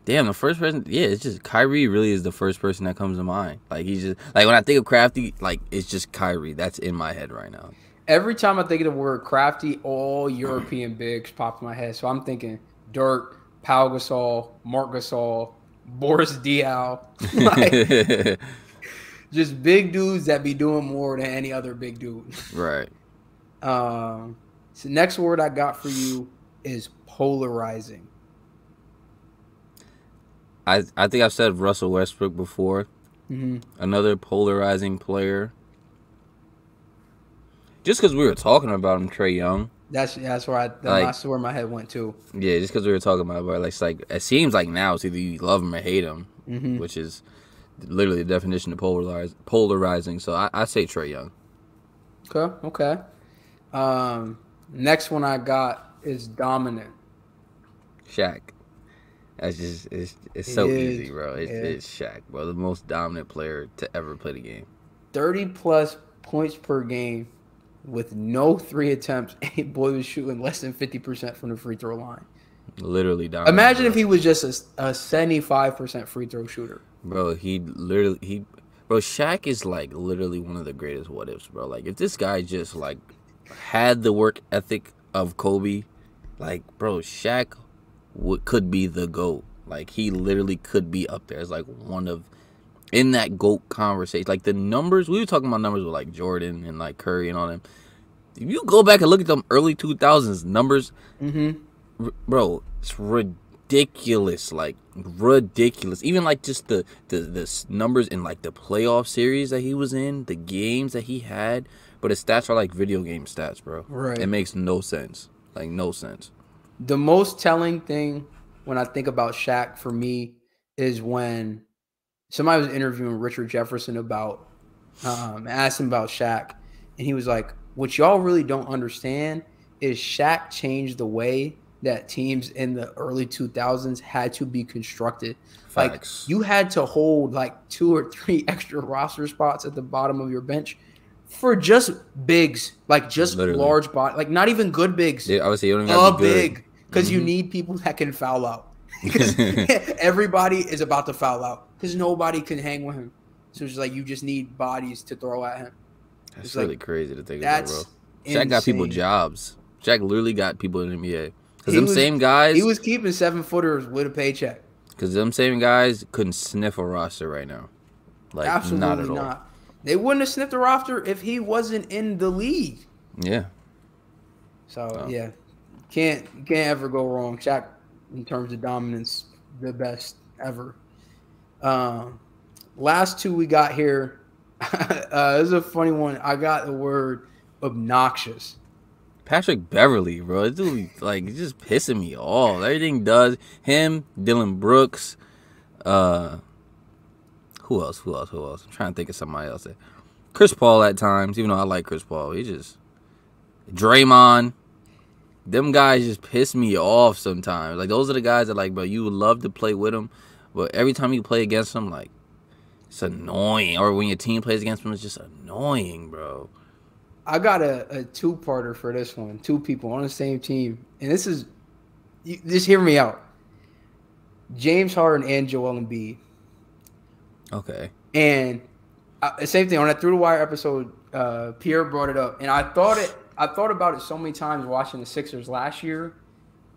Damn, the first person, yeah, it's just Kyrie really is the first person that comes to mind. Like, he's just, like, when I think of crafty, like, it's just Kyrie. That's in my head right now. Every time I think of the word crafty, all European bigs pop in my head. So I'm thinking Dirk, Pau Gasol, Mark Gasol, Boris Diaw. Like, just big dudes that be doing more than any other big dude. Right. Um, so next word I got for you is polarizing. I, I think I've said Russell Westbrook before. Mm-hmm. Another polarizing player. Just because we were talking about him, Trae Young. That's that's where I that's like, where my head went to. Yeah, just because we were talking about it, like, like it seems like now it's either you love him or hate him, mm-hmm. which is literally the definition of polarize polarizing. So I I say Trae Young. Okay, okay. Um, next one I got is dominant. Shaq. That's just it's it's so it is, easy, bro. It's, yeah. it's Shaq, bro, the most dominant player to ever play the game. Thirty plus points per game, with no three attempts. A boy was shooting less than fifty percent from the free throw line. Literally dominant. Imagine bro. if he was just a, a seventy-five percent free throw shooter. Bro, he literally he, bro. Shaq is like literally one of the greatest what ifs, bro. Like if this guy just like had the work ethic of Kobe, like bro, Shaq. What could be the GOAT. Like, he literally could be up there as, like, one of, in that GOAT conversation. Like, the numbers, we were talking about numbers with, like, Jordan and, like, Curry and all them. If you go back and look at them early two thousands numbers, mm-hmm. r- bro, it's ridiculous. Like, ridiculous. Even, like, just the, the, the numbers in, like, the playoff series that he was in, the games that he had. But his stats are like video game stats, bro. Right. It makes no sense. Like, no sense. The most telling thing when I think about Shaq for me is when somebody was interviewing Richard Jefferson about, um, asked him about Shaq, and he was like, what y'all really don't understand is Shaq changed the way that teams in the early two thousands had to be constructed. Facts. Like, you had to hold like two or three extra roster spots at the bottom of your bench for just bigs, like just Literally. large body, like not even good bigs. Yeah, obviously you don't even have to be good. big, because mm-hmm. you need people that can foul out. Because everybody is about to foul out because nobody can hang with him. So it's like you just need bodies to throw at him. That's it's really like, crazy to think about, bro. Shaq got people jobs. Shaq literally got people in the N B A. Because them was, same guys... He was keeping seven-footers with a paycheck. Because them same guys couldn't sniff a roster right now. Like, Absolutely not at all. Not. They wouldn't have sniffed a roster if he wasn't in the league. Yeah. So, oh. yeah. Can't, can't ever go wrong. Shaq, in terms of dominance, the best ever. Um, last two we got here... Uh, this is a funny one. I got the word obnoxious. Patrick Beverly, bro. This dude, like, he's just pissing me off. Everything does. Him, Dylan Brooks. Uh, who else? Who else? Who else? I'm trying to think of somebody else. There. Chris Paul at times, even though I like Chris Paul. He just... Draymond. Them guys just piss me off sometimes. Like, those are the guys that, like, bro, you would love to play with them. But every time you play against them, like, it's annoying. Or when your team plays against them, it's just annoying, bro. I got a, a two-parter for this one. Two people on the same team. And this is – just hear me out. James Harden and Joel Embiid. Okay. And I, same thing. On that Through the Wire episode, uh, Pierre brought it up. And I thought it. I thought about it so many times watching the Sixers last year.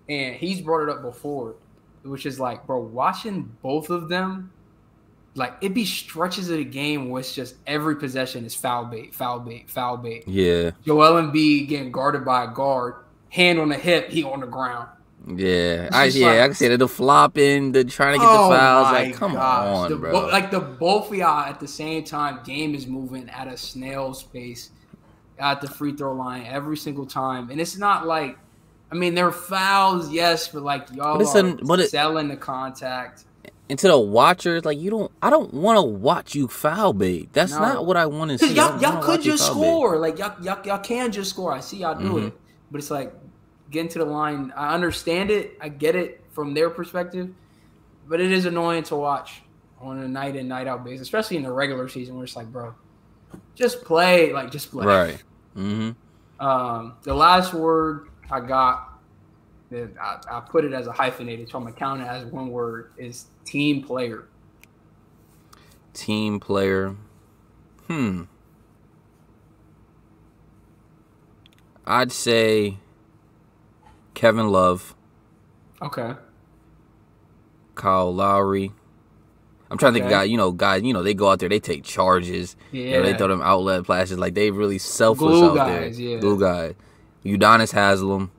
And he's brought it up before, which is like, bro, watching both of them – like, it'd be stretches of the game where it's just every possession is foul bait, foul bait, foul bait. Yeah. Joel Embiid getting guarded by a guard, hand on the hip, he on the ground. Yeah. I, yeah, like, I can see that. The flopping, the trying to get oh the fouls. Like, come gosh. on, the, bro. Bo- like, the both of y'all at the same time, game is moving at a snail's pace at the free throw line every single time. And it's not like, I mean, there are fouls, yes, but, like, y'all but are a, but it, selling the contact. And to the watchers, like, you don't, I don't want to watch you foul bait. That's no. not what I want to see. Y'all, y'all could just score. Bait. Like, y'all, y'all, y'all can just score. I see y'all do mm-hmm. it. But it's like, getting to the line, I understand it. I get it from their perspective. But it is annoying to watch on a night in, night out basis, especially in the regular season where it's like, bro, just play. Like, just play. Right. Mm-hmm. Um, the last word I got. I, I put it as a hyphenated, so I'm going to count it as one word, is team player. Team player. Hmm. I'd say Kevin Love. Okay. Kyle Lowry. I'm trying okay. to think of guys, you know, guys, you know, they go out there, they take charges. Yeah. You know, they throw them outlet flashes. Like, they really selfless Blue out guys, there. Yeah. Blue guy. Udonis Haslem.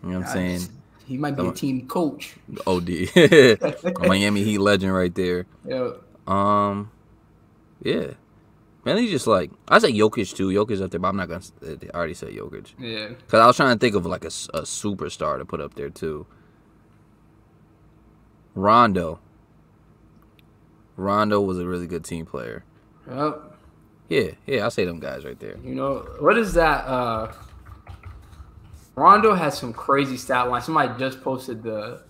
You know what I'm saying? Just, he might be I'm, a team coach. O D. Miami Heat legend right there. Yeah. Um, yeah. Man, he's just like, I say Jokic too. Jokic's up there, but I'm not going to, I already said Jokic. Yeah. Because I was trying to think of like a, a superstar to put up there too. Rondo. Rondo was a really good team player. Yep. Yeah, yeah, I'll say them guys right there. You know, what is that, uh... Rondo has some crazy stat lines. Somebody just posted the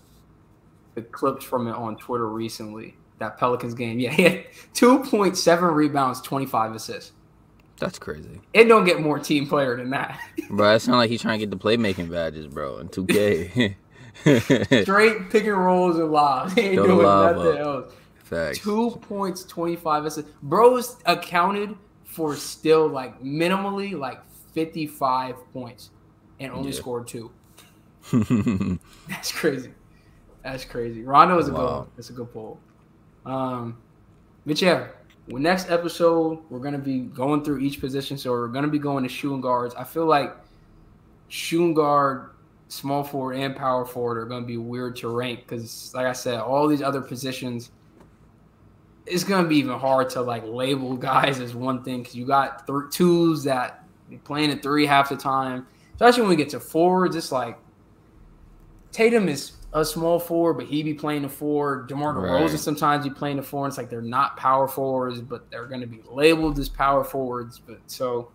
the clips from it on Twitter recently. That Pelicans game. Yeah, he had two point seven rebounds, twenty-five assists. That's crazy. It don't get more team player than that. Bro, it sounds like he's trying to get the playmaking badges, bro, in two K. Straight pick and rolls and lobs. He ain't Throw doing nothing up. else. Facts. Two points, twenty-five assists. Bro's accounted for still, like, minimally, like, fifty-five points. And only yeah. scored two. That's crazy. That's crazy. Rondo is a wow. good one. That's a good pull. Um, but yeah, Next episode, we're going to be going through each position. So we're going to be going to shooting guards. I feel like shooting guard, small forward, and power forward are going to be weird to rank because, like I said, all these other positions, it's going to be even hard to, like, label guys as one thing because you got th twos that playing at three half the time. Especially when we get to forwards, it's like Tatum is a small forward, but he be playing the four. DeMar DeRozan right. sometimes be playing the four. And it's like they're not power forwards, but they're going to be labeled as power forwards. But so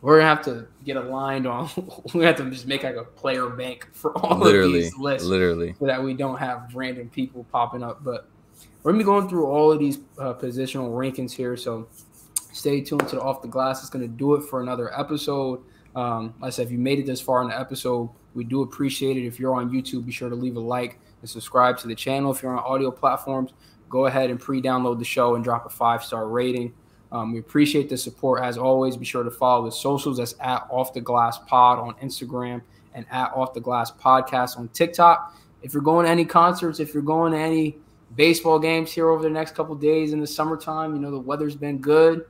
we're going to have to get aligned on. We have to just make like a player bank for all literally, of these lists, literally, so that we don't have random people popping up. But we're going to be going through all of these uh, positional rankings here. So stay tuned to the Off the Glass. It's going to do it for another episode. Um, like I said, if you made it this far in the episode, we do appreciate it. If you're on YouTube, be sure to leave a like and subscribe to the channel. If you're on audio platforms, go ahead and pre-download the show and drop a five-star rating. Um, we appreciate the support. As always, be sure to follow the socials. That's at Off the Glass Pod on Instagram and at Off the Glass Podcast on TikTok. If you're going to any concerts, if you're going to any baseball games here over the next couple of days in the summertime, you know, the weather's been good.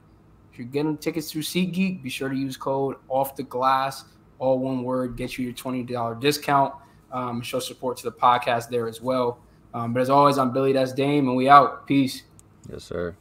If you're getting tickets through SeatGeek, be sure to use code Off the Glass, all one word, get you your twenty dollar discount. Um, show support to the podcast there as well. Um, but as always, I'm Billy, that's Dame, and we out. Peace. Yes, sir.